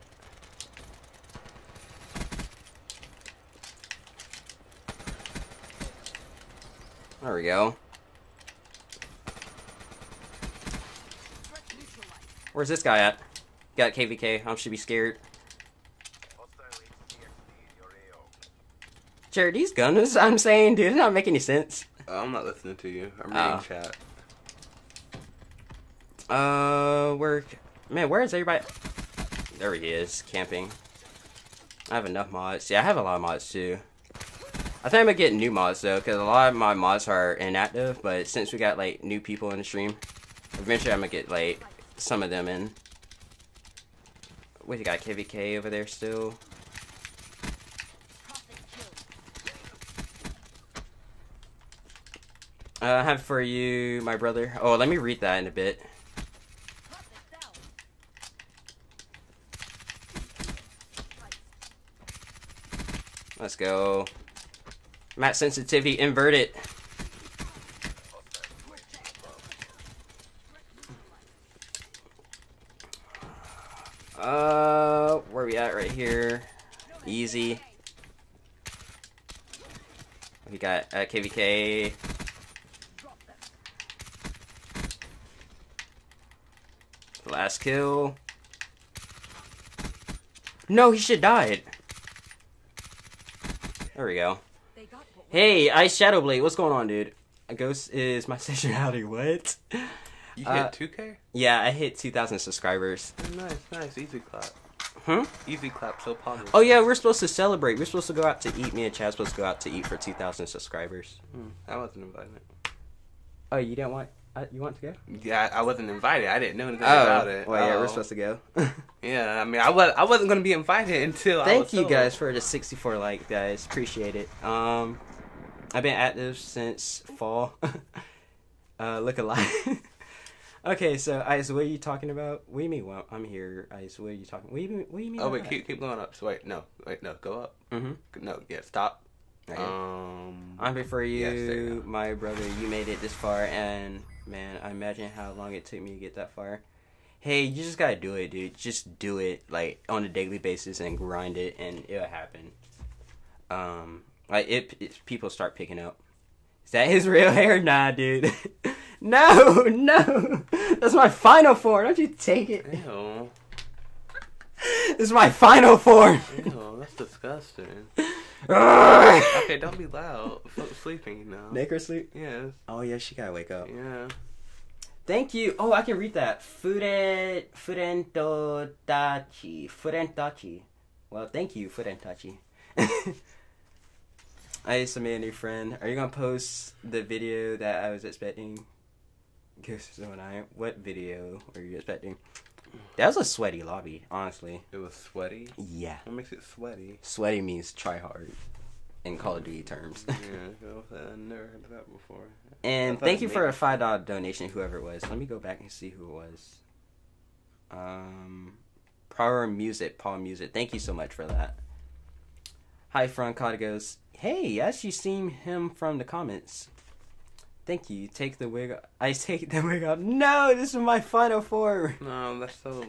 There we go. Where's this guy at? Got KVK. I should be scared. Jared, these guns, I'm saying, dude, it doesn't make any sense. I'm not listening to you. I'm reading chat. Man, where is everybody? There he is, camping. I have enough mods. Yeah, I have a lot of mods, too. I think I'm gonna get new mods, though, because a lot of my mods are inactive, but since we got, like, new people in the stream, eventually I'm gonna get, like, some of them in. What do you got? KVK over there still. Have for you, my brother. Oh, let me read that in a bit. Let's go. Map sensitivity inverted. Where we at right here? Easy. We got KVK. Last kill. No, he should died. There we go. Hey, Ice Shadowblade, what's going on, dude? A ghost is my sexuality. What? You hit 2K? Yeah, I hit 2,000 subscribers. Nice, nice. Easy clap. Hmm? Easy clap, so positive. Oh, yeah, we're supposed to celebrate. We're supposed to go out to eat. Me and Chad's supposed to go out to eat for 2,000 subscribers. Hmm. I wasn't invited. Oh, you didn't want... you want to go? Yeah, I wasn't invited. I didn't know anything about it. Well, yeah, we're supposed to go. Yeah, I mean, I wasn't going to be invited until Thank you guys for the 64 like, guys. Appreciate it. I've been active since fall. Look alive. Okay, so, Ice, what are you talking about? What do you mean, well, I'm here, Ice, what are you talking about? What do you mean Oh, wait, keep going up. So, wait, no, go up. Mm-hmm. No, yeah, stop. Okay. I prefer you, yes, my brother. You made it this far, and man, I imagine how long it took me to get that far. Hey, you just gotta do it, dude. Just do it, like on a daily basis, and grind it, and it'll happen. Like people start picking up. Is that his real hair? Nah, dude. no, that's my final form. Don't you take it? Ew. This is my final form. Ew, that's disgusting. Okay, don't be loud. Folks sleeping, you know. Make her sleep? Yes. Oh, yeah, she gotta wake up. Yeah. Thank you. Oh, I can read that. Furentodachi. Furentodachi. Well, thank you, Furentodachi. I used to meet a new friend. Are you gonna post the video that I was expecting? What video were you expecting? That was a sweaty lobby, honestly. It was sweaty? Yeah. What makes it sweaty? Sweaty means try hard in Call of Duty terms. Yeah, I never heard of that before. And thank you for a $5 donation, whoever it was. Let me go back and see who it was. Paul Music. Thank you so much for that. Hi, Fron Codigos. Hey, yes, you seen him from the comments. Thank you. Take the wig. I take the wig off. No, this is my final form. No, that's so.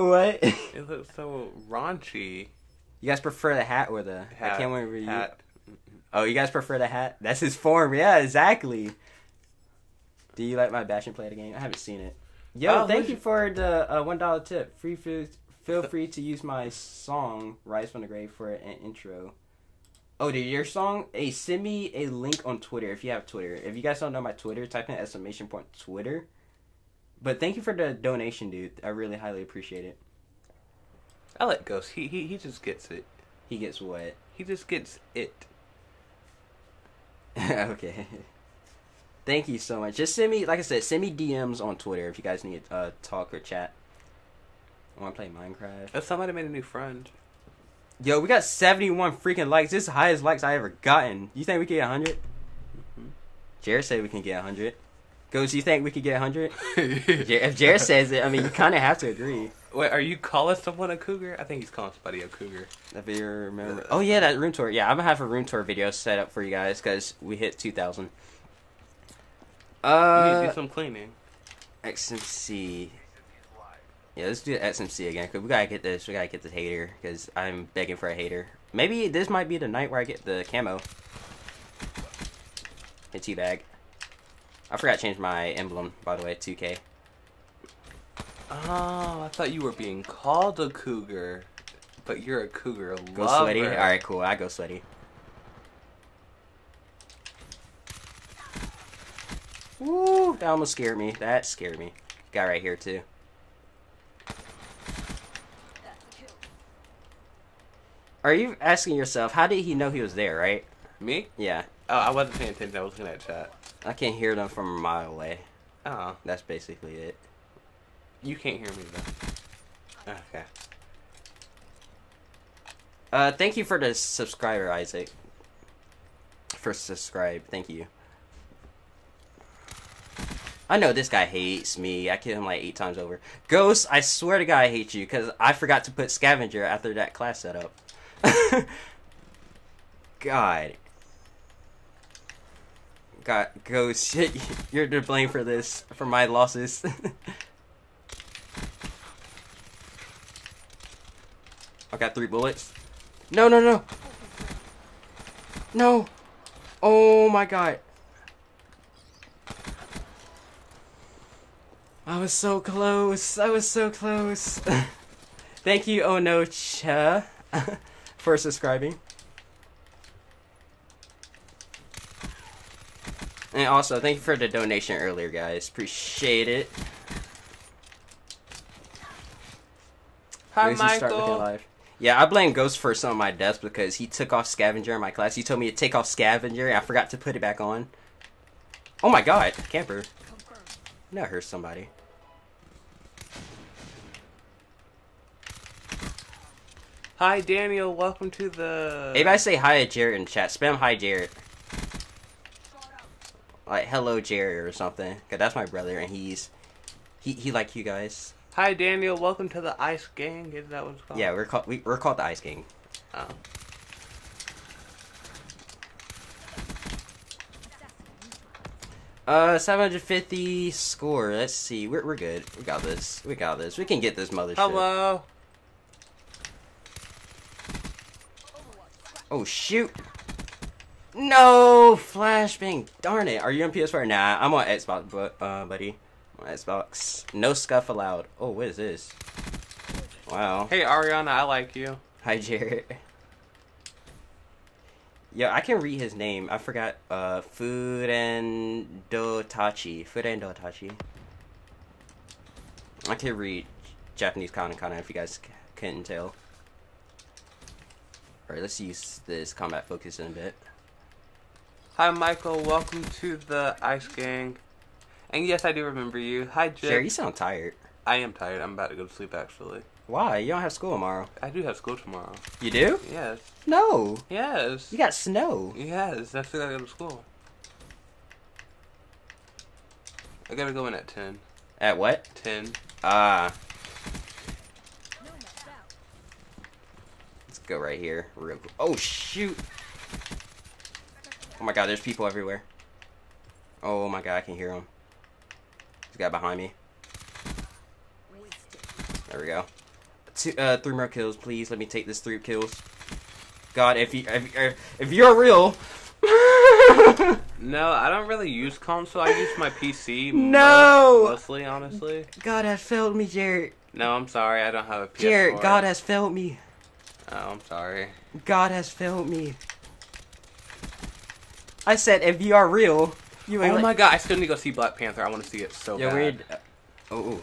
What? It looks so raunchy. You guys prefer the hat or the? Hat, I can't remember you. Oh, you guys prefer the hat? That's his form. Yeah, exactly. Do you like my bash and play the game? I haven't seen it. Yo, thank you for the $1 tip. Free food. Feel free to use my song "Rise from the Grave" for an intro. Oh, dude, your song? Hey, send me a link on Twitter if you have Twitter. If you guys don't know my Twitter, type in ! Twitter. But thank you for the donation, dude. I really highly appreciate it. I like Ghost. He just gets it. He gets what? He just gets it. Okay. Thank you so much. Just send me, like I said, send me DMs on Twitter if you guys need to talk or chat. I want to play Minecraft. Oh, somebody made a new friend. Yo, we got 71 freaking likes. This is the highest likes I ever gotten. You think we can get 100? Mm-hmm. Jared said we can get 100. Ghost, you think we could get 100? If Jared says it, I mean, you kind of have to agree. Wait, are you calling someone a cougar? I think he's calling somebody a cougar. If you remember. Oh, yeah, that room tour. Yeah, I'm going to have a room tour video set up for you guys because we hit 2,000. We need to do some cleaning. XMC. Yeah, let's do XMC again, because we gotta get this. We gotta get this hater, because I'm begging for a hater. Maybe this might be the night where I get the camo. The teabag. I forgot to change my emblem, by the way, 2K. Oh, I thought you were being called a cougar, but you're a cougar lover. Go sweaty? Alright, cool. I go sweaty. Woo, that almost scared me. That scared me. Guy right here, too. Are you asking yourself, how did he know he was there, right? Me? Yeah. Oh, I wasn't paying attention. I was looking at chat. I can't hear them from a mile away. Oh. That's basically it. You can't hear me, though. Okay. Thank you for the subscriber, Isaac. For subscribe. Thank you. I know this guy hates me. I killed him like 8 times over. Ghost, I swear to God I hate you, because I forgot to put scavenger after that class setup. God. God, Ghost, shit, you're to blame for this, for my losses. I got 3 bullets. No, no, no. No. Oh my God. I was so close. I was so close. Thank you, Onocha, for subscribing. And also, thank you for the donation earlier, guys. Appreciate it. Hi, Michael. Yeah, I blame Ghost for some of my deaths because he took off Scavenger in my class. He told me to take off Scavenger, and I forgot to put it back on. Oh my God, camper. No, I heard somebody. Hi, Daniel. Welcome to the... Everybody say hi to Jared in chat. Spam hi, Jared. Like, hello, Jared, or something. Because that's my brother, and he's... He like you guys. Hi, Daniel. Welcome to the Ice Gang. Is that what it's called? Yeah, we're called the Ice Gang. Oh. Uh, 750 score. Let's see. We're good. We got this. We got this. We can get this mothership. Hello. Oh, shoot. No! Flashbang. Darn it. Are you on PS4? Nah, I'm on Xbox, but, buddy. I'm on Xbox. No scuff allowed. Oh, what is this? Wow. Hey, Ariana, I like you. Hi, Jared. Yo, I can read his name. I forgot. Furendotachi. Furendotachi. I can read Japanese katakana if you guys couldn't tell. Alright, let's use this combat focus in a bit. Hi, Michael. Welcome to the Ice Gang. And yes, I do remember you. Hi, Jake. Jerry, you sound tired. I am tired. I'm about to go to sleep, actually. Why? You don't have school tomorrow. I do have school tomorrow. You do? Yes. No. Yes. You got snow. Yes. That's why I gotta go to school. I gotta go in at 10. At what? 10. Ah. Let's go right here. Real quick. Oh, shoot. Oh my God, there's people everywhere. Oh my God, I can hear him. This guy behind me. There we go. 3 more kills, please. Let me take this 3 kills. God, if you're real. No, I don't really use console. I use my PC. No. Mostly, honestly. God has failed me, Jared. No, I'm sorry. I don't have a PS4. Jared, God has failed me. Oh, I'm sorry. God has failed me. I said, if you are real, you ain't. Oh my God! I still need to go see Black Panther. I want to see it so bad. Weird. Oh.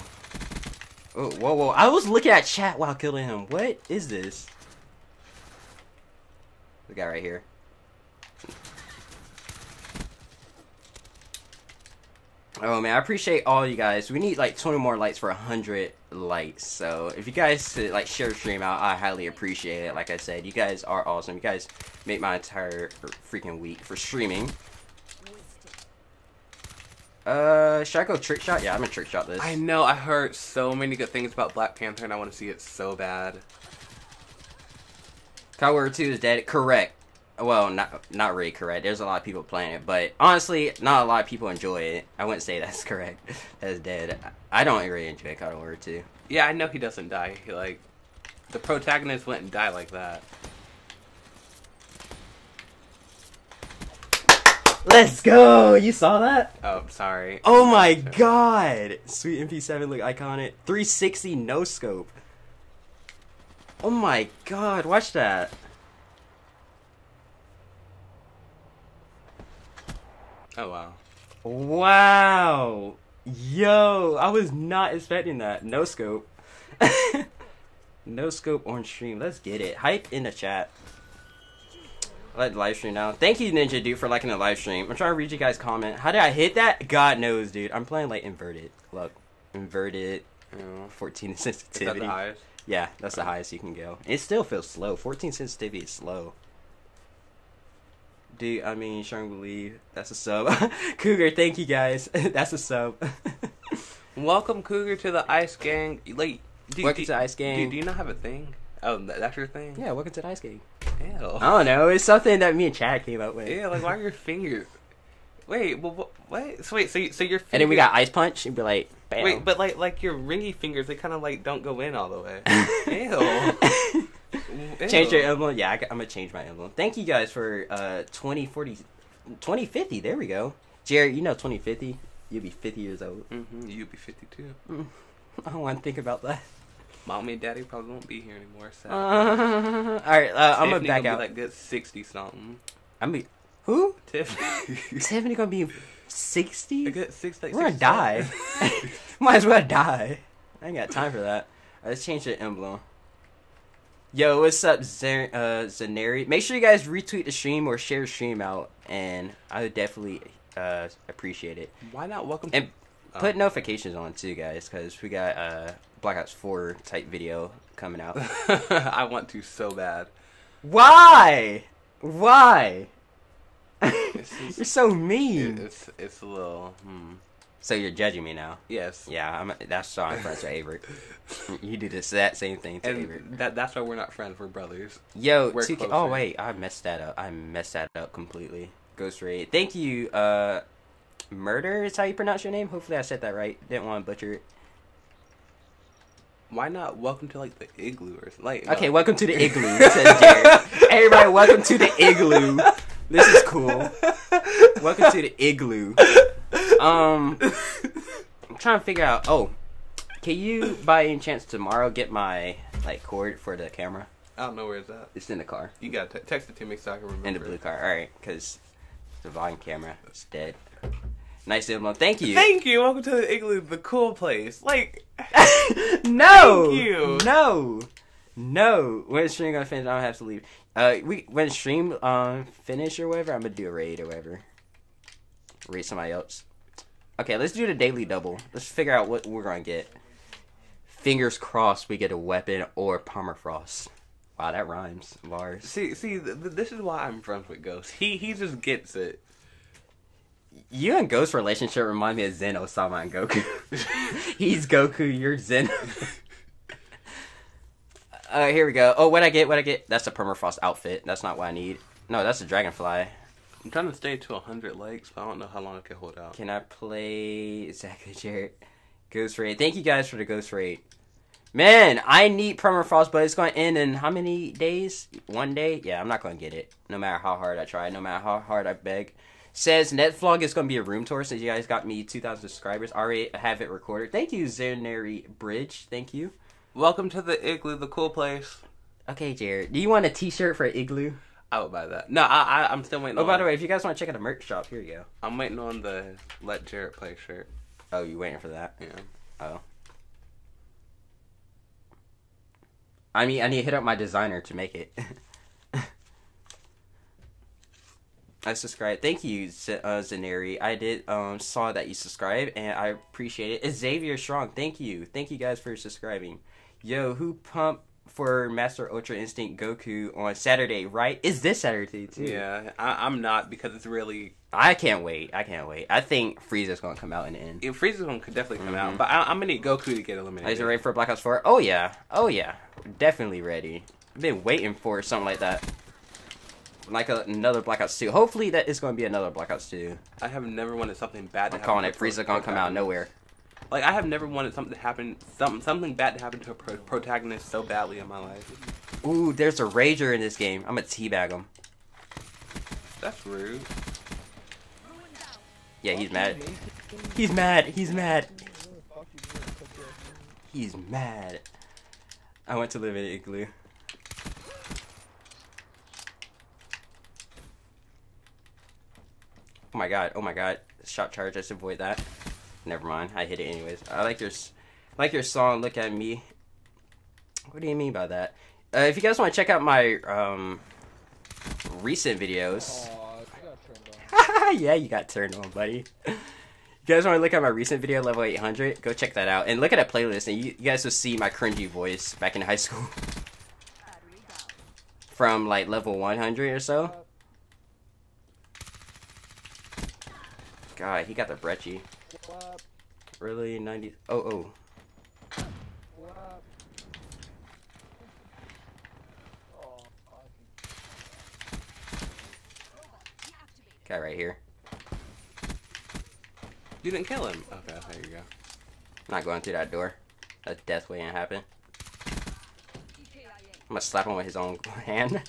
Oh, whoa, whoa. I was looking at chat while killing him. What is this? The guy right here. Oh, man. I appreciate all you guys. We need, like, 20 more likes for 100 likes. So, if you guys, like, share the stream out, I highly appreciate it. Like I said, you guys are awesome. You guys make my entire freaking week for streaming. Should I go trick shot? Yeah, I'm gonna trick shot this. I know, I heard so many good things about Black Panther and I want to see it so bad. Kyle Weaver 2 is dead. Correct. Well, not really correct. There's a lot of people playing it, but honestly, not a lot of people enjoy it. I wouldn't say that's correct. That's dead. I don't really enjoy Kyle Weaver 2. Yeah, I know he doesn't die. He, like, the protagonist wouldn't die like that. Let's go! You saw that? Oh, sorry. Oh my God! Sweet MP7 look iconic. 360 no scope. Oh my God, watch that. Oh wow. Wow! Yo, I was not expecting that. No scope. No scope on stream. Let's get it. Hype in the chat. Like live stream now. Thank you, Ninja Dude, for liking the live stream. I'm trying to read you guys' comment. How did I hit that? God knows, dude. I'm playing like inverted. Look, inverted. 14 sensitivity. Is that the highest? Yeah, that's the highest you can go. It still feels slow. 14 sensitivity is slow. Dude, I mean, sure and believe. That's a sub. Cougar, thank you guys. That's a sub. Welcome, Cougar, to the Ice Gang. Like, welcome to the Ice Gang. Dude, do you not have a thing? Oh, that's your thing. Yeah, welcome to the Ice Gang. hell? I don't know. It's something that me and Chad came up with. Yeah, like, why are your fingers? Wait, well, what? So wait, so your fingers... And then we got Ice Punch, and be like, bam. Wait, but like your ringy fingers, they kind of like don't go in all the way. Ew. Ew. Change your emblem. Yeah, I'm gonna change my emblem. Thank you guys for 2050. There we go. Jared, you know 2050. You'll be 50 years old. Mm-hmm. You'll be 52. Mm. I don't want to think about that. Mommy and daddy probably won't be here anymore. So. All right, I'm gonna back out. Be like good 60 something. I mean, who? Tiffany. Tiffany gonna be 60. A good 60. We're gonna die. Might as well die. I ain't got time for that. All right, let's change the emblem. Yo, what's up, Zaneri? Make sure you guys retweet the stream or share the stream out, and I would definitely appreciate it. Why not? Welcome. And put notifications on too, guys, because we got Black Ops 4 type video coming out. I want to so bad. Why? Just, you're so mean. It's a little. So you're judging me now? Yes. Yeah, that's why I'm friends with Avery. You do this that same thing to Avery. That's why we're not friends. We're brothers. Yo, we're closer. Oh wait, I messed that up. I messed that up completely. Ghost Raid. Thank you. Murder is how you pronounce your name. Hopefully I said that right. Didn't want to butcher it. Why not welcome to, like, the igloo or something? Like, okay, welcome to the igloo, says Jared. Everybody, welcome to the igloo. This is cool. Welcome to the igloo. I'm trying to figure out, can you, by any chance, tomorrow get my, like, cord for the camera? I don't know where it's at. It's in the car. You gotta text it to me so I can remember. In the blue car, alright, because the volume camera is dead. Nice emblem. Thank you. Thank you. Welcome to the igloo, the cool place. Like, no. Thank you. No. When the stream gonna finish, I don't have to leave. When the stream finish or whatever, I'm gonna do a raid or whatever. Raid somebody else. Okay, let's do the daily double. Let's figure out what we're gonna get. Fingers crossed, we get a weapon or permafrost. Wow, that rhymes, Lars. See, this is why I'm friends with Ghost. He just gets it. You and Ghost's relationship remind me of Zen Osama and Goku. He's Goku, you're Zen. Here we go. Oh, what I get? That's a permafrost outfit. That's not what I need. No, that's a dragonfly. I'm trying to stay to 100 likes, but I don't know how long I can hold out. Can I play exactly, Jared? Ghost Raid. Thank you guys for the Ghost Raid. Man, I need permafrost, but it's going to end in how many days? One day? Yeah, I'm not going to get it. No matter how hard I try, no matter how hard I beg. Says NetVlog is going to be a room tour since you guys got me 2,000 subscribers. I already have it recorded. Thank you, Zaneri Bridge. Thank you. Welcome to the igloo, the cool place. Okay, Jared. Do you want a t-shirt for an igloo? I would buy that. No, I'm still waiting on... by the way, if you guys want to check out the merch shop, here you go. I'm waiting on the Let Jared Play shirt. Oh, you waiting for that? Yeah. Oh. I mean, I need to hit up my designer to make it. I subscribed. Thank you, Zaneri. I did saw that you subscribed, and I appreciate it. Xavier Strong, thank you. Thank you guys for subscribing. Yo, who pumped for Master Ultra Instinct Goku on Saturday, right? Is this Saturday, too? Yeah, I'm not, because it's really... I can't wait. I think Frieza's going to come out in the end. Yeah, Frieza's going to definitely come out, but I'm going to need Goku to get eliminated. Is it ready for Black Ops 4? Oh, yeah. Definitely ready. I've been waiting for something like that. Like another Black Ops 2. Hopefully that is going to be another Black Ops 2. I have never wanted something bad to happen. I'm calling it. Frieza going to come out of nowhere. Like, I have never wanted something to happen, something bad to happen to a protagonist so badly in my life. Ooh, there's a Rager in this game. I'm going to teabag him. That's rude. Yeah, he's mad. He's mad. I want to live in an igloo. Oh my god. Shot charge, I should avoid that. Never mind, I hit it anyways. I like your song, Look At Me. What do you mean by that? If you guys want to check out my recent videos... Aww, yeah, you got turned on, buddy. You guys want to look at my recent video, level 800? Go check that out. And look at a playlist, and you guys will see my cringy voice back in high school. From, like, level 100 or so. God, he got the Brecci. Really? 90... Oh. Guy right here. You didn't kill him. Okay, there you go. I'm not going through that door. That's death waiting to happen. I'm gonna slap him with his own hand.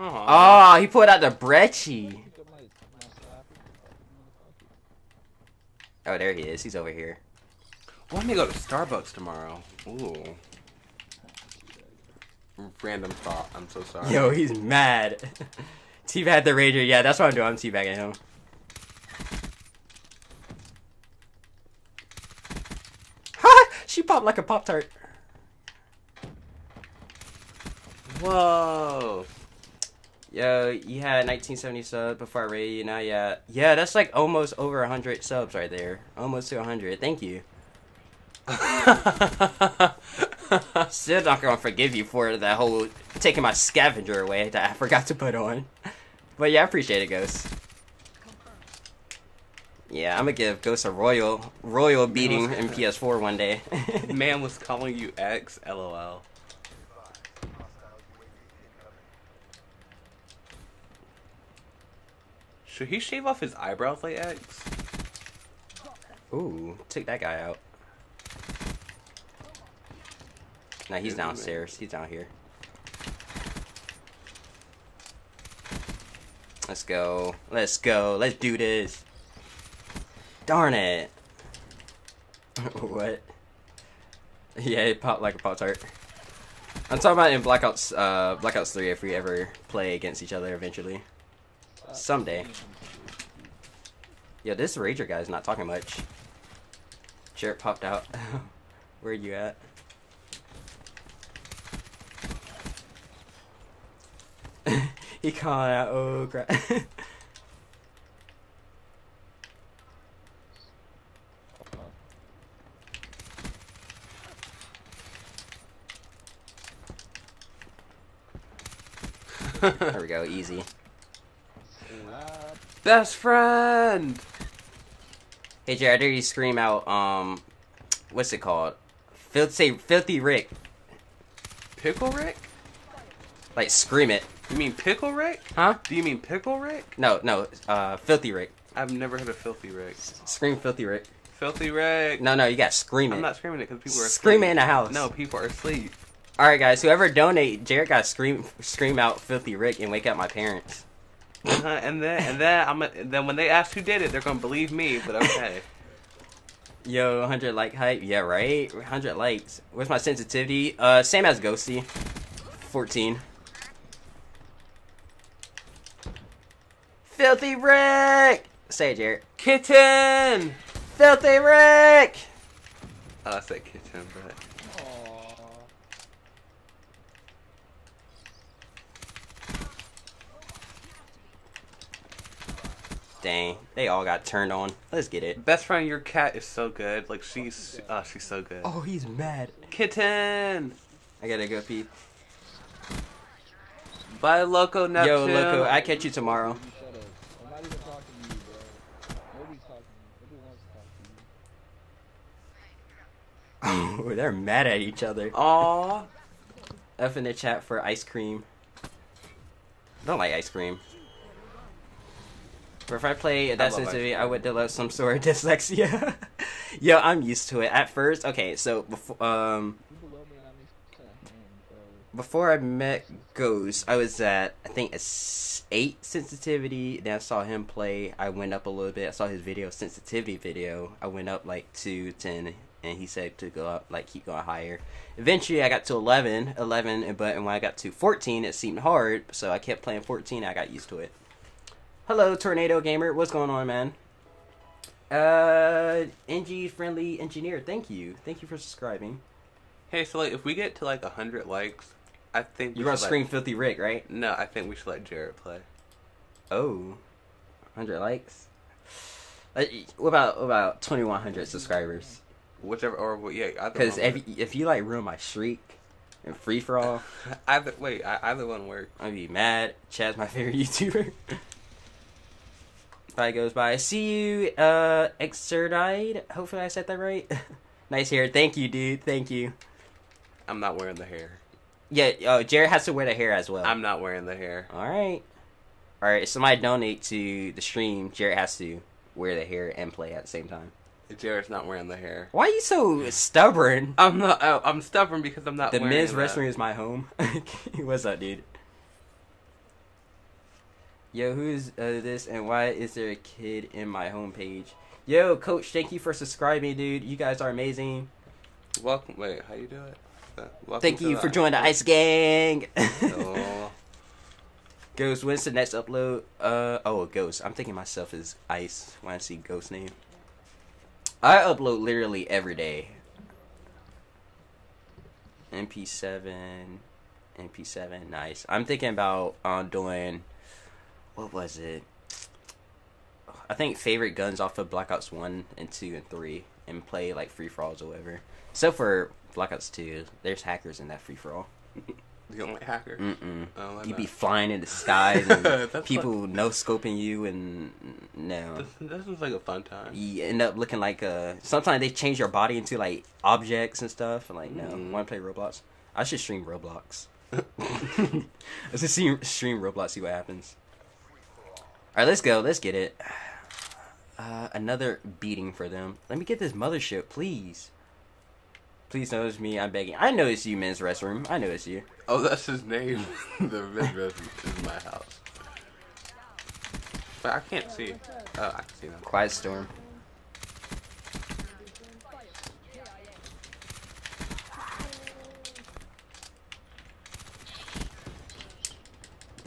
Aww. Oh, he pulled out the Brecci. Oh, there he is. He's over here. Well, I'm gonna go to Starbucks tomorrow. Ooh. Random thought. I'm so sorry. Yo, he's mad. Teabag had the rager. Yeah, that's what I'm doing. I'm teabagging him. Ha! She popped like a Pop-Tart. Whoa. Yo, you had 1970 subs before I rated you. Now, yeah, that's like almost over 100 subs right there. Almost to 100. Thank you. Still not gonna forgive you for that whole taking my scavenger away that I forgot to put on. But yeah, I appreciate it, Ghost. Yeah, I'm gonna give Ghost a royal beating in PS4 one day. Man was calling you X, LOL. Should he shave off his eyebrows like X? Ooh, take that guy out. Nah, he's downstairs. He's down here. Let's go. Let's go. Let's do this. Darn it. What? Yeah, it popped like a Pop-Tart. I'm talking about in Black Ops 3 if we ever play against each other eventually. Someday. Yo, this Rager guy's not talking much. Jared popped out. Where you at? He called out, oh crap. There we go, easy. Best friend! Hey Jared, I dare you scream out, what's it called? Filthy Rick. Pickle Rick? Like, scream it. You mean Pickle Rick? Huh? Do you mean Pickle Rick? No, Filthy Rick. I've never heard of Filthy Rick. Scream Filthy Rick. Filthy Rick! No, you gotta scream it. I'm not screaming it because people are asleep. Scream it in the house. No, people are asleep. Alright guys, whoever donate, Jared gotta scream out Filthy Rick and wake up my parents. And then when they ask who did it, they're gonna believe me, but okay. Yo, 100 like hype? Yeah, right? 100 likes. What's my sensitivity? Same as Ghosty. 14. Filthy Rick! Say it, Jared. Kitten! Filthy Rick! Oh, I said kitten, but... Aww. Dang, they all got turned on. Let's get it. Best friend, your cat is so good. Like, she's so good. Oh, he's mad. Kitten! I gotta go pee. Bye, Loco Neptune. Yo, Loco, I catch you tomorrow. Oh, they're mad at each other. Aww. F in the chat for ice cream. I don't like ice cream. But if I play that sensitivity, I would develop some sort of dyslexia. Yo, I'm used to it. At first, okay, so before I met Ghost, I was at, I think, a 8 sensitivity. Then I saw him play. I went up a little bit. I saw his video, sensitivity video. I went up like to 10. And he said to go up, like keep going higher. Eventually I got to 11, but when I got to 14, it seemed hard, so I kept playing 14, I got used to it. Hello, Tornado Gamer, what's going on, man? NG Friendly Engineer, thank you. Thank you for subscribing. Hey, so like, if we get to like 100 likes, I think we should, gonna scream Filthy Rick, right? No, I think we should let Jared play. Oh, 100 likes? What about 2,100 subscribers? Whichever, or yeah, because if you like ruin my shriek and free for all, either one works. I'd be mad. Chad's my favorite YouTuber. Bye goes by. See you, Exerdide. Hopefully I said that right. Nice hair. Thank you, dude. Thank you. I'm not wearing the hair. Yeah. Oh, Jared has to wear the hair as well. I'm not wearing the hair. All right. or if somebody donate to the stream, Jared has to wear the hair and play at the same time. Jared's not wearing the hair. Why are you so stubborn? I'm not. I'm stubborn because I'm not. The wearing men's that. Wrestling is my home. What's up, dude? Yo, who is this, and why is there a kid in my homepage? Yo, Coach, thank you for subscribing, dude. You guys are amazing. Welcome. Wait, how you do it? Welcome thank you for joining the Ice Gang. Oh. Ghost, when's the next upload? Oh, Ghost. I'm thinking myself is Ice when I see Ghost name. I upload literally every day. MP7, nice. I'm thinking about doing, what was it? I think favorite guns off of Black Ops 1 and 2 and 3 and play like free-for-alls or whatever. Except for Black Ops 2, there's hackers in that free-for-all. You don't like hackers? Mm-mm. Oh, you be flying in the sky and people like... no-scoping you and... No. This is like a fun time. You end up looking like a... Sometimes they change your body into like objects and stuff. And like, no, I want to play Roblox. I should stream Roblox. I should stream Roblox, see what happens. Alright, let's go. Let's get it. Another beating for them. Let me get this mothership, please. Please notice me, I'm begging. I know it's you, men's restroom. I know it's you. Oh, that's his name. The men's restroom is my house. But I can't see. Oh, I can see them. Quiet storm.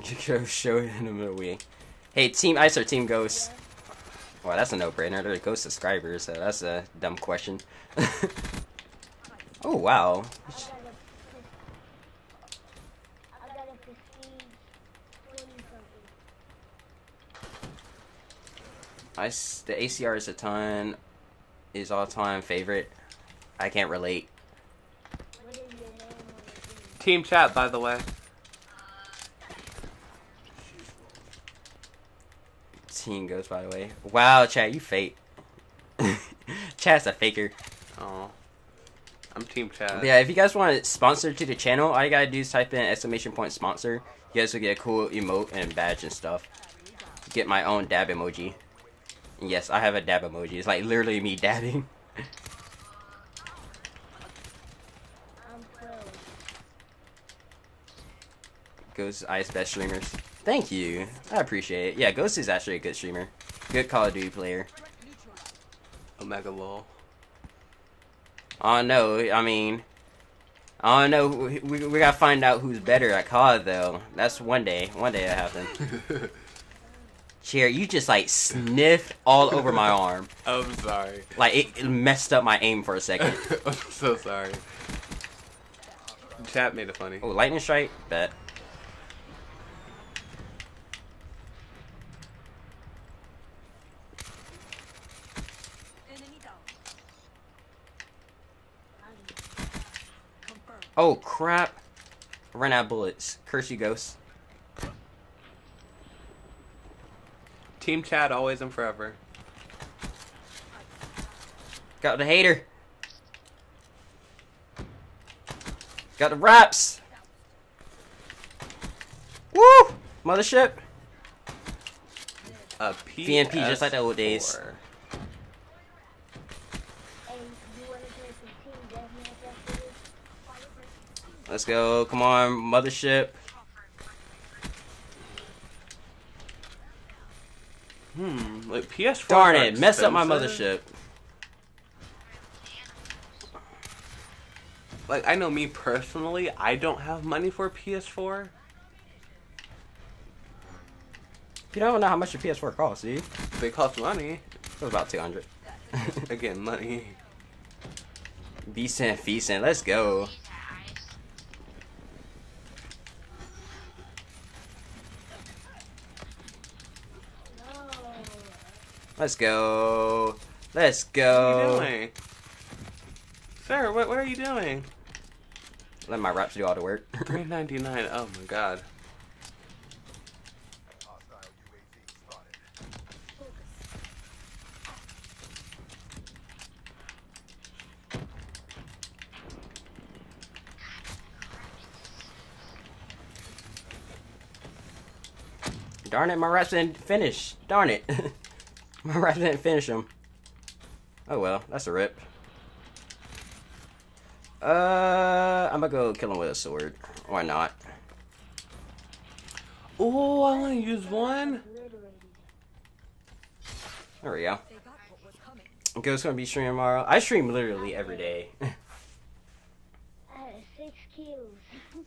You go show it in the middle way. Hey, Team Ice or Team Ghost? Well, that's a no-brainer. They're Ghost subscribers, so that's a dumb question. Oh, wow. The ACR is all-time favorite. I can't relate. Team chat, by the way. Team Ghost, by the way. Wow, Chad, you fake. Chad's a faker. Oh. I'm Team Chad. But yeah, if you guys want to sponsor to the channel, all you gotta do is type in !sponsor. You guys will get a cool emote and badge and stuff. Get my own dab emoji. And yes, I have a dab emoji. It's like literally me dabbing. Ghost Ice best streamers. Thank you. I appreciate it. Yeah, Ghost is actually a good streamer. Good Call of Duty player. Omega lol. I don't know, I mean, I don't know, we gotta find out who's better at COD, though. That's one day that happens. Jared, you just, like, sniffed all over my arm. I'm sorry. Like, it messed up my aim for a second. I'm so sorry. Chat made it funny. Oh, lightning strike? Bet. Oh crap! Run out of bullets. Curse you, Ghost. Team Chad, always and forever. Got the hater. Got the raps. Woo! Mothership. A PNP, just like the old days. Let's go. Come on, mothership. Like PS4. Darn it. Mess up my mothership. Like, I know me personally, I don't have money for a PS4. You don't know how much your PS4 costs, do you? They cost money. It was about 200. Again, money. Beastin' feastin'. Let's go. Let's go. Let's go. What are you doing? Sir, what are you doing? Let my raps do all the work. $3.99. Oh my god. Darn it, my rats didn't finish. Darn it. My rats didn't finish them. Oh well, that's a rip. I'm gonna go kill him with a sword. Why not? Oh, I only use one. There we go. Ghost gonna be streaming tomorrow. I stream literally every day. 6 kills.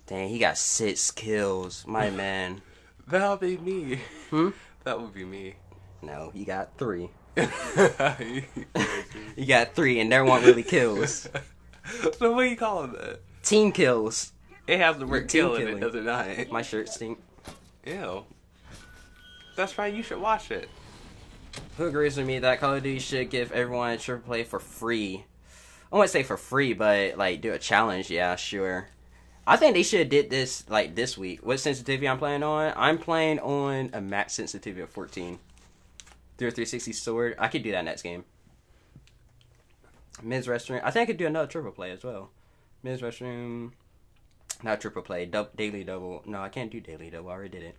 Dang, he got 6 kills. My man. That'll be me. Hmm? That would be me. No, he got 3. He got 3, and there weren't really kills. So what do you call that? Team kills. It has the word kill in it, does it not? My shirt stink. Ew. That's right, you should watch it. Who agrees with me that Call of Duty should give everyone a triple play for free? I wouldn't say for free, but like do a challenge, yeah, sure. I think they should have did this like this week. What sensitivity I'm playing on? I'm playing on a max sensitivity of 14. Through a 360 sword. I could do that next game. Men's restroom. I think I could do another triple play as well. Men's restroom. Not triple play. Daily double. No, I can't do daily double. I already did it.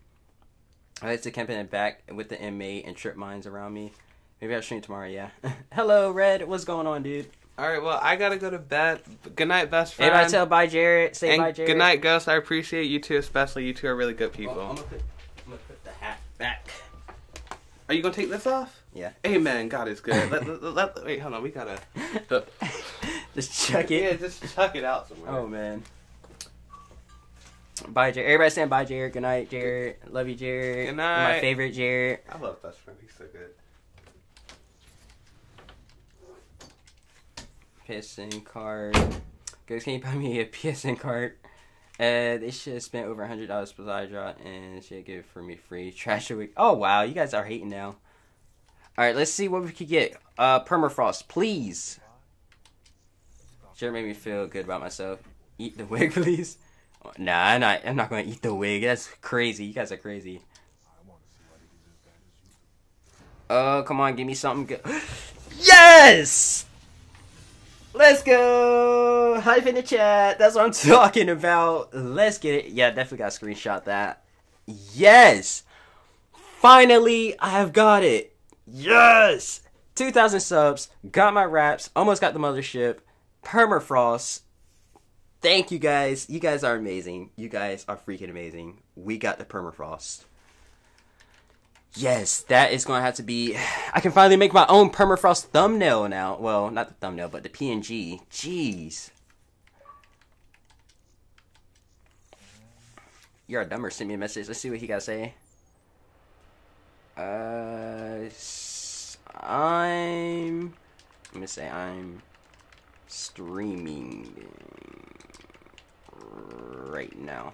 I like to camp in the back with the M8 and trip mines around me. Maybe I'll stream tomorrow, yeah. Hello, Red. What's going on, dude? Alright, well, I gotta go to bed. Good night, best friend. Everybody tell bye, Jared. Say and bye, Jared. Good night, Ghost. I appreciate you two, especially. You two are really good people. Oh, I'm gonna put the hat back. Are you gonna take this off? Yeah. Amen. God is good. Wait, hold on. We gotta... Just chuck it. Yeah, just chuck it out somewhere. Oh, man. Bye, Jared. Everybody saying bye, Jared. Good night, Jared. Love you, Jared. Good night. My favorite, Jared. I love best friend. He's so good. PSN card. Guys, can you buy me a PSN card? They should have spent over $100 plus I draw and should give it for me free. Trash a week. Oh wow, you guys are hating now. Alright, let's see what we could get. Permafrost, please. Sure made me feel good about myself. Eat the wig, please. Nah, I'm not gonna eat the wig. That's crazy. You guys are crazy. Come on, give me something good. Yes! Let's go! Hype in the chat. That's what I'm talking about. Let's get it. Yeah, definitely got to screenshot that. Yes! Finally, I have got it. Yes! 2,000 subs. Got my wraps. Almost got the mothership. Permafrost. Thank you guys. You guys are amazing. You guys are freaking amazing. We got the permafrost. Yes, that is going to have to be... I can finally make my own permafrost thumbnail now. Well, not the thumbnail, but the PNG. Jeez. You're a dumber. Send me a message. Let's see what he got to say. I'm... I'm going to say I'm streaming right now.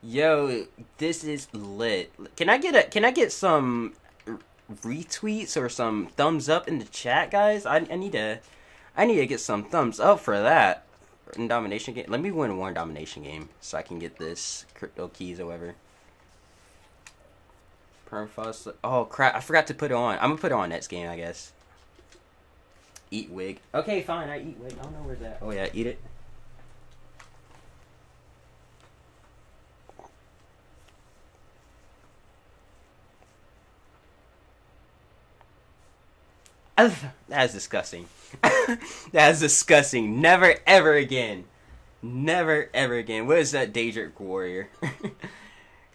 Yo, this is lit. Can I get some retweets or some thumbs up in the chat, guys? I need to get some thumbs up for that. In domination game, let me win one domination game so I can get this crypto keys or whatever. Permafrost. Oh crap! I forgot to put it on. I'm gonna put it on next game, I guess. Eat wig. Okay, fine. I eat wig. I don't know where that. Oh yeah, eat it. That is disgusting. That is disgusting. Never, ever again. Never, ever again. What is that Daedric Warrior?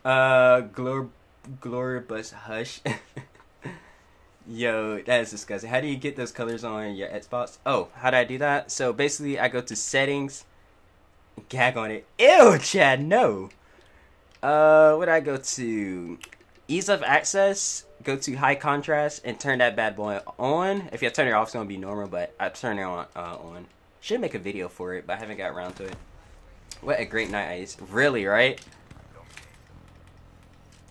Gloribus Hush. Yo, that is disgusting. How do you get those colors on your Xbox? Oh, how do I do that? So basically, I go to settings. Gag on it. Ew, Chad, no. What do I go to? Ease of access. Go to high contrast and turn that bad boy on. If you turn it off, it's gonna be normal, but I turn it on. Should make a video for it, but I haven't got around to it. What a great night, Ice. Really, right?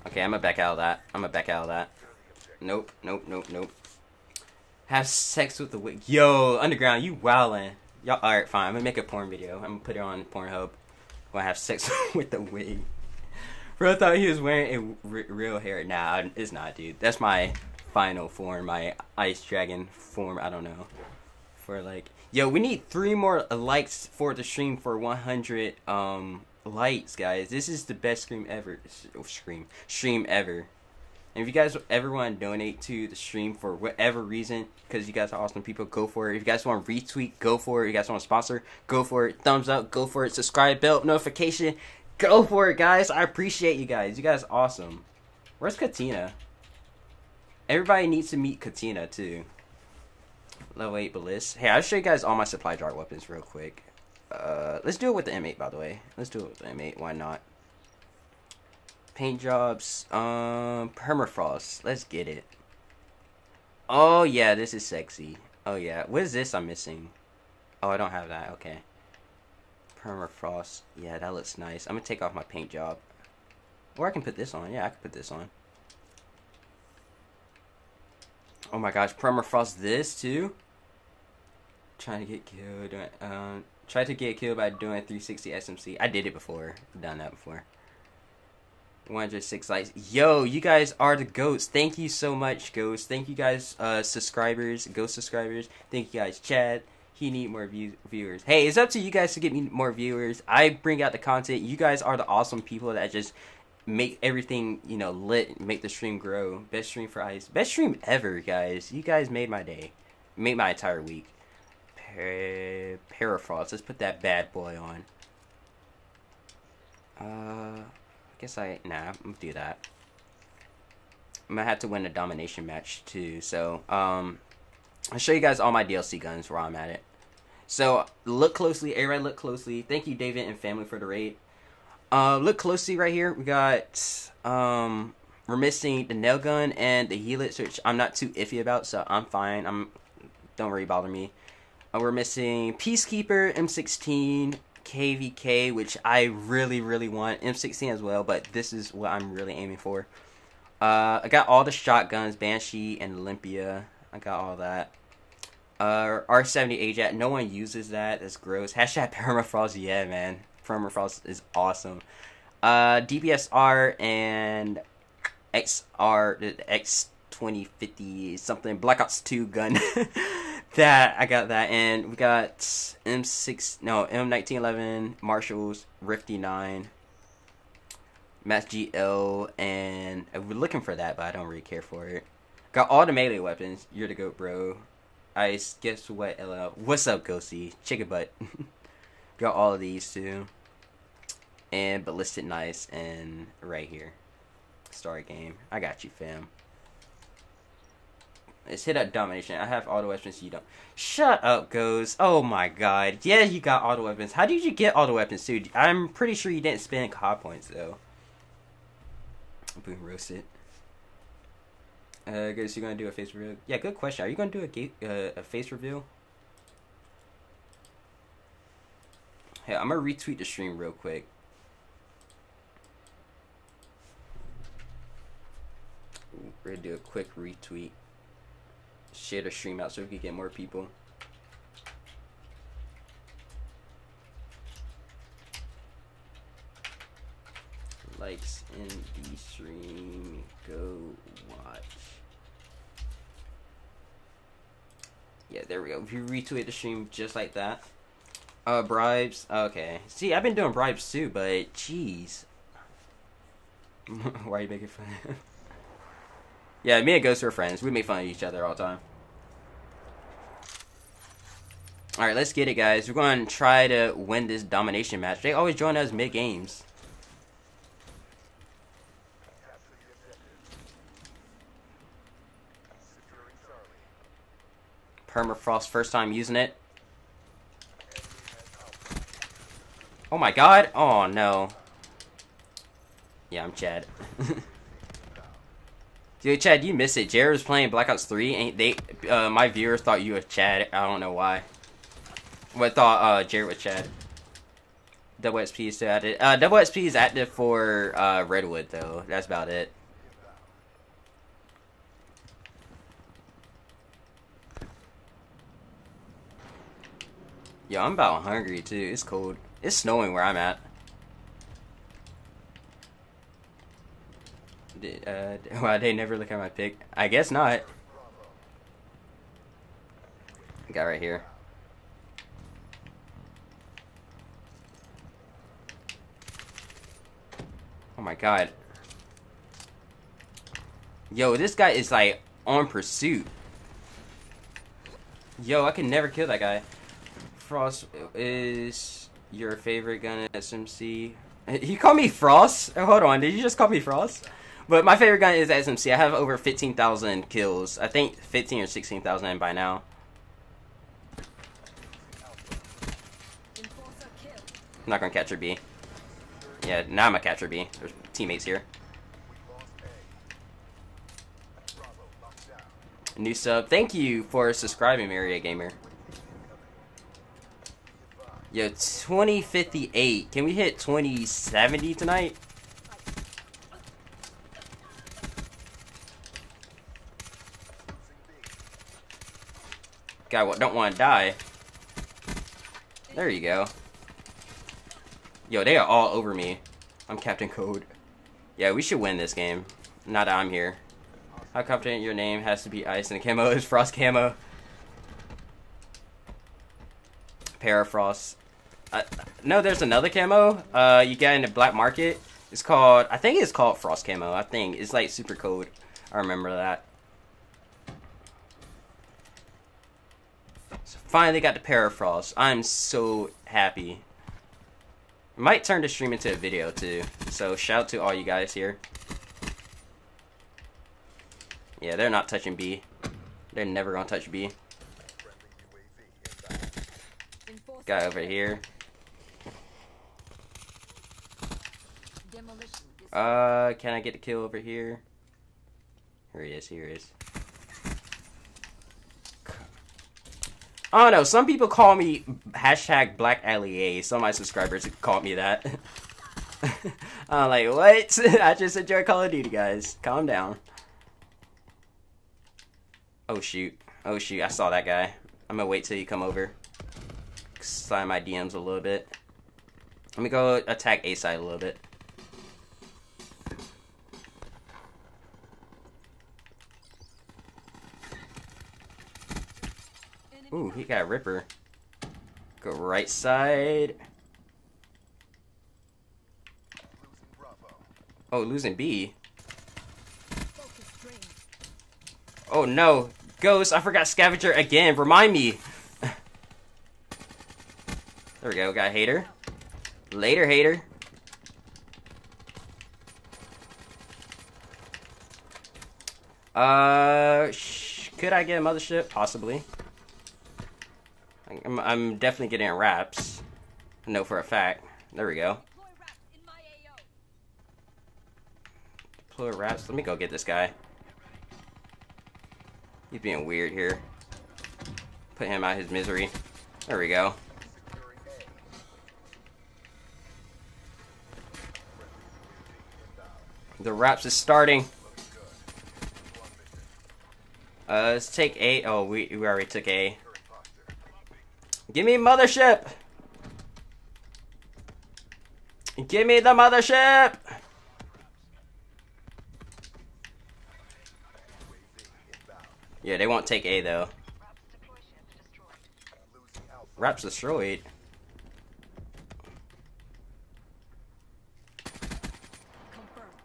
Okay, I'm gonna back out of that. I'm gonna back out of that. Nope, nope, nope, nope. Have sex with the wig. Yo, Underground, you wildin'. Y'all, all right, fine. I'm gonna make a porn video. I'm gonna put it on Pornhub. Gonna have sex with the wig. Bro thought he was wearing a real hair. Nah, it's not, dude. That's my final form, my ice dragon form. I don't know. For like, yo, we need 3 more likes for the stream for 100 lights, guys. This is the best stream ever. Stream ever. And if you guys ever want to donate to the stream for whatever reason, because you guys are awesome people, go for it. If you guys want to retweet, go for it. If you guys want to sponsor, go for it. Thumbs up, go for it. Subscribe, bell, notification, go for it, guys. I appreciate you guys. You guys are awesome. Where's Katina? Everybody needs to meet Katina, too. Level 8 Ballists. Hey, I'll show you guys all my supply jar weapons real quick. Let's do it with the M8, by the way. Let's do it with the M8. Why not? Paint jobs, permafrost. Let's get it. Oh yeah, this is sexy. Oh yeah, what is this I'm missing? Oh, I don't have that. Okay, permafrost. Yeah, that looks nice. I'm gonna take off my paint job, or I can put this on. Yeah, I can put this on. Oh my gosh, permafrost. This too. Trying to get killed. Try to get killed by doing 360 SMC. I did it before. I've done that before. 106 likes. Yo, you guys are the goats. Thank you so much, Ghost. Thank you guys, subscribers, Ghost subscribers. Thank you guys, Chad. He need more viewers. Hey, it's up to you guys to get me more viewers. I bring out the content. You guys are the awesome people that just make everything, you know, lit. Make the stream grow. Best stream for ice. Best stream ever, guys. You guys made my day. Made my entire week. Permafrost. Let's put that bad boy on. Guess I'm gonna do that. I'm gonna have to win a domination match too, so I'll show you guys all my DLC guns while I'm at it. So look closely, everybody look closely. Thank you, David and family, for the raid. Look closely right here. We got we're missing the nail gun and the helix, which I'm not too iffy about, so I'm fine. Don't really bother me. We're missing Peacekeeper, M16. KVK, which I really want, M16 as well, but this is what I'm really aiming for. I got all the shotguns, Banshee and Olympia. I got all that. R70 AJAT, no one uses that, that's gross. Hashtag permafrost. Yeah man, permafrost is awesome. DBSR and X2050 something, Black Ops 2 gun. That I got that, and we got M1911 Marshalls, Rifty 9, Mass GL, and we're looking for that, but I don't really care for it. Got all the melee weapons. You're the goat, bro. Ice. Guess what? LL. What's up, Ghosty? Chicken butt. Got all of these too, and ballistic nice, and right here, Star Game. I got you, fam. Let's hit up domination. I have all the weapons, you don't. Shut up, Ghost. Oh my god. Yeah, you got all the weapons. How did you get all the weapons, dude? I'm pretty sure you didn't spend COD points, though. Boom, roasted. Ghost, you gonna do a face reveal? Yeah, good question. Are you gonna do a face reveal? Hey, I'm gonna retweet the stream real quick. We're gonna do a quick retweet. Share the stream out so we can get more people. Likes in the stream, go watch. Yeah, there we go. If you retweet the stream just like that. Bribes. Okay. See, I've been doing bribes too, but jeez. Why are you making fun of him? Yeah, me and Ghost are friends. We make fun of each other all the time. Alright, let's get it, guys. We're going to try to win this domination match. They always join us mid-games. Permafrost, first time using it. Oh my god. Oh no. Yeah, I'm Chad. Dude, Chad, you missed it. Jared was playing Black Ops 3, and they, my viewers thought you were Chad. I don't know why. But thought Jared was Chad. Double XP is still active. Double XP is active for Redwood, though. That's about it. Yo, I'm about hungry, too. It's cold. It's snowing where I'm at. Well, they never look at my pick. I guess not. Guy right here. Oh my god. Yo, this guy is like on pursuit. Yo, I can never kill that guy. Frost is your favorite gun at SMC. He called me Frost? Hold on, did you just call me Frost? But my favorite gun is SMC. I have over 15,000 kills. I think 15 or 16,000 by now. I'm not gonna catcher B. Yeah, now I'm a catcher B. There's teammates here. New sub. Thank you for subscribing, Maria Gamer. Yo, 2058. Can we hit 2070 tonight? God, don't want to die. There you go. Yo, they are all over me. I'm Captain Code. Yeah, we should win this game. Not that I'm here. How confident your name has to be Ice and the camo is Frost Camo. Parafrost. No, there's another camo. You get in the black market. It's called, I think it's called Frost Camo. I think it's like super code. I remember that. So finally got the Parafrost. I'm so happy. Might turn the stream into a video too. So shout out to all you guys here. Yeah, they're not touching B. They're never gonna touch B. Guy over here. Can I get a kill over here? Here he is, here he is. Oh no, some people call me hashtag Black Ali-A. Some of my subscribers call me that. I'm like, what? I just enjoy Call of Duty, guys. Calm down. Oh shoot. Oh shoot, I saw that guy. I'm gonna wait till you come over. Slide my DMs a little bit. Let me go attack A side a little bit. Ooh, he got a ripper. Go right side. Oh, losing B. Oh no. Ghost, I forgot Scavenger again. Remind me. There we go. Got Hater. Later, Hater. Could I get a mothership? Possibly. I'm definitely getting wraps. I know for a fact. There we go. Deploy wraps. Let me go get this guy. He's being weird here. Put him out of his misery. There we go. The wraps is starting. Let's take A. Oh, we already took A. Give me mothership! Give me the mothership! Yeah, they won't take A though. Raps destroyed.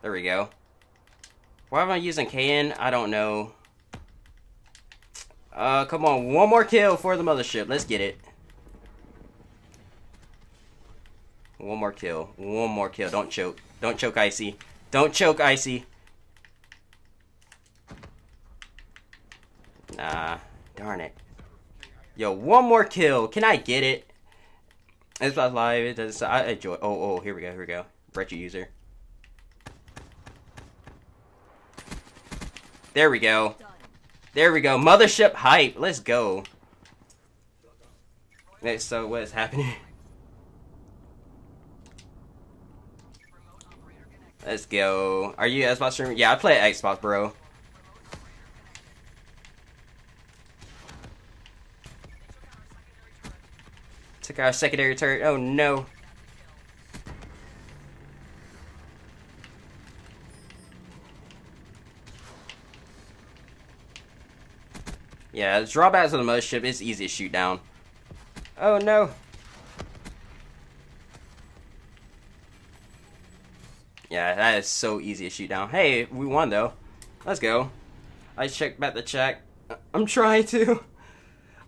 There we go. Why am I using KN? I don't know. Come on, one more kill for the mothership. Let's get it. One more kill. One more kill. Don't choke. Don't choke, Icy. Don't choke, Icy. Nah. Darn it. Yo, one more kill. Can I get it? It's not live. It does. I enjoy. Oh, here we go. Here we go. Brecci user. There we go. There we go. Mothership hype. Let's go. Okay, so what is happening? Let's go. Are you an Xbox streamer? Yeah, I play Xbox, bro. Took our secondary turret. Oh no. Yeah, the drawbacks of the mothership is easy to shoot down. Oh no. Yeah, that is so easy to shoot down. Hey, we won though. Let's go. I checked back the check. I'm trying to.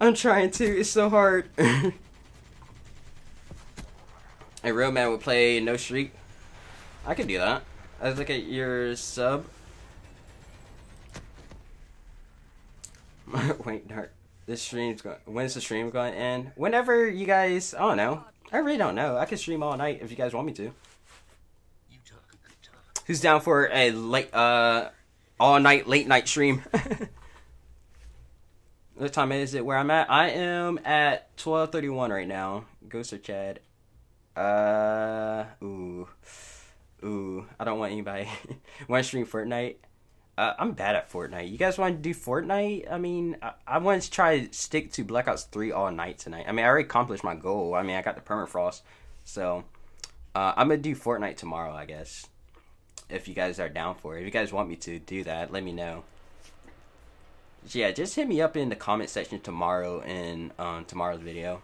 I'm trying to. It's so hard. A real man would play no streak. I could do that. Let's look at your sub. Wait, dark. This stream's going. When's the stream going to end? Whenever you guys. I don't know. I really don't know. I can stream all night if you guys want me to. Who's down for a late all night late night stream? What time is it where I'm at? I am at 12:31 right now. Ghost or Chad? Ooh, I don't want anybody. Want to stream Fortnite? I'm bad at Fortnite. You guys want to do Fortnite? I mean, I want to try to stick to Black Ops 3 all night tonight. I mean, I already accomplished my goal. I mean, I got the permafrost. So, I'm going to do Fortnite tomorrow, I guess. If you guys are down for it. If you guys want me to do that, let me know. Yeah, just hit me up in the comment section tomorrow in tomorrow's video.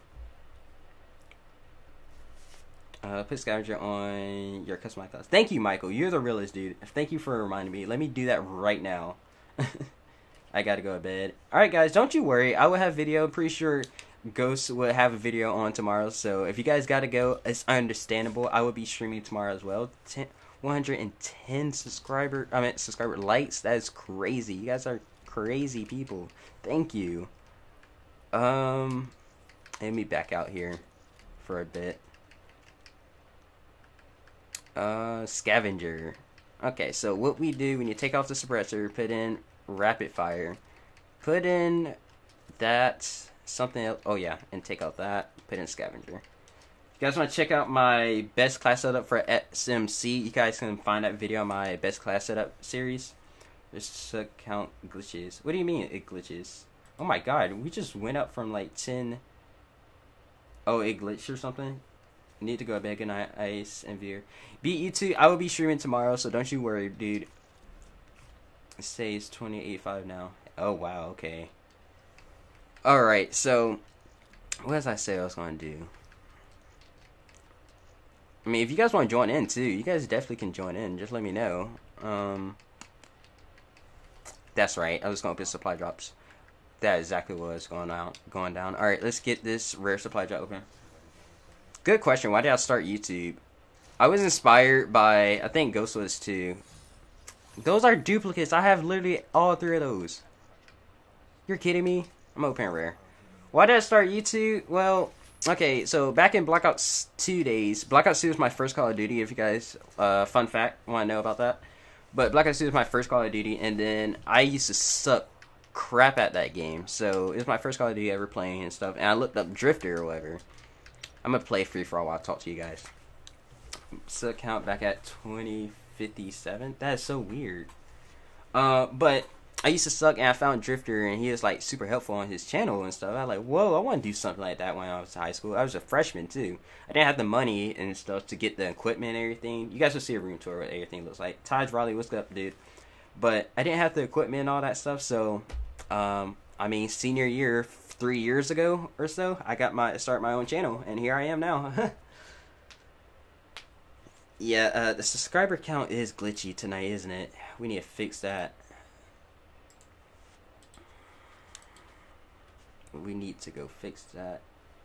Put scavenger on your customized class. Thank you, Michael. You're the realest dude. Thank you for reminding me. Let me do that right now. I gotta go to bed. Alright, guys. Don't you worry. I will have video. I'm pretty sure Ghost will have a video on tomorrow. So, if you guys gotta go, it's understandable. I will be streaming tomorrow as well. 110 subscriber... I mean, subscriber likes. That is crazy. You guys are crazy people. Thank you. Let me back out here for a bit. Scavenger. Okay, so what we do when you take off the suppressor, put in rapid fire, put in that something else. Oh yeah, and take out that. Put in scavenger. If you guys want to check out my best class setup for XMC, you guys can find that video on my best class setup series. Just to count glitches. What do you mean it glitches? Oh my god, we just went up from like 10. Oh, it glitched or something. Need to go to bed. Good night, Ice and Veer. Beat you too. I will be streaming tomorrow, so don't you worry, dude. It says 2085 now. Oh wow, okay. Alright, so what did I say I was gonna do? I mean, if you guys want to join in too, you guys definitely can join in, just let me know. That's right, I was gonna open supply drops. That exactly what was going down. Alright, let's get this rare supply drop open. Good question. Why did I start YouTube? I was inspired by, I think Ghost was too. Those are duplicates. I have literally all three of those. You're kidding me? I'm open rare. Why did I start YouTube? Well, okay, so back in Black Ops 2 days, Black Ops 2 was my first Call of Duty, if you guys, fun fact, want to know about that. But Black Ops 2 was my first Call of Duty, and then I used to suck crap at that game. So it was my first Call of Duty ever playing and stuff, and I looked up Drifter or whatever. I'm gonna play free for a while. Talk to you guys. So count back at 2057. That is so weird. But I used to suck, and I found Drifter, and he was like super helpful on his channel and stuff. I was like, whoa, I want to do something like that when I was in high school. I was a freshman too. I didn't have the money and stuff to get the equipment and everything. You guys will see a room tour what everything looks like. Taj Raleigh, what's up, dude? But I didn't have the equipment and all that stuff. So, I mean, senior year. 3 years ago or so, I got my own channel, and here I am now. Yeah, the subscriber count is glitchy tonight, isn't it? We need to fix that. We need to go fix that.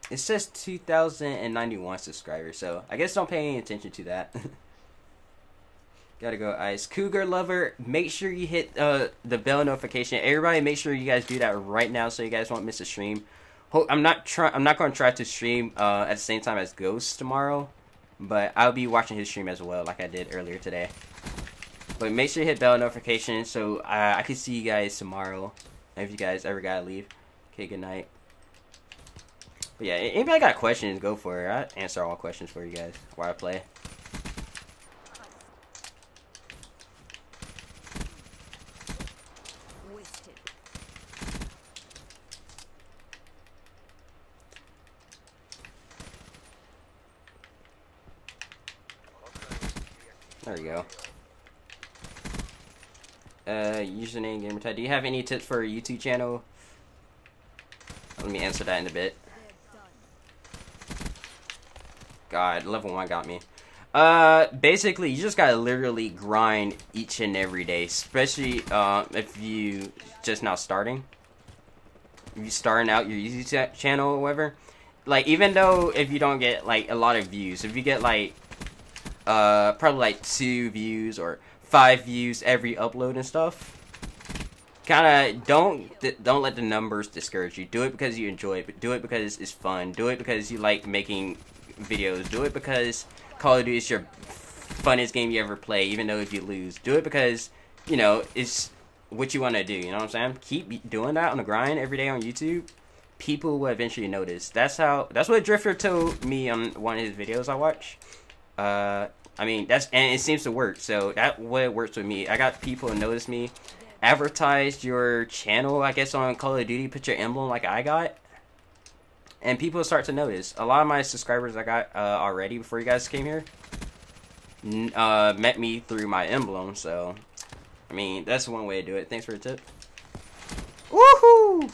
It says 2,091 subscribers, so I guess don't pay any attention to that. Gotta go, Ice. Cougar Lover, make sure you hit the bell notification. Everybody, make sure you guys do that right now so you guys won't miss a stream. I'm not going to try to stream at the same time as Ghost tomorrow, but I'll be watching his stream as well, like I did earlier today. But make sure you hit bell notification so I can see you guys tomorrow if you guys ever gotta leave. Okay, good night. But yeah, anybody got questions, go for it. I answer all questions for you guys while I play. There we go. Username, gamer tag. Do you have any tips for a YouTube channel? Let me answer that in a bit. God, level 1 got me. Basically, you just gotta literally grind each and every day, especially if you just now starting. If you starting out your YouTube channel or whatever. Like, even though if you don't get, like, a lot of views, if you get, like, probably, like, 2 views or 5 views every upload and stuff, kind of don't let the numbers discourage you. Do it because you enjoy it, but do it because it's fun. Do it because you like making videos. Do it because Call of Duty is your funnest game you ever play, even though if you lose. Do it because, you know, it's what you want to do, you know what I'm saying? Keep doing that on the grind every day on YouTube. People will eventually notice. That's what Drifter told me on one of his videos I watch. I mean, and it seems to work, so that way it works with me. I got people who notice me. Advertise your channel, I guess, on Call of Duty. Put your emblem like I got, and people start to notice. A lot of my subscribers I got already before you guys came here met me through my emblem, so I mean, that's one way to do it. Thanks for the tip. Woohoo!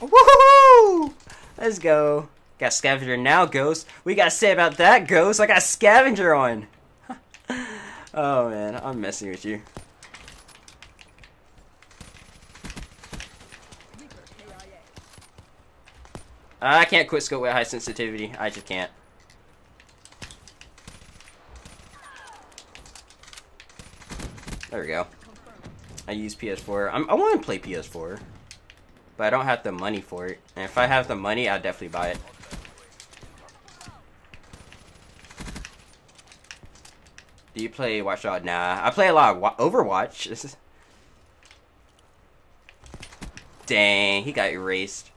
Woohoo! Let's go. Got scavenger now, Ghost. We got to say about that, Ghost. I got scavenger on. Oh, man. I'm messing with you. I can't quit scope with high sensitivity. I just can't. There we go. I use PS4. I want to play PS4. But I don't have the money for it. And if I have the money, I'll definitely buy it. Do you play Watch Dogs? Nah, I play a lot of Overwatch. This is... Dang, he got erased.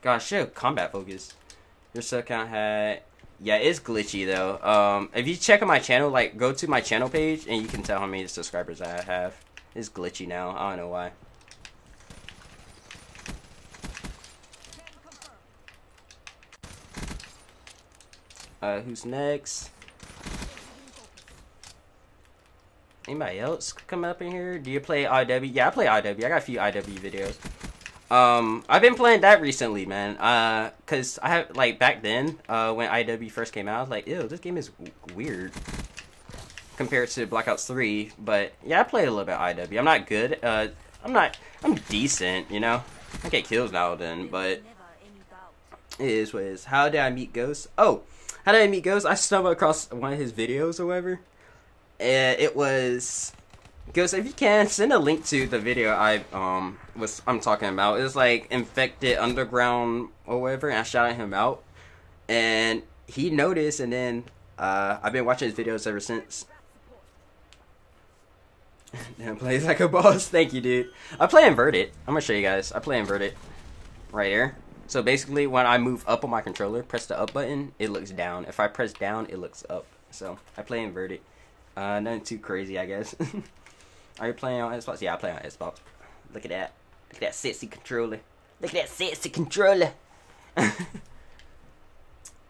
Gosh, shit, combat focus. Your sub count had... Yeah, it's glitchy though. If you check on my channel, like, go to my channel page and you can tell how many subscribers I have. It's glitchy now. I don't know why. Who's next? Anybody else come up in here? Do you play IW? Yeah, I play IW. I got a few IW videos. I've been playing that recently, man. Cause I have, like, back then, when IW first came out, I was like, ew, this game is weird compared to Black Ops 3. But yeah, I played a little bit IW. I'm not good. I'm decent, you know. I get kills now then, but it is what it is. How did I meet Ghost? Oh, how did I meet Ghost? I stumbled across one of his videos or whatever. And it was... Ghost, if you can, send a link to the video I'm talking about. It was like Infected Underground or whatever, and I shouted him out. And he noticed, and then I've been watching his videos ever since. Damn, plays like a boss. Thank you, dude. I play inverted. I'm gonna show you guys. I play inverted right here. So basically, when I move up on my controller, press the up button, it looks down. If I press down, it looks up. So I play inverted. Nothing too crazy, I guess. Are you playing on Xbox? Yeah, I play on Xbox. Look at that. Look at that sexy controller. Look at that sexy controller. You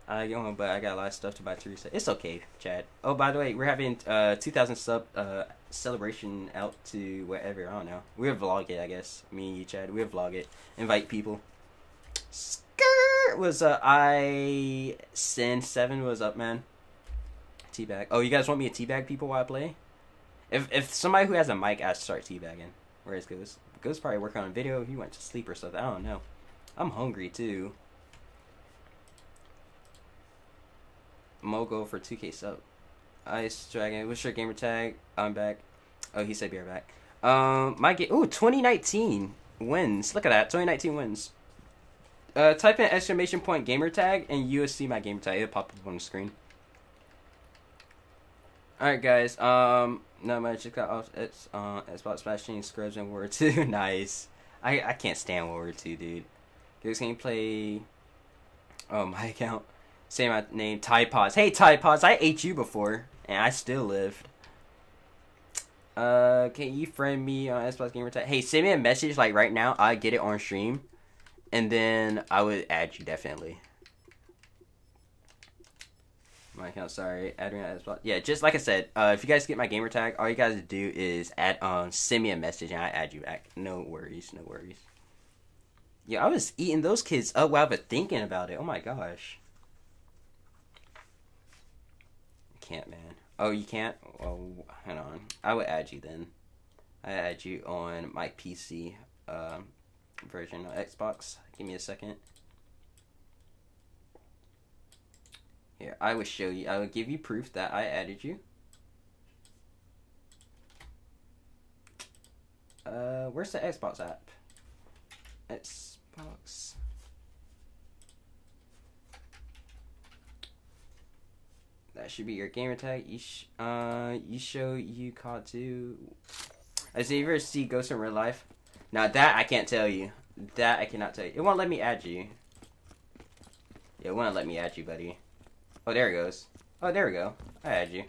know, but I got a lot of stuff to buy to reset. It's okay, Chad. Oh, by the way, we're having 2,000 sub celebration out to wherever. I don't know. We'll vlog it, I guess. Me and you, Chad. We'll vlog it. Invite people. Skirt was I Sin 7 was up, man. Teabag. Oh, you guys want me to teabag people while I play? If somebody who has a mic, I start teabagging. Where is Ghost? Ghost probably working on a video. He went to sleep or something. I don't know. I'm hungry too. Mogul for 2K sub. Ice Dragon. What's your gamer tag? I'm back. Oh, he said be right back. My game. Ooh, 2019 wins. Look at that. 2019 wins. Type in !! gamer tag and you will see my gamer tag. It'll pop up on the screen. Alright, guys, not much. Just got off Xbox Smashing, Scrubs, and World 2. Nice. I can't stand World 2, dude. This game play... Oh, my account. Say my name, Tide Pods. Hey, Tide Pods, I ate you before, and I still lived. Can you friend me on Xbox Gamer Tag? Hey, send me a message, like, right now. I get it on stream, and then I would add you, definitely. My account, sorry, add me on Xbox. Yeah, just like I said, if you guys get my gamer tag, all you guys do is add send me a message and I add you back. No worries, no worries. Yeah, I was eating those kids up while I was thinking about it. Oh my gosh. Can't, man. Oh, you can't? Oh, hang on. I would add you then. I add you on my PC version of Xbox. Give me a second. Here, I will show you. I will give you proof that I added you. Where's the Xbox app? Xbox. That should be your gamer tag. You show you call to. Have you ever see Ghost in real life? Now that I can't tell you. That I cannot tell you. It won't let me add you. It won't let me add you, buddy. Oh, there it goes. Oh, there we go. I add you.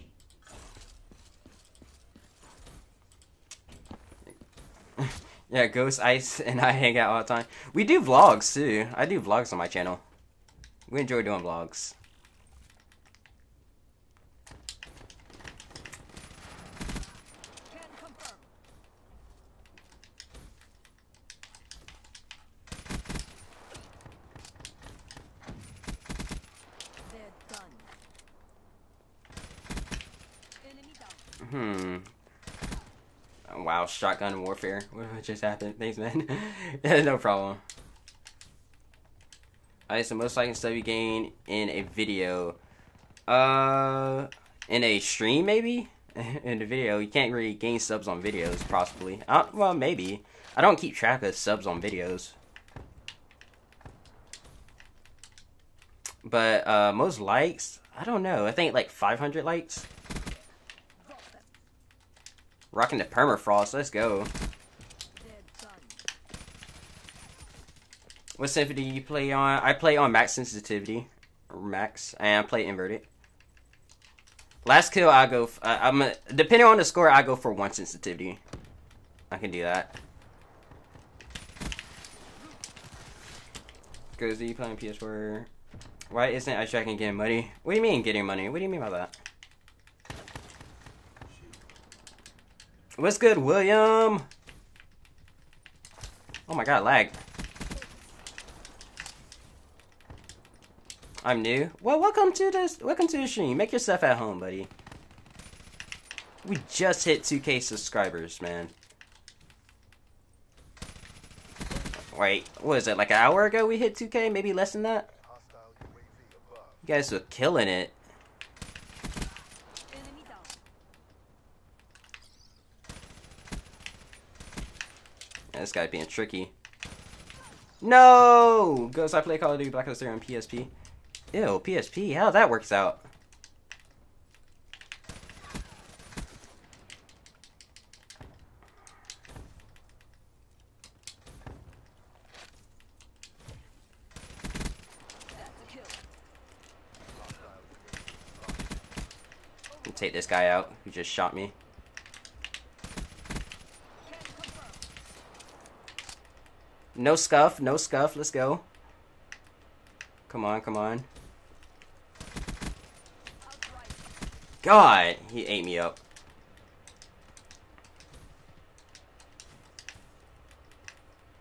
Yeah, Ghost, Ice, and I hang out all the time. We do vlogs too. I do vlogs on my channel. We enjoy doing vlogs. Wow, shotgun warfare. What just happened? Thanks, man. Yeah, no problem. Alright, so most likely stuff you gain in a video. In a stream, maybe? In a video. You can't really gain subs on videos, possibly. Well, maybe. I don't keep track of subs on videos. But, most likes? I don't know. I think, like, 500 likes? Rocking the permafrost, let's go. What symphony do you play on? I play on max sensitivity. Max, and I play inverted. Last kill, I go, depending on the score, I go for 1 sensitivity. I can do that. Goes, do you play on PS4? Why isn't I tracking getting money? What do you mean getting money? What do you mean by that? What's good, William? Oh my god, lag. I'm new. Well, welcome to the stream. Make yourself at home, buddy. We just hit 2K subscribers, man. Wait, what is it, like an hour ago we hit 2K? Maybe less than that? You guys were killing it. This guy being tricky. No! Ghost, I play Call of Duty Black Ops 3 on PSP. Ew, PSP. How that works out? I'll take this guy out who just shot me. No scuff, no scuff, let's go. Come on, come on. God, he ate me up.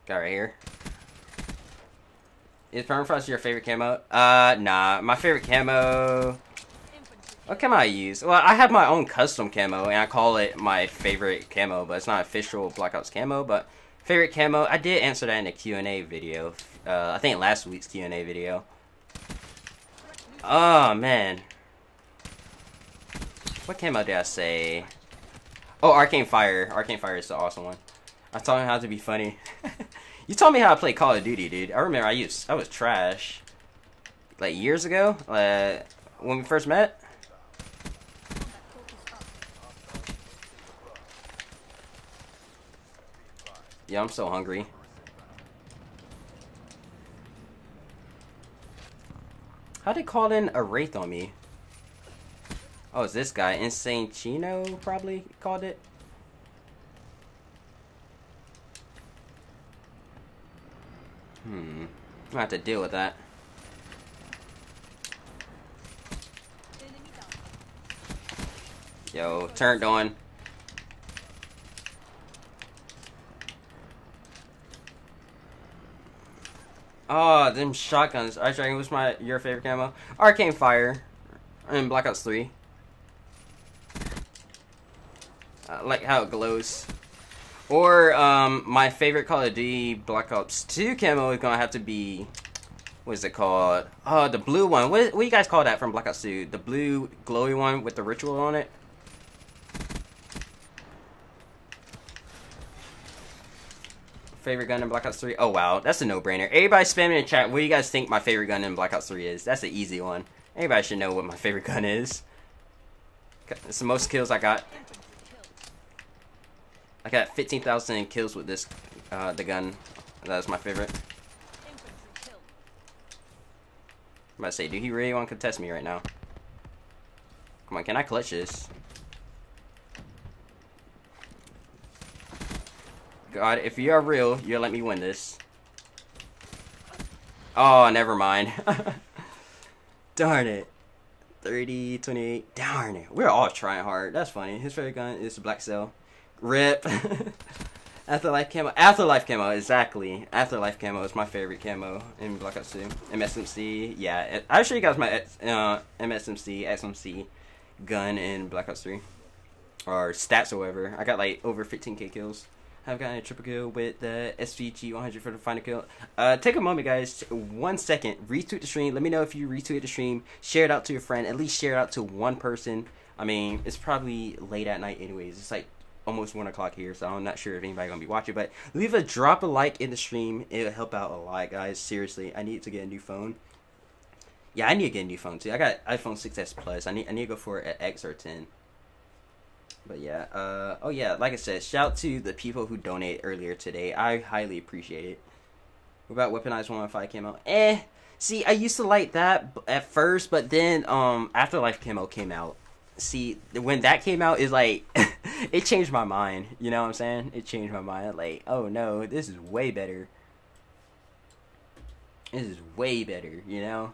Guy right here. Is permafrost your favorite camo? Nah, my favorite camo... What camo I use? Well, I have my own custom camo, and I call it my favorite camo, but it's not official Black Ops camo, but... Favorite camo? I did answer that in a Q&A video. I think last week's Q&A video. Oh, man. What camo did I say? Oh, Arcane Fire. Arcane Fire is the awesome one. I taught him how to be funny. You taught me how to play Call of Duty, dude. I remember I was trash. Like, years ago? When we first met? Yeah, I'm so hungry. How'd they call in a wraith on me? Oh, it's this guy. Insane Chino probably called it. Hmm. I have to deal with that. Yo, turned on. Oh, them shotguns. Alright, Dragon, what's your favorite camo? Arcane Fire. And Black Ops 3. I like how it glows. Or, my favorite Call of Duty Black Ops 2 camo is gonna have to be... What is it called? Oh, the blue one. What do you guys call that from Black Ops 2? The blue, glowy one with the ritual on it? Favorite gun in Black Ops 3? Oh, wow. That's a no-brainer. Everybody spamming in chat, what do you guys think my favorite gun in Black Ops 3 is? That's an easy one. Everybody should know what my favorite gun is. It's the most kills I got. I got 15,000 kills with this, the gun. That's my favorite. I'm about to say, do he really want to contest me right now? Come on, can I clutch this? God, if you are real, you'll let me win this. Oh, never mind. Darn it. 30, 28. Darn it. We're all trying hard. That's funny. His favorite gun is Black Cell. RIP. Afterlife camo. Afterlife camo, exactly. Afterlife camo is my favorite camo in Black Ops 2. MSMC, yeah. I'll show you guys my XMC gun in Black Ops 3. Or stats or whatever. I got like over 15k kills. I've gotten a triple kill with the SVG 100 for the final kill. Take a moment, guys. 1 second. Retweet the stream. Let me know if you retweet the stream. Share it out to your friend. At least share it out to one person. I mean, it's probably late at night anyways. It's like almost 1 o'clock here, so I'm not sure if anybody's going to be watching. But leave a drop a like in the stream. It'll help out a lot, guys. Seriously, I need to get a new phone. Yeah, I need to get a new phone, too. I got iPhone 6S Plus. I need to go for an X or 10. But yeah, oh yeah, like I said, shout to the people who donate earlier today. I highly appreciate it. What about Weaponized 115 camo? See, I used to like that at first, but then Afterlife camo came out. See, when that came out, it's like, it changed my mind. You know what I'm saying? It changed my mind. Like, oh no, this is way better. This is way better, you know?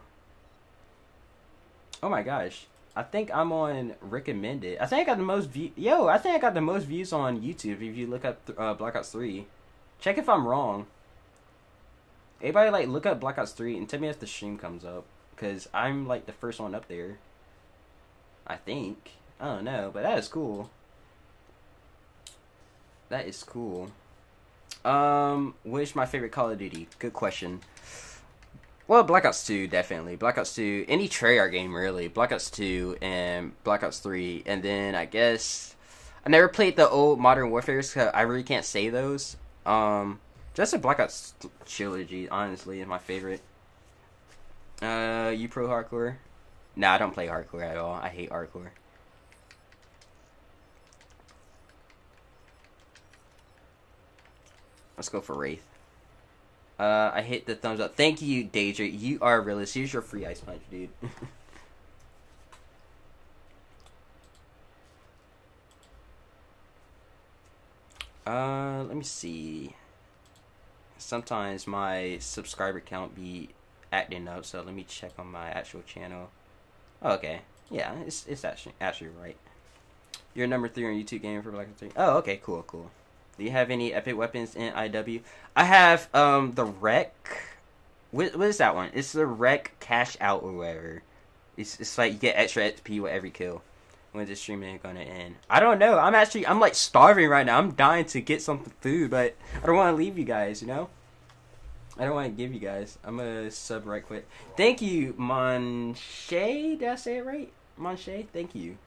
Oh my gosh. I think I'm on recommended. I think I got the most views. Yo, I think I got the most views on YouTube if you look up Black Ops 3. Check if I'm wrong. Everybody, like, look up Black Ops 3 and tell me if the stream comes up. Because I'm, like, the first one up there. I think. I don't know, but that is cool. That is cool. What is my favorite Call of Duty? Good question. Well, Black Ops 2, definitely. Black Ops 2, any Treyarch game, really. Black Ops 2 and Black Ops 3. And then, I guess... I never played the old Modern Warfare, so I really can't say those. Just the Black Ops trilogy, honestly, is my favorite. You pro hardcore? Nah, I don't play hardcore at all. I hate hardcore. Let's go for Wraith. I hit the thumbs up. Thank you, Daedra. You are a realist. Here's your free ice punch, dude. Let me see. Sometimes my subscriber count be acting up, so let me check on my actual channel. Oh, okay. Yeah, it's actually right. You're number 3 on YouTube game for Black Ops 3. Oh, okay. Cool, cool. Do you have any epic weapons in IW? I have the Wreck. What is that one? It's the Wreck Cash Out or whatever. It's like you get extra XP with every kill. When's this streaming gonna end? I don't know. I'm like starving right now. I'm dying to get some food, but I don't want to leave you guys. You know, I don't want to give you guys. I'm gonna sub right quick. Thank you, Monshay. Did I say it right? Monshay. Thank you.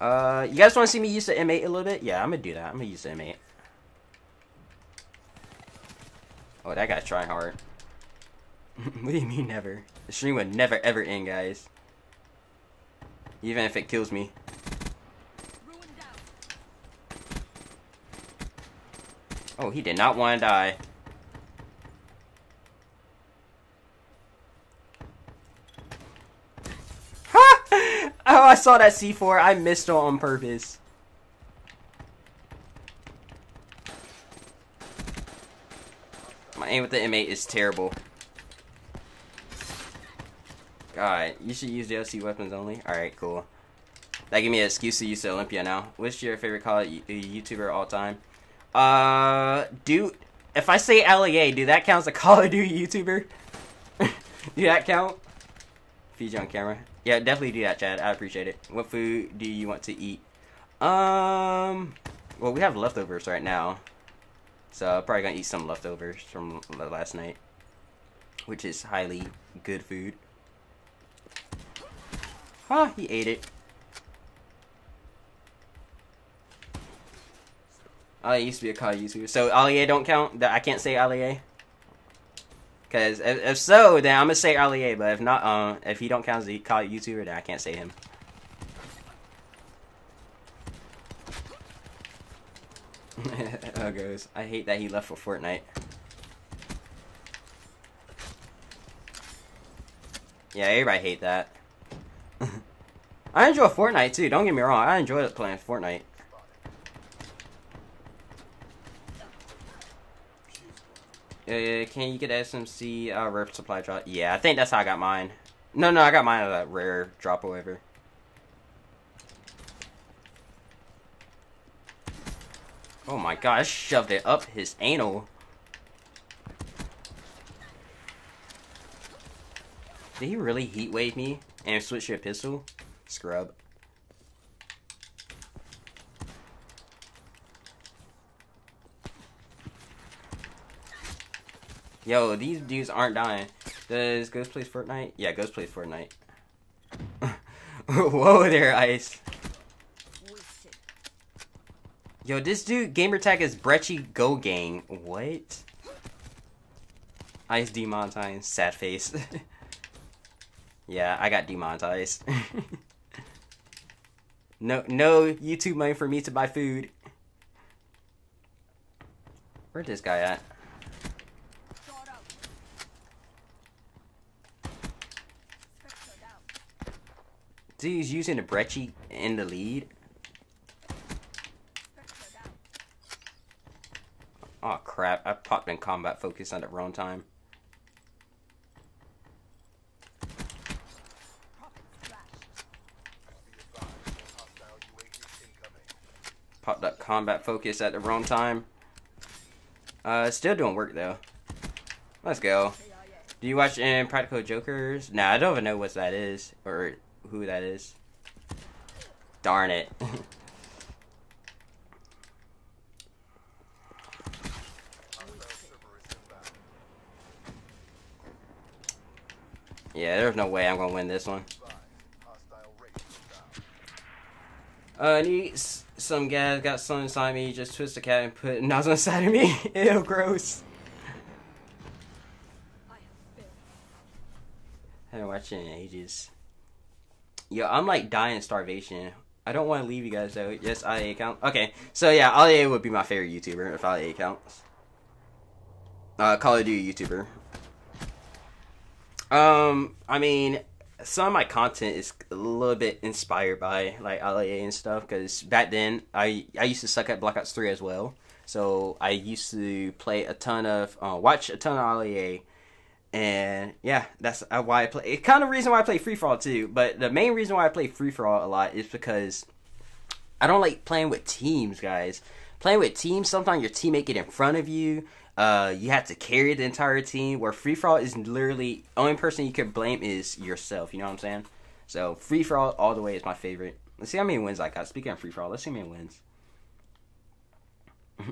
You guys want to see me use the M8 a little bit? Yeah, I'm gonna do that. I'm gonna use the M8. Oh, that guy's trying hard. What do you mean never? The stream would never ever end, guys. Even if it kills me. Oh, he did not want to die. Oh, I saw that C4. I missed it on purpose. My aim with the M8 is terrible. God, you should use DLC weapons only. Alright, cool. That gave me an excuse to use the Olympia now. What's your favorite Call of YouTuber all time? Dude, if I say Ali-A, do that count as a Call of Duty YouTuber? Do that count? Feed you on camera. Yeah, definitely do that, Chad. I appreciate it. What food do you want to eat? Well, we have leftovers right now. So, I'm probably gonna eat some leftovers from last night. Which is highly good food. Huh, he ate it. I used to be a Call of YouTuber. So, Ali-A don't count? I can't say Ali-A? Because if so, then I'm going to say Ali-A. But if not, if he don't count as a Call of YouTuber, then I can't say him. Oh, goes. I hate that he left for Fortnite. Yeah, everybody hate that. I enjoy Fortnite, too. Don't get me wrong. I enjoy playing Fortnite. Can you get SMC rare supply drop? Yeah, I think that's how I got mine. No, I got mine at that rare drop or whatever. Oh my god, I shoved it up his anal. Did he really heat wave me and switch your pistol? Scrub. Yo, these dudes aren't dying. Does Ghost play Fortnite? Yeah, Ghost plays Fortnite. Whoa there, Ice. Yo, this dude gamertag is Brecci Go Gang. What? Ice demonetized. Sad face. Yeah, I got demonetized. No YouTube money for me to buy food. Where'd this guy at? Dude's using the Brecci in the lead. Oh crap, I popped in combat focus on the wrong time. Popped up combat focus at the wrong time. Still doing work though. Let's go. Do you watch Impractical Jokers? Nah, I don't even know what that is. Or who that is. Darn it. Yeah, there's no way I'm gonna win this one. I need some guy got something inside me, just twist the cat and put nozzle inside of me. Ew, gross. I haven't watched it in ages. Yo, I'm like dying of starvation. I don't want to leave you guys though. Yes, Ali-A counts. Okay, so yeah, Ali-A would be my favorite YouTuber if Ali-A counts. Call of Duty YouTuber. I mean, some of my content is a little bit inspired by like Ali-A and stuff. Cause back then, I used to suck at Black Ops 3 as well. So I used to play a ton of, watch a ton of Ali-A. And yeah, that's why I play. It's kind of the reason why I play free for all too. But the main reason why I play free for all a lot is because I don't like playing with teams, guys. Playing with teams, sometimes your teammate get in front of you. You have to carry the entire team. Where free for all is literally only person you can blame is yourself. You know what I'm saying? So free for all the way is my favorite. Let's see how many wins I got. Speaking of free for all, let's see how many wins.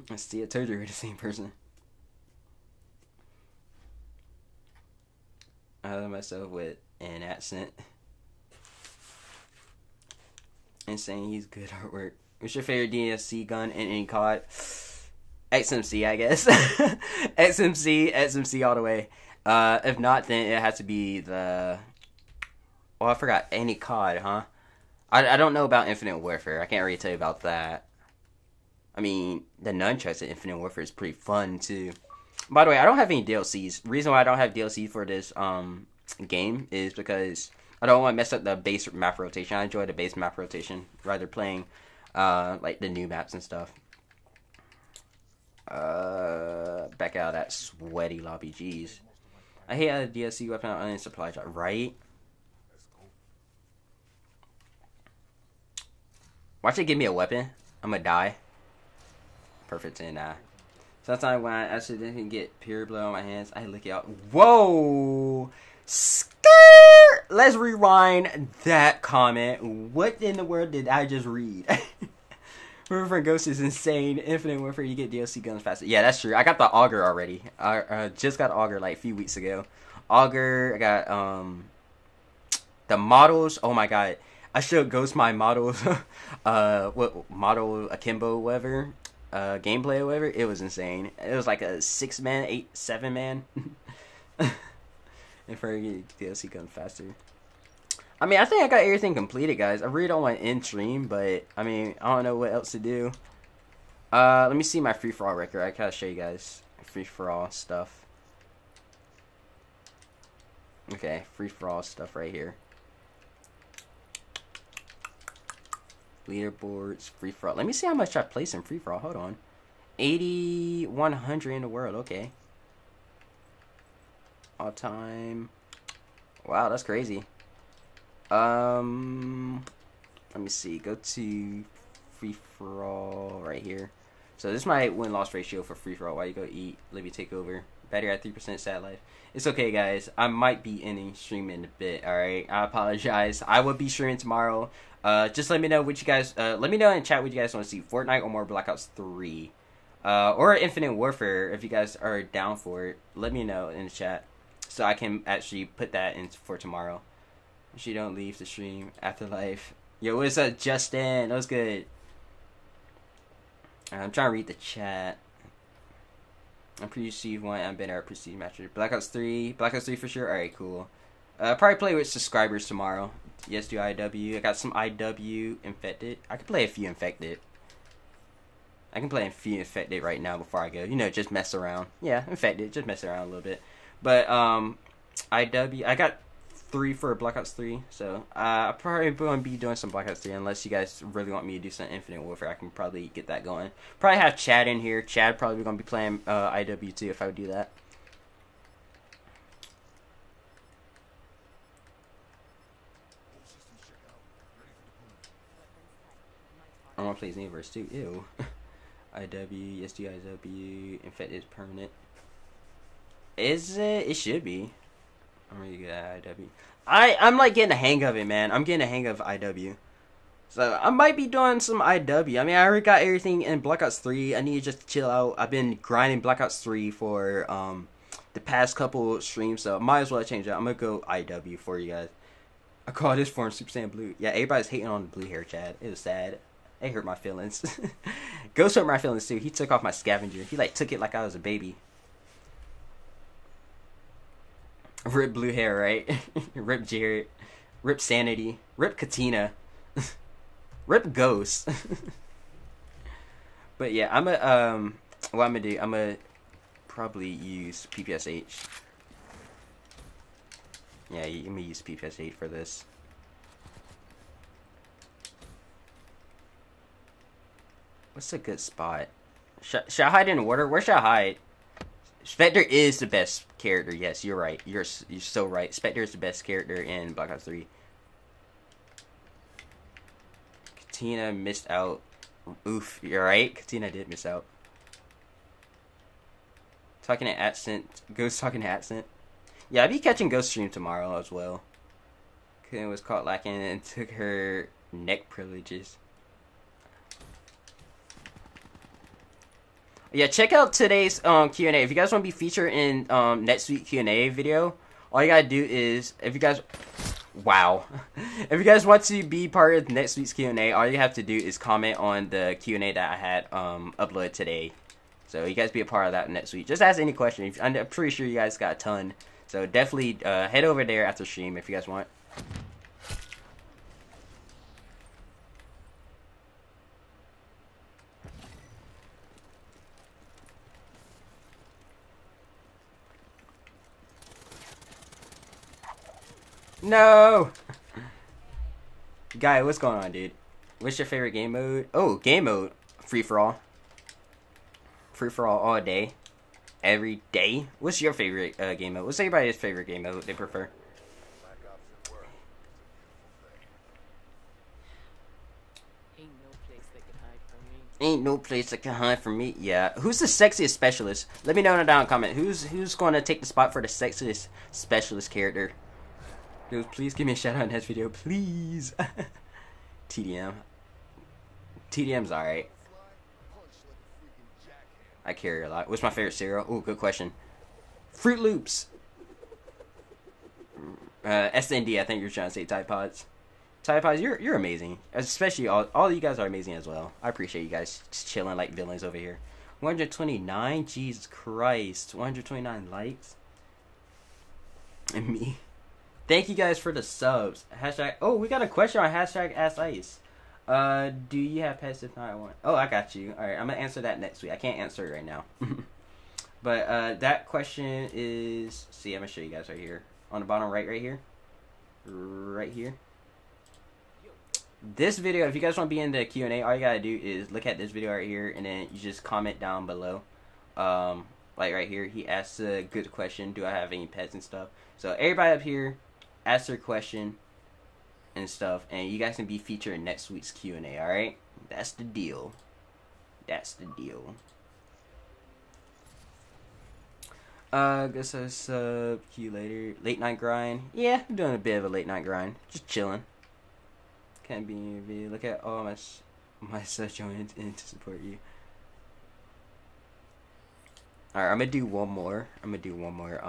Let's see. I told you we're the same person. I love myself with an accent. And saying he's good artwork. What's your favorite DSC gun in any COD? XMC, I guess. XMC all the way. If not, then it has to be the... Oh, I forgot. Any COD, huh? I don't know about Infinite Warfare. I can't really tell you about that. I mean, the nunchucks in Infinite Warfare is pretty fun, too. By the way, I don't have any DLCs. Reason why I don't have DLC for this game is because I don't want to mess up the base map rotation. I enjoy the base map rotation rather playing like the new maps and stuff. Back out of that sweaty lobby. Jeez, I hate how the DLC weapon on the supply drop. Right? Watch it give me a weapon. I'm gonna die. perfect. And sometimes when I accidentally get pure blood on my hands, I lick it out. Whoa! Skirt! Let's rewind that comment. What in the world did I just read? Remember from Ghost is insane. Infinite Warfare, you get DLC guns faster. Yeah, that's true. I got the Auger already. I just got Auger like a few weeks ago. Auger, I got the models. Oh my god. I showed Ghost my models. What model akimbo, whatever. Gameplay or whatever. It was insane. It was like a 6-man, 7-man. And for you get DLC gun faster. I mean, I think I got everything completed, guys. I really don't want to end stream, but, I mean, I don't know what else to do. Let me see my free-for-all record. I gotta show you guys free-for-all stuff. Okay, free-for-all stuff right here. Leaderboards, free-for-all. Let me see how much I placed in free-for-all. Hold on. 80, 100 in the world. Okay. All time. Wow, that's crazy. Let me see, go to free-for-all right here. So this is my win-loss ratio for free-for-all. While you go eat, let me take over. Battery at 3%, sad life. It's okay, guys. I might be ending stream in a bit, alright? I apologize. I will be streaming tomorrow. Just let me know what you guys, let me know in chat what you guys want to see. Fortnite or more Black Ops 3. Or Infinite Warfare, if you guys are down for it. Let me know in the chat so I can actually put that in for tomorrow. She don't leave the stream. Afterlife. Yo, what's up, Justin? That was good. I'm trying to read the chat. I'm perceived one. I'm better at perceived matches. Black Ops 3. Black Ops 3 for sure. Alright, cool. Probably play with subscribers tomorrow. Yes, do IW. I got some IW infected. I can play a few infected. I can play a few infected right now before I go. You know, just mess around. Yeah, infected. Just mess around a little bit. But, IW. I got 3 for Black Ops 3, so I probably won't be doing some Black Ops 3 unless you guys really want me to do some Infinite Warfare. I can probably get that going. Probably have Chad in here. Chad probably gonna be playing IW too if I would do that. I wanna play Xenoverse too. Ew. IW, SDIW, Infect is permanent. Is it? It should be. I'm really good at IW. I'm like getting the hang of it, man. I'm getting the hang of IW. So I might be doing some IW. I mean, I already got everything in Black Ops 3. I need to just chill out. I've been grinding Black Ops 3 for the past couple streams, so I might as well change it. I'm going to go IW for you guys. I call this form Super Saiyan Blue. Yeah, everybody's hating on the blue hair, Chad. It was sad. It hurt my feelings. Ghost hurt my feelings, too. He took off my scavenger. He, like, took it like I was a baby. Rip blue hair, right? Rip Jared. Rip Sanity. Rip Katina. Rip Ghost. But yeah, I'm a what I'm gonna do, I'm gonna probably use PPSH. Yeah, I'm gonna use PPSH for this. What's a good spot? Should I hide in water? Where should I hide? Spectre is the best character. Yes, you're right. You're so right. Spectre is the best character in Black Ops 3. Katina missed out. Oof, you're right. Katina did miss out. Talking to accent. Ghost talking to accent. Yeah, I'll be catching Ghost stream tomorrow as well. Katina was caught lacking and took her neck privileges. Yeah, check out today's Q&A. If you guys want to be featured in next week's Q&A video, all you gotta do is, if you guys, wow, if you guys want to be part of next week's Q&A, all you have to do is comment on the Q&A that I had uploaded today. So you guys be a part of that next week. Just ask any question. I'm pretty sure you guys got a ton. So definitely head over there after stream if you guys want. No! Guy, what's going on, dude? What's your favorite game mode? Oh, game mode. Free-for-all. Free-for-all all day. Every day. What's your favorite game mode? What's everybody's favorite game mode they prefer? Ain't no place they can hide from me. Ain't no place that can hide from me. Yeah. Who's the sexiest specialist? Let me know in a down comment. Who's going to take the spot for the sexiest specialist character? Dude, please give me a shout out in this video, please. TDM. TDM's alright. I carry a lot. What's my favorite cereal? Ooh, good question. Fruit Loops. SND, I think you're trying to say Tide Pods. Tide Pods, you're amazing. Especially all of you guys are amazing as well. I appreciate you guys chilling like villains over here. 129? Jesus Christ. 129 likes? And me. Thank you guys for the subs. Hashtag, oh, we got a question on hashtag Ask Ice. Do you have pets if not I want? Oh, I got you. Alright, I'm gonna answer that next week. I can't answer it right now. But that question is, see, I'm gonna show you guys right here. On the bottom right here. Right here. This video, if you guys want to be in the Q&A, all you gotta do is look at this video right here and then you just comment down below. Like right here, he asks a good question, do I have any pets and stuff? So everybody up here ask their question and stuff, and you guys can be featured in next week's Q&A. All right, that's the deal. That's the deal. Guess I sub Q later. Late night grind. Yeah, I'm doing a bit of a late night grind. Just chilling. Can't be in your video. Look at all my stuff joined in to support you. All right, I'm gonna do one more. I'm gonna do one more.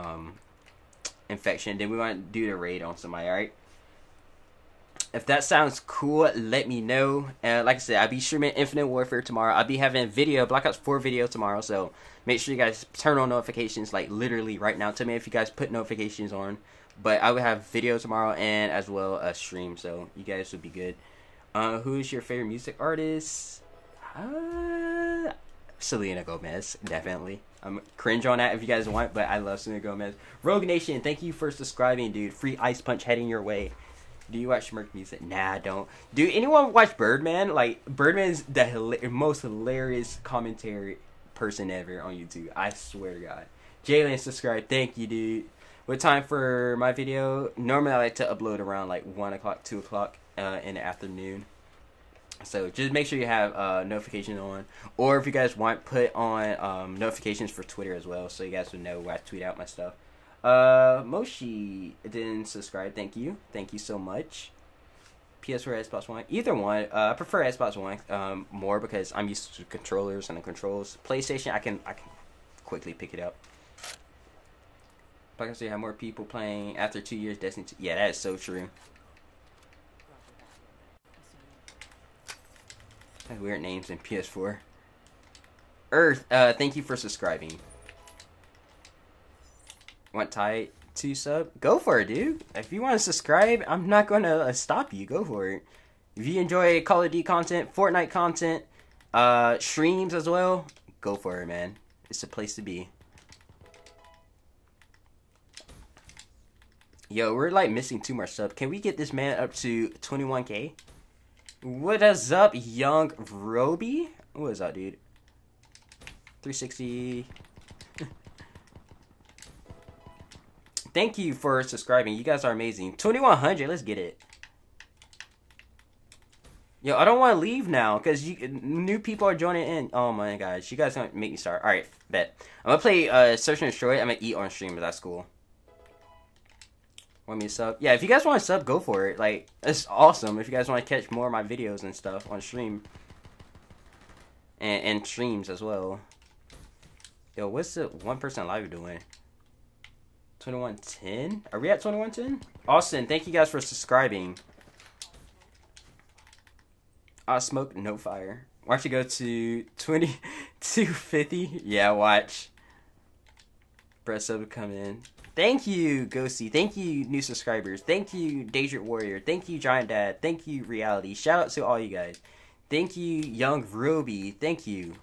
Infection. Then we want to do the raid on somebody. All right. If that sounds cool, let me know. Like I said, I'll be streaming Infinite Warfare tomorrow. I'll be having a video, Black Ops 4 video tomorrow. So make sure you guys turn on notifications, like literally right now. Tell me if you guys put notifications on. But I will have video tomorrow and as well a stream. So you guys would be good. Who's your favorite music artist? Selena Gomez, definitely. I'm cringe on that if you guys want, but I love Selena Gomez. Rogue Nation, thank you for subscribing, dude. Free ice punch heading your way. Do you watch Merc music? Nah, I don't. Do anyone watch Birdman? Like, Birdman is the most hilarious commentary person ever on YouTube. I swear to God. Jalen, subscribe. Thank you, dude. What time for my video? Normally, I like to upload around, like, 1 o'clock, 2 o'clock in the afternoon. So, just make sure you have notifications on. Or, if you guys want, put on notifications for Twitter as well. So, you guys would know where I tweet out my stuff. Moshi didn't subscribe. Thank you. Thank you so much. PS4 or Xbox One? Either one. I prefer Xbox One more because I'm used to controllers and the controls. PlayStation, I can quickly pick it up. Like I said, have more people playing after 2 years. Destiny 2. Yeah, that is so true. I have weird names in PS4. Earth, thank you for subscribing. Want Tide to sub? Go for it, dude. If you want to subscribe, I'm not going to stop you. Go for it. If you enjoy Call of Duty content, Fortnite content, streams as well, go for it, man. It's a place to be. Yo, we're like missing too much sub. Can we get this man up to 21K? What is up, Young Roby? What is up, dude? 360... Thank you for subscribing. You guys are amazing. 2100. Let's get it. Yo, I don't want to leave now because new people are joining in. Oh my gosh, you guys gonna make me start. All right, bet. I'm gonna play Search and Destroy. I'm gonna eat on stream. But that's cool. Want me to sub? Yeah, if you guys want to sub, go for it. Like, it's awesome. If you guys want to catch more of my videos and stuff on stream and streams as well. Yo, what's the 1% live doing? 2110? Are we at 2110? Austin, thank you guys for subscribing. I smoke no fire. Why don't you go to 2250? Yeah, watch. Press sub to come in. Thank you, Ghosty. Thank you, new subscribers. Thank you, Daedric Warrior. Thank you, Giant Dad. Thank you, Reality. Shout out to all you guys. Thank you, Young Ruby. Thank you.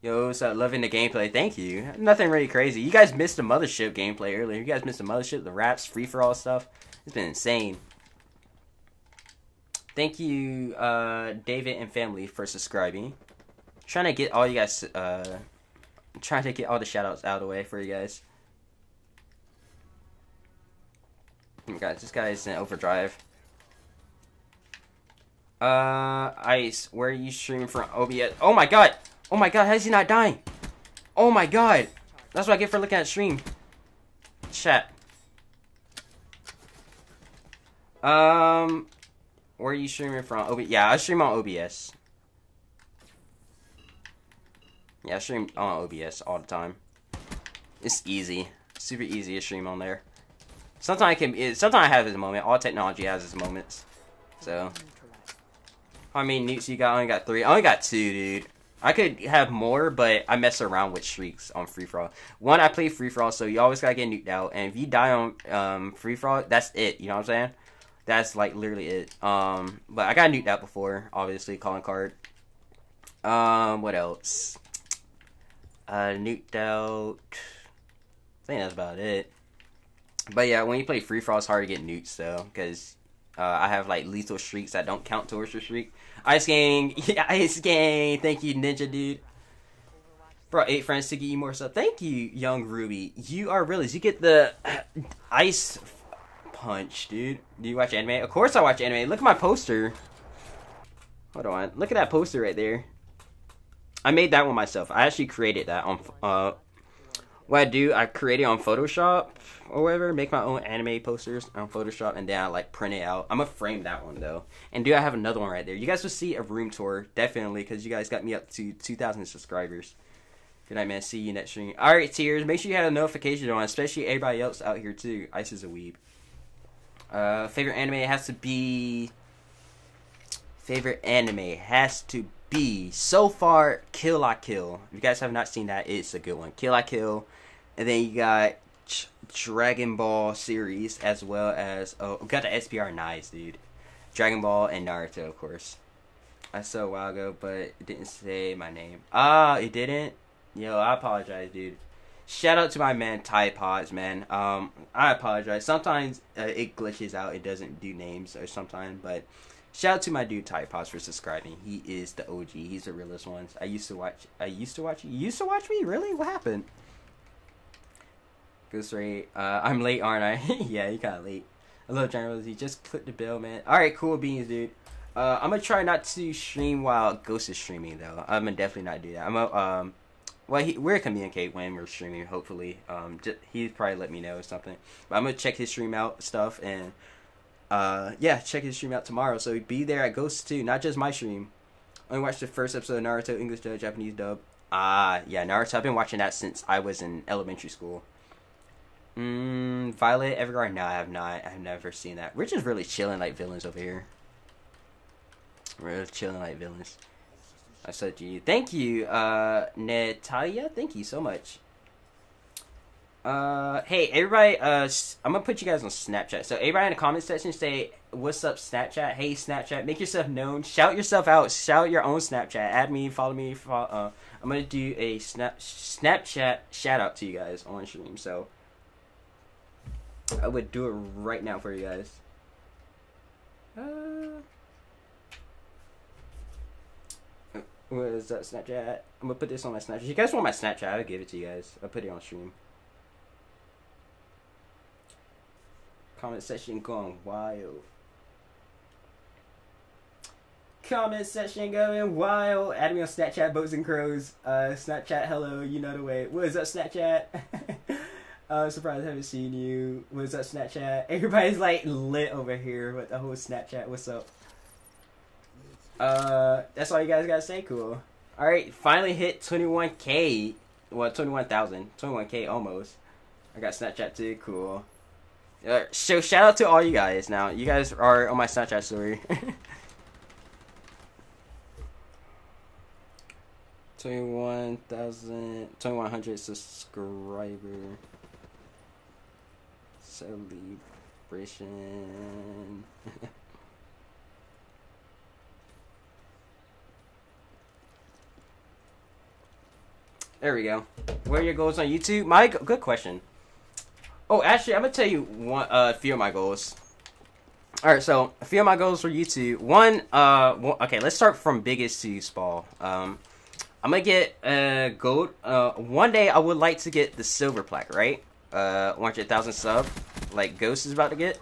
Yo, what's up? Loving the gameplay. Thank you. Nothing really crazy. You guys missed the Mothership gameplay earlier. You guys missed the Mothership, the raps, free-for-all stuff. It's been insane. Thank you, David and family, for subscribing. I'm trying to get all you guys, I'm trying to get all the shout-outs out of the way for you guys. Oh my god, this guy is in overdrive. Ice, where are you streaming from? OBS. Oh my god! Oh my god, how is he not dying? Oh my god! That's what I get for looking at stream. Chat. Where are you streaming from? Yeah, I stream on OBS. Yeah, I stream on OBS all the time. It's easy. Super easy to stream on there. Sometimes I have this moment. All technology has its moments. So, how many nukes you got? I only got 3. I only got 2, dude. I could have more, but I mess around with streaks on free for all. 1, I play free for all, so you always gotta get nuked out. And if you die on free for all, that's it. You know what I'm saying? That's like literally it. But I got nuked out before, obviously. Calling card. What else? Nuked out. I think that's about it. But yeah, when you play free for all, it's hard to get nukes though, because I have like lethal streaks that don't count towards your streak. Ice Gang, yeah, Ice Gang, thank you, Ninja Dude. Brought 8 friends to get you more stuff. Thank you, Young Ruby. You are realists. You get the ice punch, dude. Do you watch anime? Of course I watch anime. Look at my poster. Hold on. Look at that poster right there. I made that one myself. I actually created that on, what I do, I create it on Photoshop or whatever, make my own anime posters on Photoshop, and then I like print it out. I'm gonna frame that one though. And do I have another one right there? You guys will see a room tour, definitely, because you guys got me up to 2,000 subscribers. Good night, man. See you next stream. Alright, Tears, make sure you have a notification on, especially everybody else out here too. Ice is a weeb. Favorite anime has to be. Favorite anime has to be, so far, Kill la Kill. If you guys have not seen that, it's a good one. Kill la Kill. And then you got Dragon Ball series, as well as, oh, we got the SPR Nice, dude. Dragon Ball and Naruto, of course. I saw a while ago, but it didn't say my name. Ah, it didn't? Yo, I apologize, dude. Shout out to my man, Tide Pods, man. I apologize. Sometimes it glitches out. It doesn't do names or sometimes, but... Shout out to my dude Tide Pods for subscribing. He is the OG. He's the realest ones. I used to watch. You used to watch me? Really? What happened? Ghost Ray. I'm late, aren't I? Yeah, you kinda late. I love generals. You just click the bell, man. Alright, cool beans, dude. I'm gonna try not to stream while Ghost is streaming though. I'm gonna definitely not do that. I'm gonna well, we're gonna communicate when we're streaming, hopefully. He's probably let me know or something. But I'm gonna check his stream out stuff and yeah, check his stream out tomorrow. So be there at Ghost too, not just my stream. I only watched the first episode of Naruto, English dub, Japanese dub. Yeah, Naruto. I've been watching that since I was in elementary school. Violet Evergarden. No, I have not. I've never seen that. We're just really chilling like villains over here. We're chilling like villains. I said to you, thank you, Natalia. Thank you so much. Hey everybody, I'm gonna put you guys on Snapchat, so everybody in the comment section say, what's up Snapchat, hey Snapchat, make yourself known, shout yourself out, shout your own Snapchat, add me, follow me, I'm gonna do a Snapchat shout out to you guys on stream, so, I would do it right now for you guys. What is that Snapchat, I'm gonna put this on my Snapchat, if you guys want my Snapchat, I'll give it to you guys, I'll put it on stream. Comment section going wild. Comment section going wild. Add me on Snapchat, Boats and Crows. Snapchat, hello, you know the way. What is up, Snapchat? Surprised I haven't seen you. What is up, Snapchat? Everybody's like lit over here with the whole Snapchat. What's up? That's all you guys gotta say. Cool. All right, finally hit 21K. Well, 21,000, 21K almost. I got Snapchat too. Cool. So shout out to all you guys now. You guys are on my Snapchat story. 21,100 subscriber celebration. There we go. What are your goals on YouTube? Good question. Oh, actually, I'm going to tell you a few of my goals. All right, so a few of my goals for YouTube. Okay, let's start from biggest to small. I'm going to get gold. One day, I would like to get the silver plaque, right? 100,000 sub, like Ghost is about to get.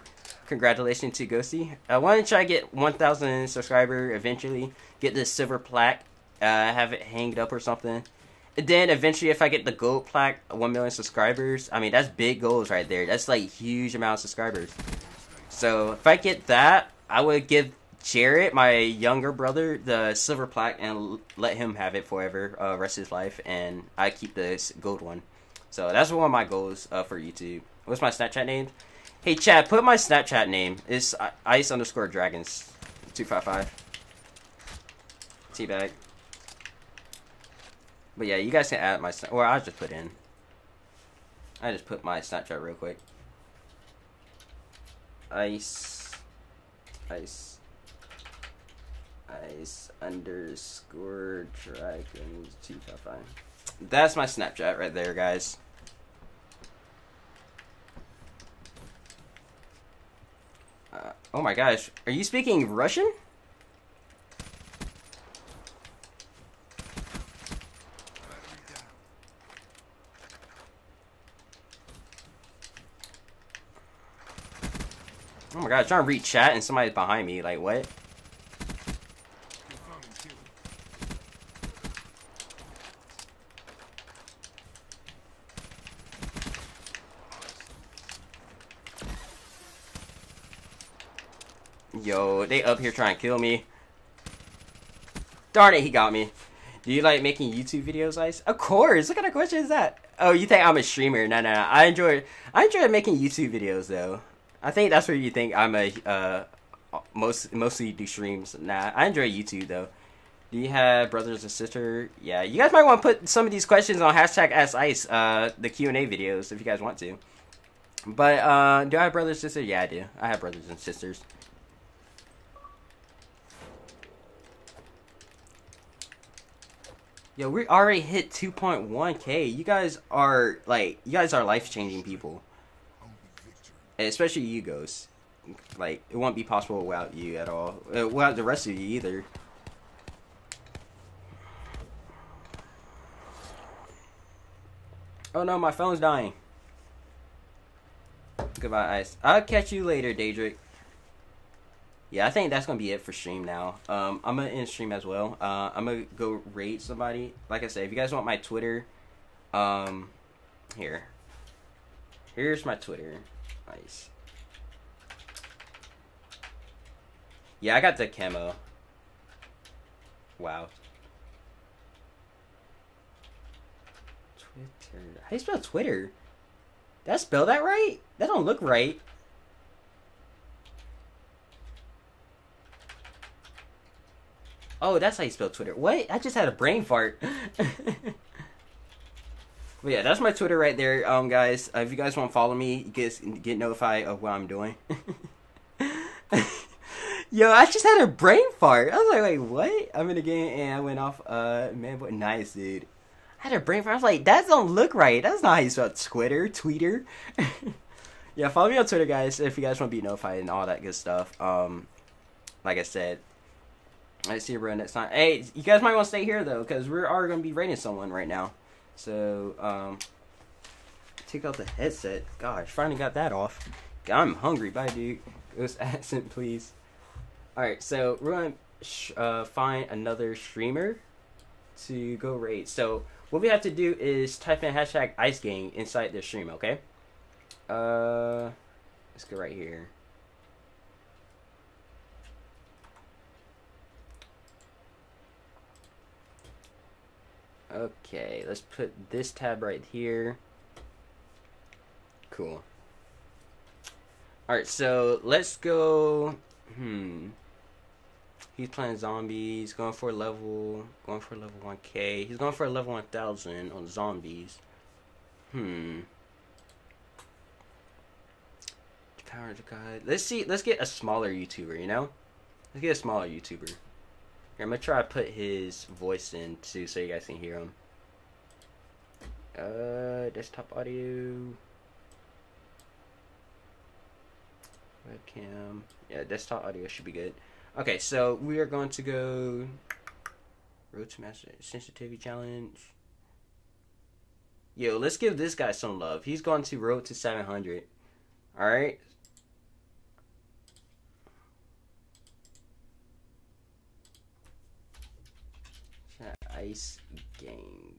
Congratulations to Ghosty. I want to try to get 1,000 subscriber eventually. Get this silver plaque. Have it hanged up or something. And then eventually if I get the gold plaque, 1 million subscribers. I mean, that's big goals right there. That's like huge amount of subscribers. So if I get that, I would give Jared, my younger brother, the silver plaque and let him have it forever, rest of his life. And I keep this gold one. So that's one of my goals for YouTube. What's my Snapchat name? Hey Chad, put my Snapchat name. It's ice_dragons255. Teabag. But yeah, you guys can add my Snapchat. Or I'll just put in. I just put my Snapchat real quick. Ice_dragons255. That's my Snapchat right there, guys. Oh my gosh, are you speaking Russian? Oh my god, I'm trying to read chat and somebody's behind me, like what? Yo, they up here trying to kill me. Darn it, he got me. Do you like making YouTube videos, Ice? Of course. What kind of question is that? Oh, you think I'm a streamer? No, no, no. I enjoy making YouTube videos though. I think that's where you think I'm a mostly do streams. Nah, I enjoy YouTube though. Do you have brothers and sisters? Yeah, you guys might want to put some of these questions on #AskIce, the Q&A videos if you guys want to. But do I have brothers and sisters? Yeah, I do. I have brothers and sisters. Yo, we already hit 2.1K. You guys are like, you guys are life-changing people. And especially you, Ghost. Like, it won't be possible without you at all. Without the rest of you either. Oh no, my phone's dying. Goodbye, Ice. I'll catch you later, Daedric. Yeah, I think that's going to be it for stream now. I'm going to end stream as well. I'm going to go raid somebody. Like I said, if you guys want my Twitter, here's my Twitter. Nice. Yeah, I got the camo. Wow. Twitter. How do you spell Twitter? Did I spell that right? That don't look right. Oh, that's how you spell Twitter. What? I just had a brain fart. But yeah, that's my Twitter right there, guys. If you guys want to follow me, you guys get notified of what I'm doing. Yo, I just had a brain fart. I was like, wait, what? I'm in the game and I went off. Man, boy, nice, dude. I had a brain fart. I was like, that don't look right. That's not how you spell Twitter. Tweeter. Yeah, follow me on Twitter, guys, if you guys want to be notified and all that good stuff. Like I said. I see you, bro, next time. Hey, you guys might want to stay here, though, because we are going to be raiding someone right now. So, take out the headset. Gosh, finally got that off. I'm hungry. Bye, dude. Ghost accent, please. Alright, so we're going to find another streamer to go raid. So, what we have to do is type in #IceGang inside the stream, okay? Let's go right here. Okay, let's put this tab right here. Cool. Alright, so let's go. He's playing zombies, going for level 1K. He's going for a level 1000 on zombies. The power of God. Let's see, let's get a smaller YouTuber, you know? Let's get a smaller YouTuber. I'm gonna try to put his voice in too so you guys can hear him. Desktop audio. Webcam. Yeah, desktop audio should be good. Okay, so we are going to go Road to Master Sensitivity Challenge. Yo, let's give this guy some love. He's going to Road to 700. Alright. Dice Games.